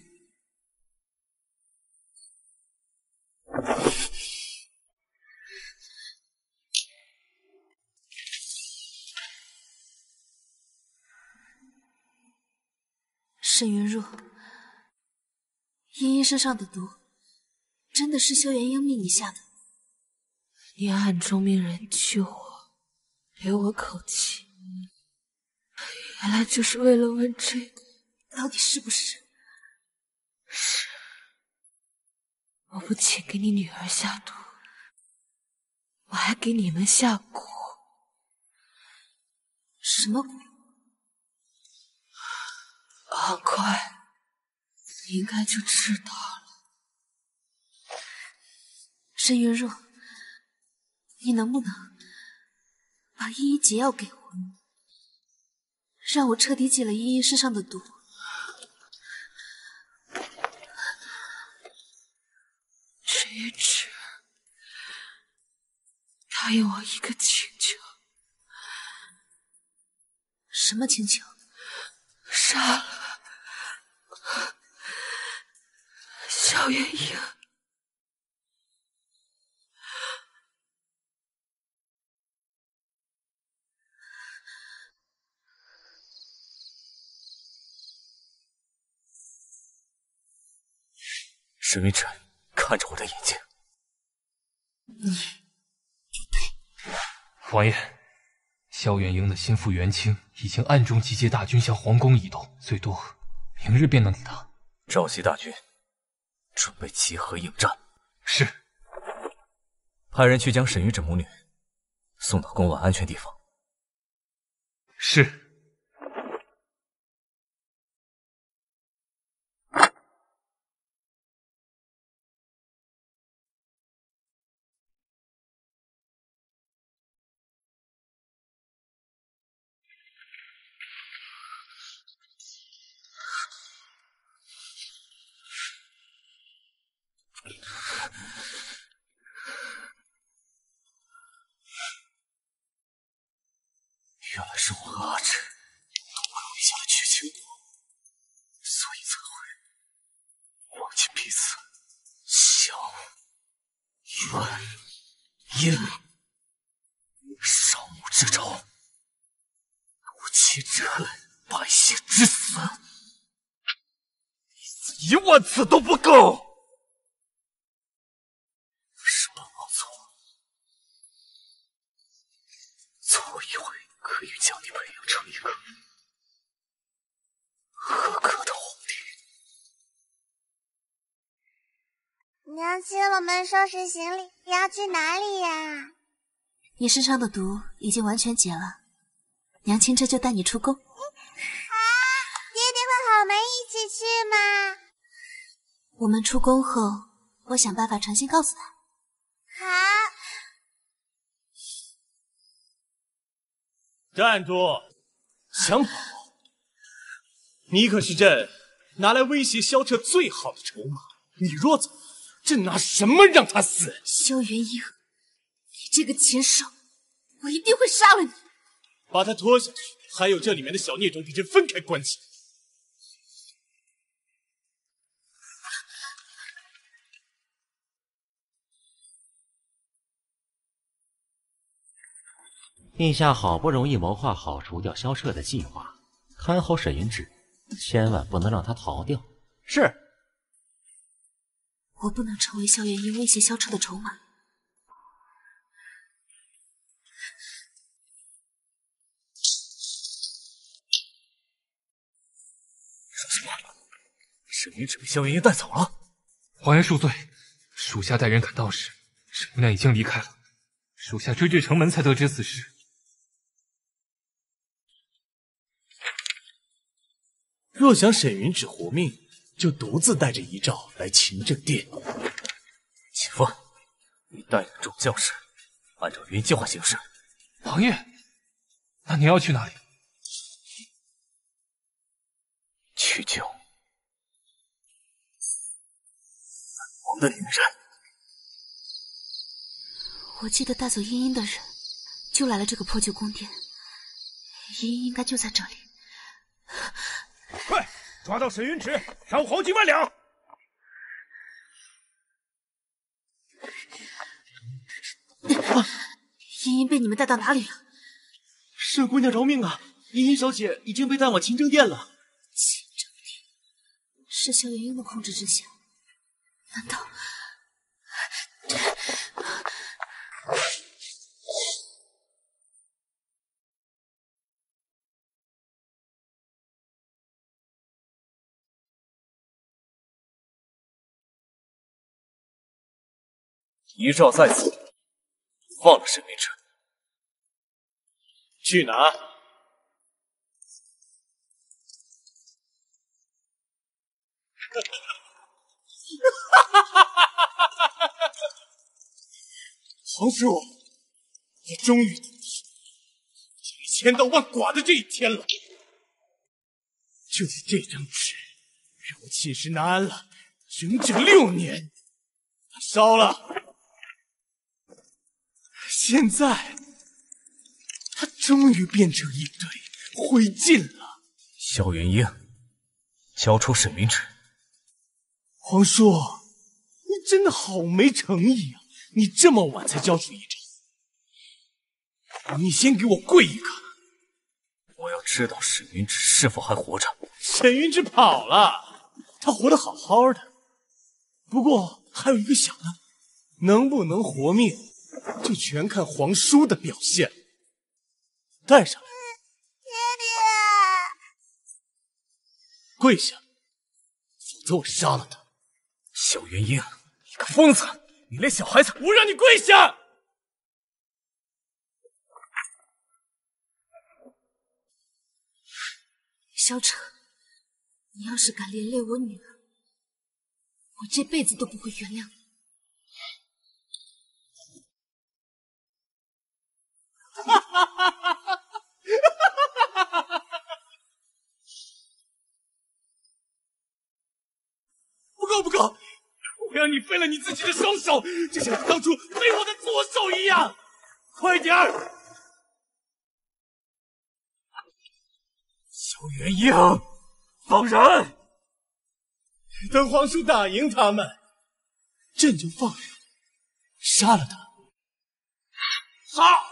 沈云若，茵茵身上的毒，真的是萧元英命你下的。你暗中命人救我，留我口气，原来就是为了问这个。到底是不是？是。我不仅给你女儿下毒，我还给你们下蛊。什么蛊？很快，你应该就知道了。沈云若，你能不能把茵茵解药给我，让我彻底解了茵茵身上的毒？沈云芷，答应我一个请求。什么请求？杀了萧元英。沈云芷，看着我的眼睛，你不配。王爷，萧元英的心腹元清已经暗中集结大军向皇宫移动，最多明日便能抵达。召集大军，准备集合应战。是。派人去将沈玉芷母女送到宫外安全地方。是。原来是我和阿芷都碰一下了绝情毒，所以才会忘记彼此。萧元英，伤母之仇，毒妻之恨，白血之死，一次10000次都不够。将你培养成一个合格的皇帝。娘亲，我们收拾行李要去哪里呀？你身上的毒已经完全解了，娘亲这就带你出宫。啊，爹爹会和我们一起去吗？我们出宫后，我想办法传信告诉他。好。站住！想跑？你可是朕拿来威胁萧彻最好的筹码。你若走，朕拿什么让他死？萧元英，你这个禽兽，我一定会杀了你！把他拖下去，还有这里面的小孽种，给朕分开关起来。 陛下好不容易谋划好除掉萧彻的计划，看好沈云芷，千万不能让他逃掉。是。我不能成为萧元英威胁萧彻的筹码。说什么？沈云芷被萧元英带走了？皇爷恕罪，属下带人赶到时，沈姑娘已经离开了，属下追至城门才得知此事。 若想沈云芷活命，就独自带着遗诏来勤政殿。秦风，你带领众将士，按照原计划行事。王爷，那你要去哪里？去救本王的女人。我记得带走茵茵的人就来了这个破旧宫殿，茵茵应该就在这里。 快抓到沈云芷，赏黄金10000两。茵茵被你们带到哪里了？沈姑娘饶命啊！茵茵小姐已经被带往勤政殿了。勤政殿是萧元英的控制之下，难道？遗诏在此，放了沈云芷。去拿。皇叔，我终于等这千刀万剐的这一天了。就是这张纸，让我寝食难安了整整6年。它烧了。 现在，他终于变成一堆灰烬了。萧元英，交出沈云芷。皇叔，你真的好没诚意啊！你这么晚才交出遗诏，你先给我跪一个！我要知道沈云芷是否还活着。沈云芷跑了，她活得好好的。不过还有一个小呢，能不能活命？ 就全看皇叔的表现。带上来，爹爹，跪下，否则我杀了他。小元英，你个疯子，你连小孩子……我让你跪下！萧彻，你要是敢连累我女儿，我这辈子都不会原谅你。 不够不够！我要你废了你自己的双手，就像你当初废我的左手一样！快点儿！萧元英，放人！等皇叔打赢他们，朕就放人，杀了他！好！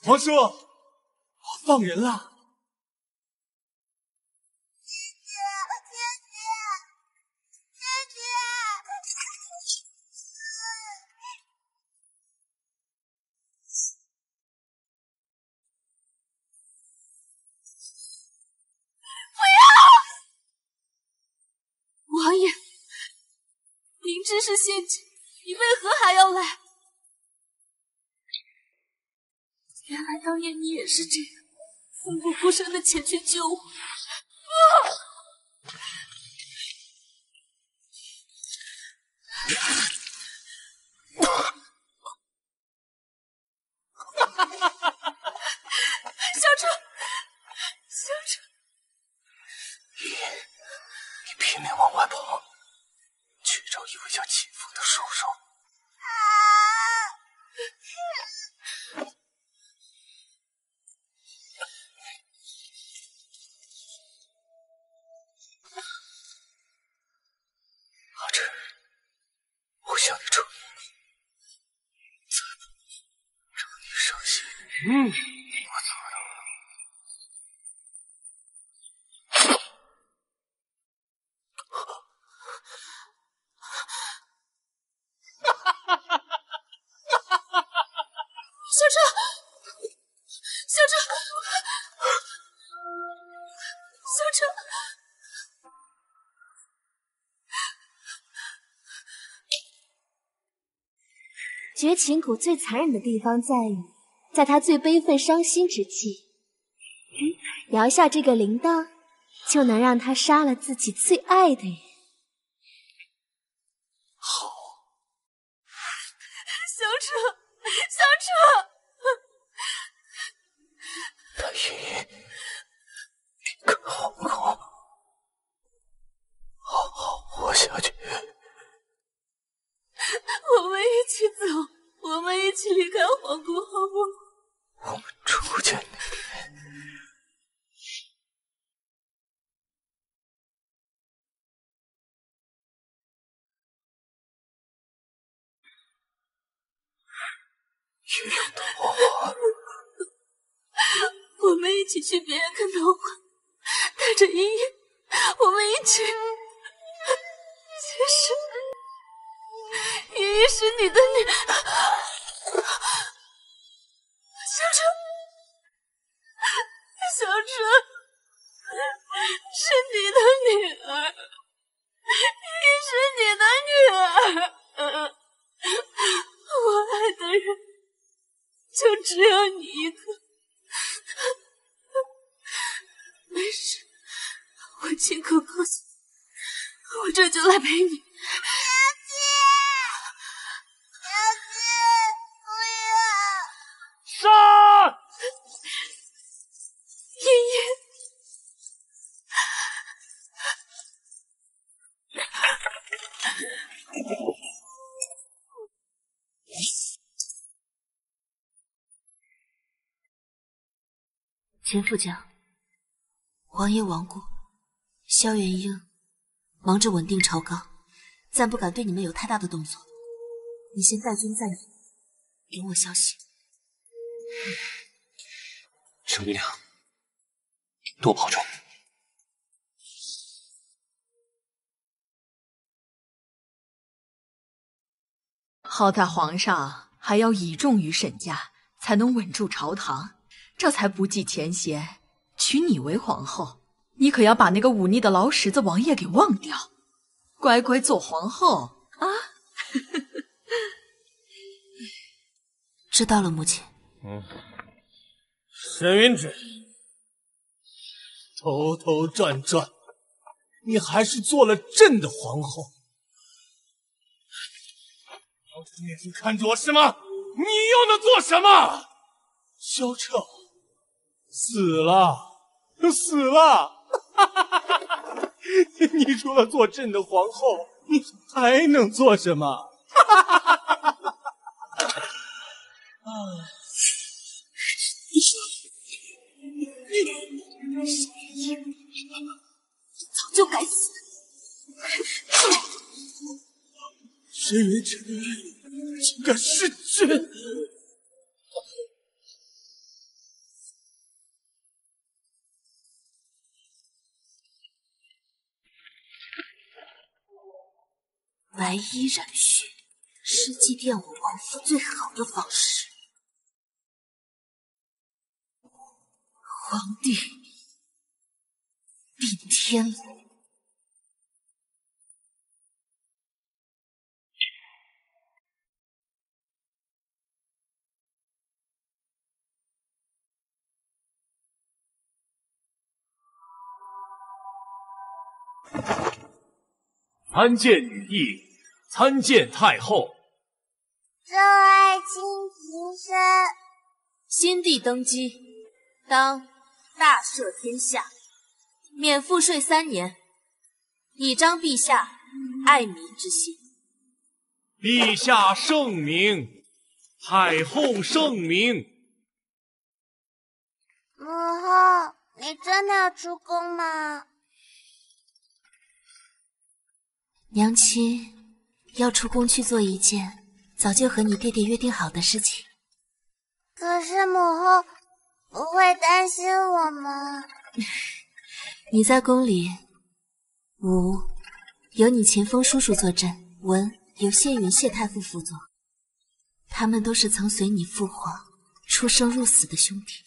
皇叔，我放人了。知是陷阱，你为何还要来？原来当年你也是这样，奋不顾身的前去救我。小春，你拼命往外跑，去找一位叫秦风的兽兽。阿晨，我向你承诺，再不让你伤心。绝情谷最残忍的地方在于，在他最悲愤伤心之际，摇下这个铃铛，就能让他杀了自己最爱的人。好，小楚，白云云，你可好不好？好好活下去。 我们一起走，我们一起离开皇宫，好不好？我们初见那天，也有桃花。我们一起去别人看桃花，带着茵茵，我们一起。其实。 茵茵是你的女，小春是你的女儿，茵茵是你的女儿，我爱的人就只有你一个。没事，我亲口告诉你，我这就来陪你。 秦副将，王爷亡故，萧元英忙着稳定朝纲，暂不敢对你们有太大的动作。你先带军暂引，等我消息。程玉良，多保重。 好在皇上还要倚重于沈家，才能稳住朝堂，这才不计前嫌，娶你为皇后。你可要把那个忤逆的老石子王爷给忘掉，乖乖做皇后啊！知道了，母亲。沈云芷，兜兜转转，你还是做了朕的皇后。 你眼睛看着我是吗？你又能做什么？萧彻死了，你除了做朕的皇后，你还能做什么？早就该死！沈云芷，竟敢弑君！白衣染血是祭奠我亡父最好的方式。皇帝顶天了。参见羽翼，参见太后。朕爱卿平身。先帝登基，当大赦天下，免赋税3年，以彰陛下爱民之心。陛下圣明，太后圣明。母后，你真的要出宫吗？ 娘亲要出宫去做一件早就和你爹爹约定好的事情。可是母后不会担心我吗？你在宫里，武有你秦风叔叔坐镇，文由谢云、谢太傅辅佐，他们都是曾随你父皇出生入死的兄弟，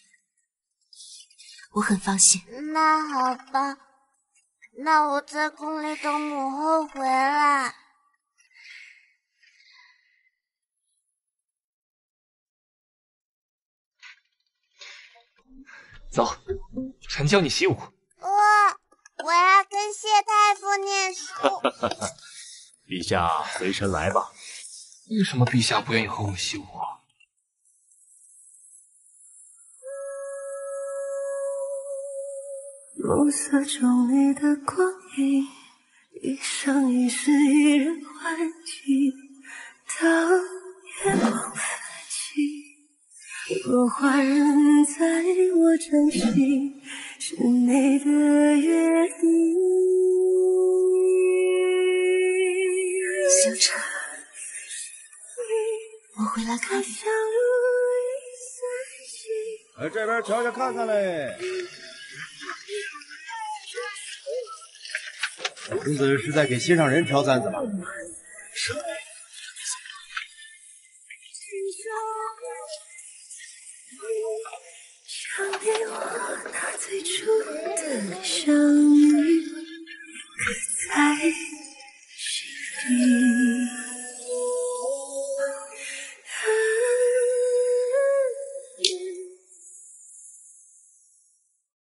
我很放心。那好吧。 那我在宫里等母后回来。走，臣教你习武。我要跟谢太傅念书。陛下随臣来吧。为什么陛下不愿意和我习武啊？ 暮色中你的光影，一生一世依然欢喜。当月光泛起，落花仍在我掌心，是你的约定。星辰，我回来看你。来这边瞧瞧看看嘞。 公子是在给心上人挑担子吗？是。